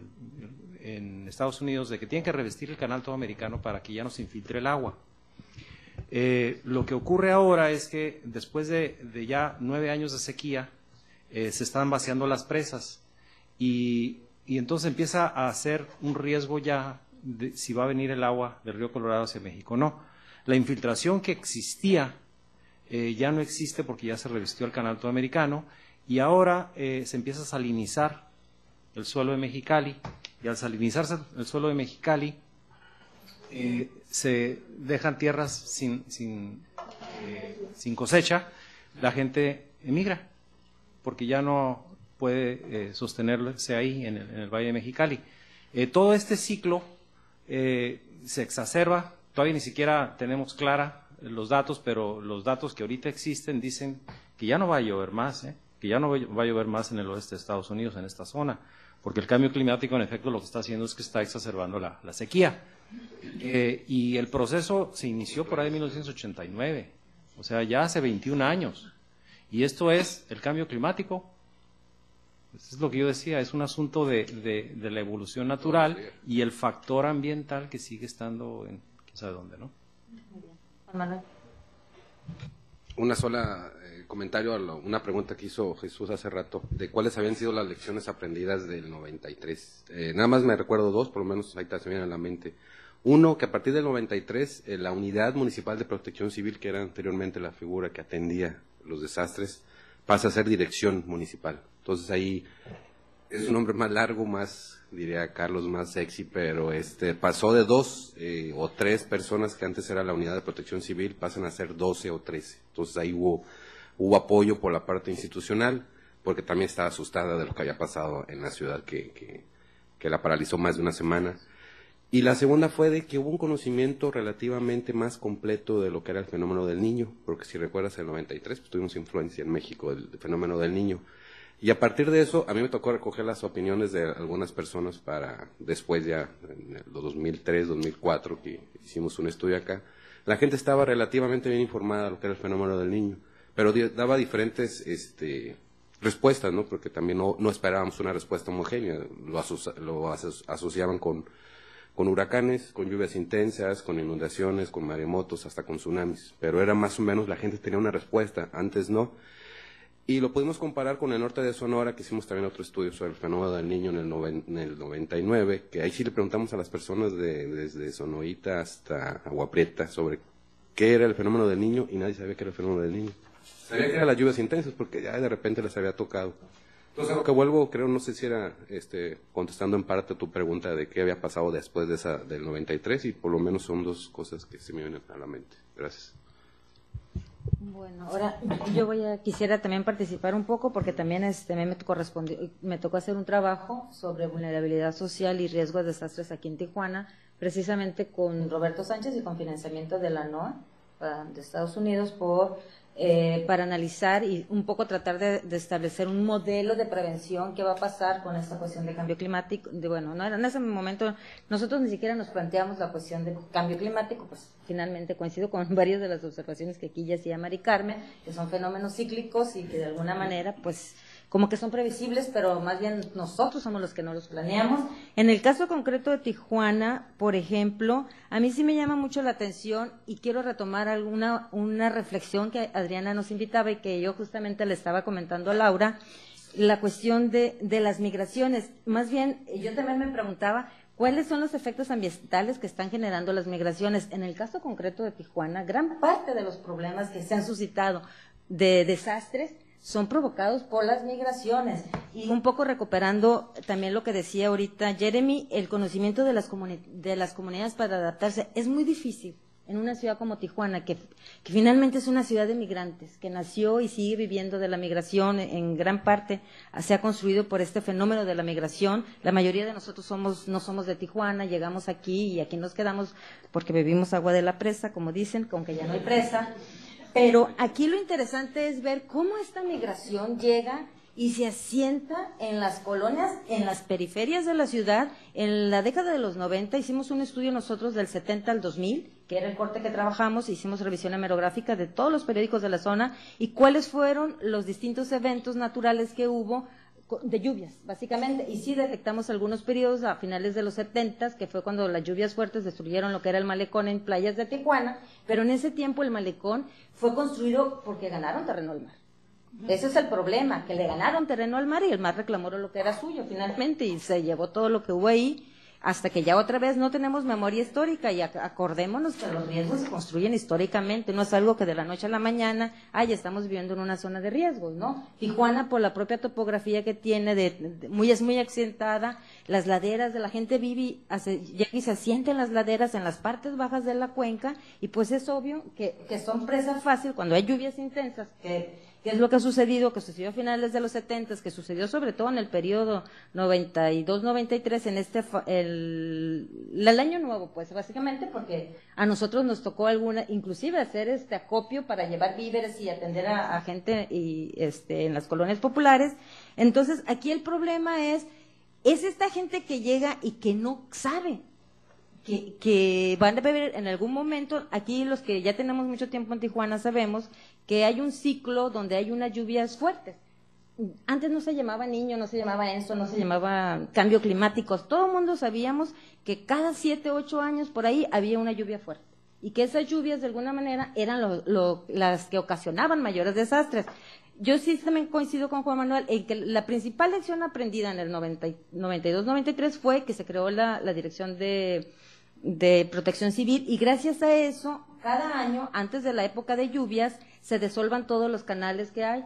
en Estados Unidos, de que tienen que revestir el Canal Todo Americano para que ya no se infiltre el agua. Lo que ocurre ahora es que después de ya 9 años de sequía, se están vaciando las presas y entonces empieza a hacer un riesgo ya de si va a venir el agua del río Colorado hacia México o no. La infiltración que existía ya no existe porque ya se revestió el Canal Todo Americano y ahora se empieza a salinizar el suelo de Mexicali. Y al salinizarse el suelo de Mexicali, se dejan tierras sin cosecha, la gente emigra, porque ya no puede sostenerse ahí en el Valle de Mexicali. Todo este ciclo se exacerba, todavía ni siquiera tenemos clara los datos, pero los datos que ahorita existen dicen que ya no va a llover más, que ya no va a llover más en el oeste de Estados Unidos, en esta zona. Porque el cambio climático, en efecto, lo que está haciendo es que está exacerbando la sequía. Y el proceso se inició por ahí en 1989, o sea, ya hace 21 años. Y esto es el cambio climático. Eso es lo que yo decía, es un asunto de la evolución natural y el factor ambiental que sigue estando en quién sabe dónde, ¿no? Muy bien. Juan Manuel. Una sola comentario a una pregunta que hizo Jesús hace rato, de cuáles habían sido las lecciones aprendidas del 93. Nada más me recuerdo dos, por lo menos ahí se me viene a la mente. Uno, que a partir del 93, la Unidad Municipal de Protección Civil, que era anteriormente la figura que atendía los desastres, pasa a ser Dirección Municipal. Entonces ahí es un nombre más largo, más, diría Carlos, más sexy, pero pasó de 2 o 3 personas que antes era la Unidad de Protección Civil, pasan a ser 12 o 13. Entonces ahí hubo apoyo por la parte institucional, porque también estaba asustada de lo que había pasado en la ciudad que la paralizó más de una semana. Y la segunda fue de que hubo un conocimiento relativamente más completo de lo que era el fenómeno del niño, porque si recuerdas el 93, pues tuvimos influencia en México del fenómeno del niño. Y a partir de eso, a mí me tocó recoger las opiniones de algunas personas para después ya, en el 2003, 2004, que hicimos un estudio acá. La gente estaba relativamente bien informada de lo que era el fenómeno del niño, pero daba diferentes respuestas, ¿no? Porque también no esperábamos una respuesta homogénea, lo asociaban con huracanes, con lluvias intensas, con inundaciones, con maremotos, hasta con tsunamis. Pero era más o menos, la gente tenía una respuesta, antes no. Y lo pudimos comparar con el norte de Sonora, que hicimos también otro estudio sobre el fenómeno del niño en el 99, que ahí sí le preguntamos a las personas desde Sonoita hasta Agua Prieta sobre qué era el fenómeno del niño, y nadie sabía qué era el fenómeno del niño. Sabía que eran las lluvias intensas, porque ya de repente les había tocado. Entonces, a lo que vuelvo, creo, no sé si era contestando en parte tu pregunta de qué había pasado después de esa del 93, y por lo menos son dos cosas que se me vienen a la mente. Gracias. Bueno, ahora yo quisiera también participar un poco, porque también me tocó hacer un trabajo sobre vulnerabilidad social y riesgo de desastres aquí en Tijuana, precisamente con Roberto Sánchez y con financiamiento de la NOAA de Estados Unidos para analizar y un poco tratar de establecer un modelo de prevención que va a pasar con esta cuestión de cambio climático. En ese momento nosotros ni siquiera nos planteamos la cuestión de cambio climático, pues finalmente coincido con varias de las observaciones que aquí ya hacía Mari Carmen, que son fenómenos cíclicos y que de alguna manera pues como que son previsibles, pero más bien nosotros somos los que no los planeamos. En el caso concreto de Tijuana, por ejemplo, a mí sí me llama mucho la atención y quiero retomar una reflexión que Adriana nos invitaba y que yo justamente le estaba comentando a Laura, la cuestión de las migraciones. Más bien, yo también me preguntaba, ¿cuáles son los efectos ambientales que están generando las migraciones? En el caso concreto de Tijuana, gran parte de los problemas que se han suscitado de desastres son provocados por las migraciones. Y un poco recuperando también lo que decía ahorita Jeremy, el conocimiento de las comunidades para adaptarse es muy difícil en una ciudad como Tijuana, que finalmente es una ciudad de migrantes, que nació y sigue viviendo de la migración, en gran parte se ha construido por este fenómeno de la migración. La mayoría de nosotros no somos de Tijuana, llegamos aquí y aquí nos quedamos porque bebimos agua de la presa, como dicen, con que ya no hay presa. Pero aquí lo interesante es ver cómo esta migración llega y se asienta en las colonias, en las periferias de la ciudad. En la década de los 90 hicimos un estudio nosotros del 70 al 2000, que era el corte que trabajamos, hicimos revisión hemerográfica de todos los periódicos de la zona y cuáles fueron los distintos eventos naturales que hubo de lluvias, básicamente, y sí detectamos algunos periodos a finales de los 70, que fue cuando las lluvias fuertes destruyeron lo que era el malecón en playas de Tijuana, pero en ese tiempo el malecón fue construido porque ganaron terreno al mar. Ese es el problema, que le ganaron terreno al mar y el mar reclamó lo que era suyo finalmente y se llevó todo lo que hubo ahí, hasta que ya otra vez no tenemos memoria histórica y acordémonos que los riesgos se construyen históricamente, no es algo que de la noche a la mañana, ya estamos viviendo en una zona de riesgos, ¿no? Tijuana, por la propia topografía que tiene, es muy accidentada, las laderas, la gente vive y se asienta en las laderas, en las partes bajas de la cuenca, y pues es obvio que son presa fácil cuando hay lluvias intensas, que es lo que ha sucedido, que sucedió a finales de los 70, que sucedió sobre todo en el periodo 92-93, en el año nuevo, pues básicamente, porque a nosotros nos tocó inclusive hacer acopio para llevar víveres y atender a gente y en las colonias populares. Entonces aquí el problema es esta gente que llega y que no sabe que van a vivir en algún momento. Aquí los que ya tenemos mucho tiempo en Tijuana sabemos que hay un ciclo donde hay unas lluvias fuertes. Antes no se llamaba niño, no se llamaba eso, no se llamaba cambio climático. Todo el mundo sabíamos que cada 7, 8 años por ahí había una lluvia fuerte y que esas lluvias de alguna manera eran las que ocasionaban mayores desastres. Yo sí también coincido con Juan Manuel en que la principal lección aprendida en el 92-93 fue que se creó la Dirección de Protección Civil, y gracias a eso, cada año, antes de la época de lluvias, se desolvan todos los canales que hay.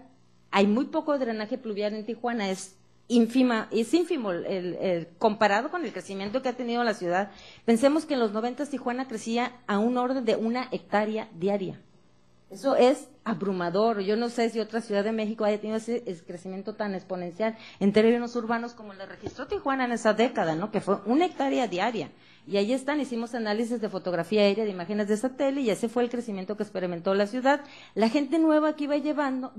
Hay muy poco drenaje pluvial en Tijuana, es ínfimo comparado con el crecimiento que ha tenido la ciudad. Pensemos que en los 90 Tijuana crecía a un orden de 1 hectárea diaria. Eso es abrumador. Yo no sé si otra ciudad de México haya tenido ese crecimiento tan exponencial en términos urbanos como lo registró Tijuana en esa década, ¿no? Que fue 1 hectárea diaria. Y ahí hicimos análisis de fotografía aérea, de imágenes de satélite, y ese fue el crecimiento que experimentó la ciudad. La gente nueva que iba llegando,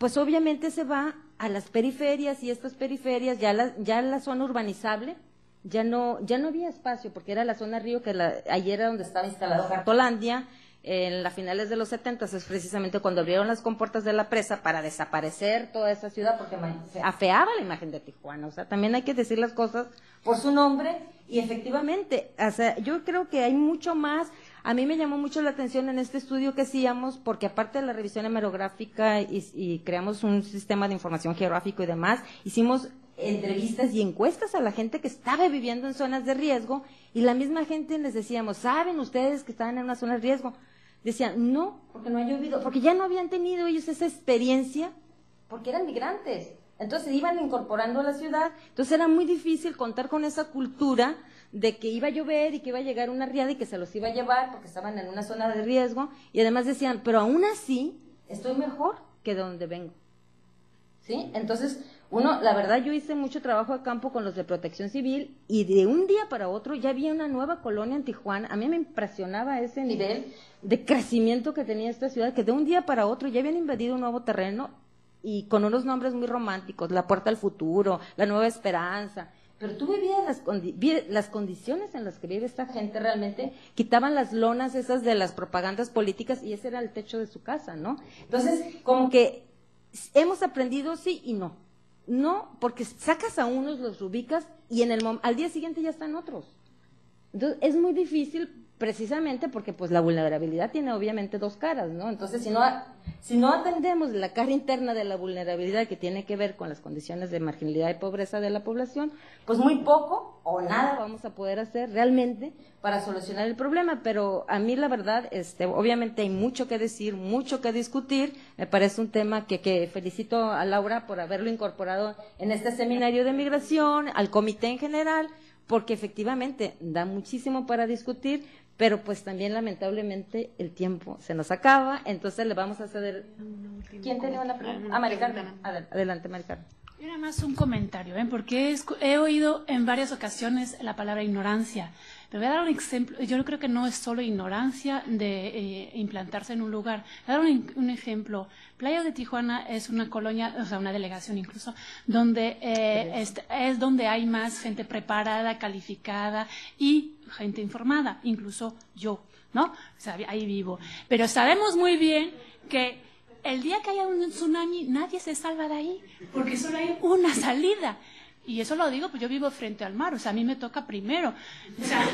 pues obviamente se va a las periferias, y estas periferias, ya la zona urbanizable, ya no había espacio, porque era la zona río, que ahí era donde estaba instalado Cartolandia. En las finales de los 70 es precisamente cuando abrieron las compuertas de la presa para desaparecer toda esa ciudad, porque se afeaba la imagen de Tijuana. O sea, también hay que decir las cosas por su nombre, y efectivamente, o sea, yo creo que hay mucho más. A mí me llamó mucho la atención en este estudio que hacíamos, porque aparte de la revisión hemerográfica y creamos un sistema de información geográfico y demás, hicimos entrevistas y encuestas a la gente que estaba viviendo en zonas de riesgo, y la misma gente les decíamos, ¿saben ustedes que estaban en una zona de riesgo? Decían, no, porque no ha llovido, porque ya no habían tenido ellos esa experiencia, porque eran migrantes, entonces iban incorporando a la ciudad, entonces era muy difícil contar con esa cultura de que iba a llover y que iba a llegar una riada y que se los iba a llevar porque estaban en una zona de riesgo, y además decían, pero aún así estoy mejor que de donde vengo, ¿sí? Entonces, uno, la verdad, yo hice mucho trabajo de campo con los de Protección Civil, y de un día para otro ya había una nueva colonia en Tijuana. A mí me impresionaba ese nivel de crecimiento que tenía esta ciudad, que de un día para otro ya habían invadido un nuevo terreno, y con unos nombres muy románticos, la Puerta al Futuro, la Nueva Esperanza. Pero tú vivías las condiciones en las que vive esta gente realmente, quitaban las lonas esas de las propagandas políticas y ese era el techo de su casa, ¿no? Entonces, como que hemos aprendido sí y no. No, porque sacas a unos, los ubicas y al día siguiente ya están otros. Entonces, es muy difícil precisamente porque pues la vulnerabilidad tiene obviamente dos caras, ¿no? Entonces, si no atendemos la cara interna de la vulnerabilidad que tiene que ver con las condiciones de marginalidad y pobreza de la población, pues muy poco o nada vamos a poder hacer realmente para solucionar el problema. Pero a mí la verdad, obviamente hay mucho que decir, mucho que discutir. Me parece un tema que felicito a Laura por haberlo incorporado en este seminario de migración, al comité en general, porque efectivamente da muchísimo para discutir, pero pues también lamentablemente el tiempo se nos acaba, entonces le vamos a ceder. ¿Quién tenía una pregunta? Maricarmen. Adelante, Maricarmen. Y nada más un comentario, porque he oído en varias ocasiones la palabra ignorancia. Pero voy a dar un ejemplo. Yo creo que no es solo ignorancia de implantarse en un lugar. Voy a dar un ejemplo. Playa de Tijuana es una colonia, o sea, una delegación incluso, donde es donde hay más gente preparada, calificada y gente informada, incluso yo, ¿no? O sea, ahí vivo. Pero sabemos muy bien que el día que haya un tsunami, nadie se salva de ahí, porque solo hay una salida. Y eso lo digo, pues yo vivo frente al mar, o sea, a mí me toca primero. O sea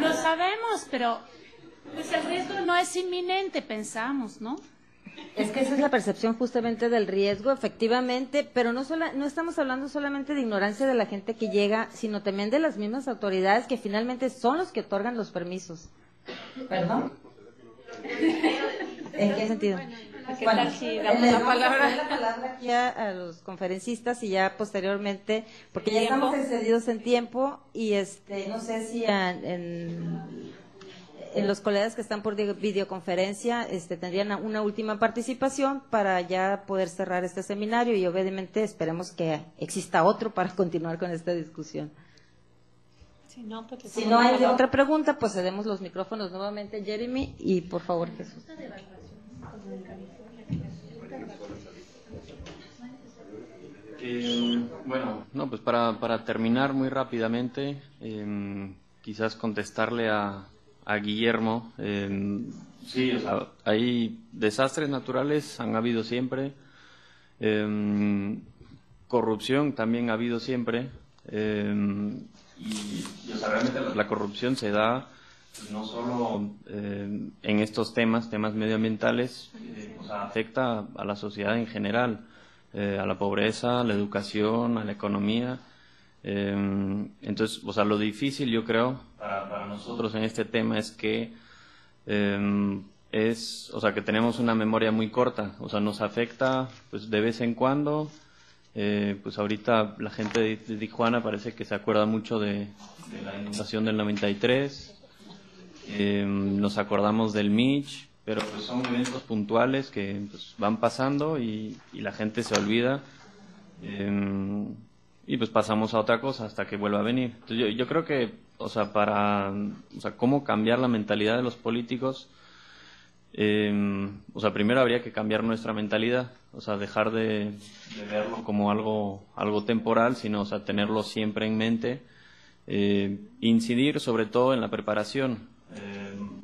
lo sabemos, pero pues el riesgo no es inminente, pensamos, ¿no? Es que esa es la percepción justamente del riesgo, efectivamente, pero no estamos hablando solamente de ignorancia de la gente que llega, sino también de las mismas autoridades que finalmente son los que otorgan los permisos. ¿Perdón? ¿En qué sentido? ¿Qué tal si damos la palabra aquí a los conferencistas y ya posteriormente, porque ya estamos excedidos en tiempo y no sé si en los colegas que están por videoconferencia tendrían una última participación para ya poder cerrar este seminario y obviamente esperemos que exista otro para continuar con esta discusión. Si no hay otra pregunta, pues cedemos los micrófonos nuevamente a Jeremy y por favor Jesús. Bueno, no, pues para terminar muy rápidamente, quizás contestarle a Guillermo. Sí, o sea, hay desastres naturales, han habido siempre. Corrupción también ha habido siempre. Y o sea, realmente la corrupción se da no solo en estos temas medioambientales, o sea, afecta a la sociedad en general, a la pobreza, a la educación, a la economía. Entonces, o sea, lo difícil yo creo para nosotros en este tema es que o sea, que tenemos una memoria muy corta, o sea, nos afecta pues de vez en cuando. Pues ahorita la gente de Tijuana parece que se acuerda mucho de la inundación del 93, nos acordamos del Mitch, pero pues son eventos puntuales que pues, van pasando y la gente se olvida y pues pasamos a otra cosa hasta que vuelva a venir. Entonces, yo creo que, o sea, cómo cambiar la mentalidad de los políticos O sea, primero habría que cambiar nuestra mentalidad, o sea, dejar de verlo como algo temporal, sino, o sea, tenerlo siempre en mente, incidir sobre todo en la preparación.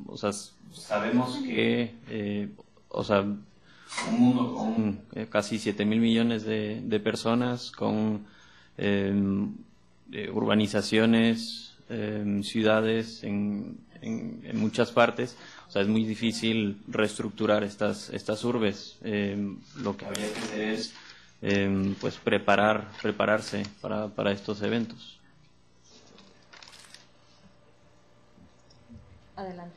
O sea, sabemos que, o sea, un mundo con casi 7.000 millones de personas, con urbanizaciones, ciudades en muchas partes, o sea, es muy difícil reestructurar estas urbes. Lo que habría que hacer es pues prepararse para estos eventos. Adelante.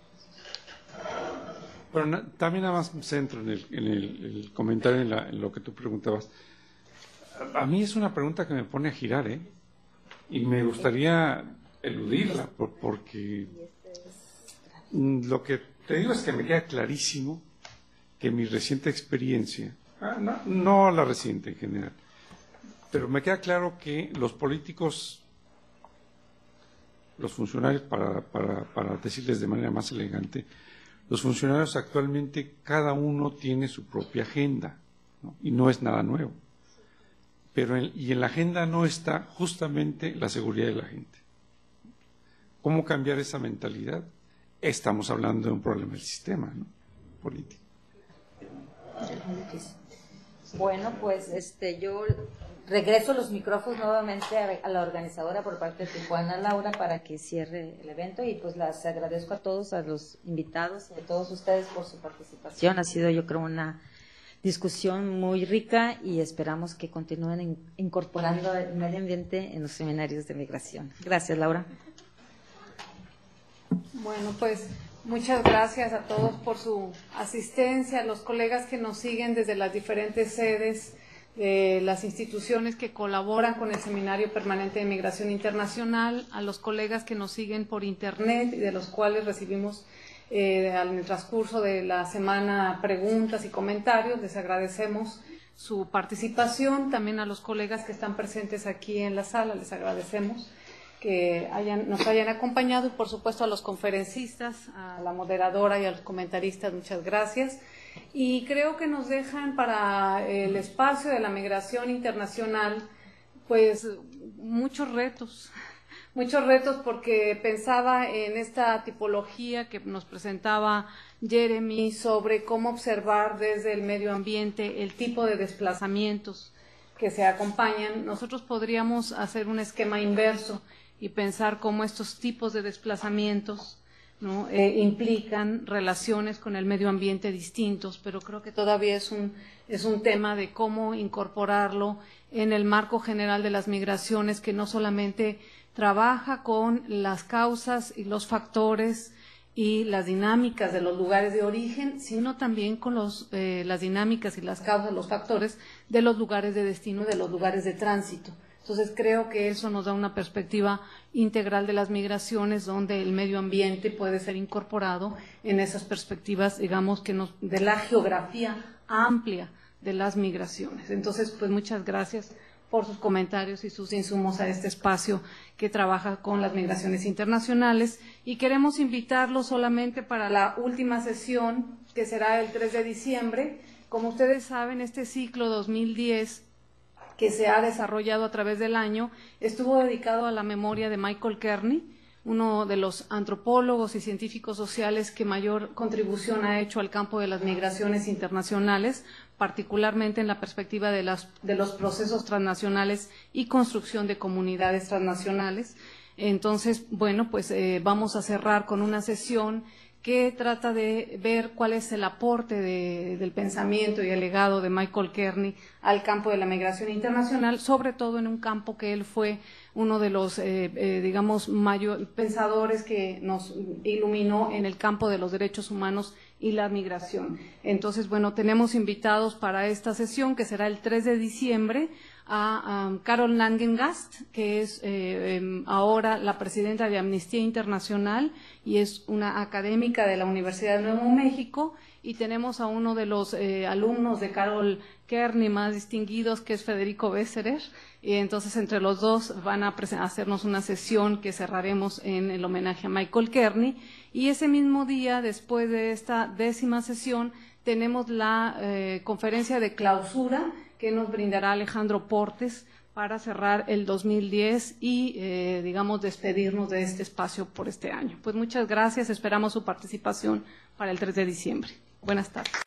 Bueno, también nada más centro en el comentario, en lo que tú preguntabas. A mí es una pregunta que me pone a girar, ¿eh? Y me gustaría eludirla, porque lo que te digo es que me queda clarísimo que mi reciente experiencia, no la reciente en general, pero me queda claro que los políticos, los funcionarios, para decirles de manera más elegante, los funcionarios actualmente cada uno tiene su propia agenda, ¿no? Y no es nada nuevo. Pero en la agenda no está justamente la seguridad de la gente. ¿Cómo cambiar esa mentalidad? Estamos hablando de un problema del sistema, ¿no? político. Bueno, pues yo regreso los micrófonos nuevamente a la organizadora por parte de Tijuana, Laura, para que cierre el evento, y pues las agradezco a todos, a los invitados y a todos ustedes por su participación. Ha sido, yo creo, una discusión muy rica y esperamos que continúen incorporando el medio ambiente en los seminarios de migración. Gracias, Laura. Bueno, pues muchas gracias a todos por su asistencia, a los colegas que nos siguen desde las diferentes sedes de las instituciones que colaboran con el Seminario Permanente de Migración Internacional, a los colegas que nos siguen por Internet y de los cuales recibimos en el transcurso de la semana preguntas y comentarios. Les agradecemos su participación, también a los colegas que están presentes aquí en la sala, les agradecemos que nos hayan acompañado, y por supuesto a los conferencistas, a la moderadora y a los comentaristas, muchas gracias. Y creo que nos dejan para el espacio de la migración internacional, pues muchos retos, porque pensaba en esta tipología que nos presentaba Jeremy sobre cómo observar desde el medio ambiente el tipo de desplazamientos que se acompañan. Nosotros podríamos hacer un esquema inverso y pensar cómo estos tipos de desplazamientos, ¿no? Implican relaciones con el medio ambiente distintos, pero creo que todavía es un tema de cómo incorporarlo en el marco general de las migraciones, que no solamente trabaja con las causas y los factores y las dinámicas de los lugares de origen, sino también con las dinámicas y las causas, los factores de los lugares de destino y de los lugares de tránsito. Entonces creo que eso nos da una perspectiva integral de las migraciones, donde el medio ambiente puede ser incorporado en esas perspectivas, digamos, que nos de la geografía amplia de las migraciones. Entonces, pues muchas gracias por sus comentarios y sus insumos a este espacio que trabaja con las migraciones internacionales, y queremos invitarlos solamente para la última sesión, que será el 3 de diciembre. Como ustedes saben, este ciclo 2010 que se ha desarrollado a través del año estuvo dedicado a la memoria de Michael Kearney, uno de los antropólogos y científicos sociales que mayor contribución ha hecho al campo de las migraciones internacionales, particularmente en la perspectiva de los procesos transnacionales y construcción de comunidades transnacionales. Entonces, bueno, pues vamos a cerrar con una sesión que trata de ver cuál es el aporte del pensamiento y el legado de Michael Kearney al campo de la migración internacional, sobre todo en un campo que él fue uno de los, digamos, mayores pensadores que nos iluminó en el campo de los derechos humanos y la migración. Entonces, bueno, tenemos invitados para esta sesión, que será el 3 de diciembre, a Carol Langengast, que es ahora la presidenta de Amnistía Internacional y es una académica de la Universidad de Nuevo México, y tenemos a uno de los alumnos de Carol Kearney más distinguidos, que es Federico Besserer, y entonces entre los dos van a hacernos una sesión que cerraremos en el homenaje a Michael Kearney, y ese mismo día, después de esta 10ª sesión, tenemos la conferencia de clausura que nos brindará Alejandro Portes para cerrar el 2010 y, digamos, despedirnos de este espacio por este año. Pues muchas gracias, esperamos su participación para el 3 de diciembre. Buenas tardes.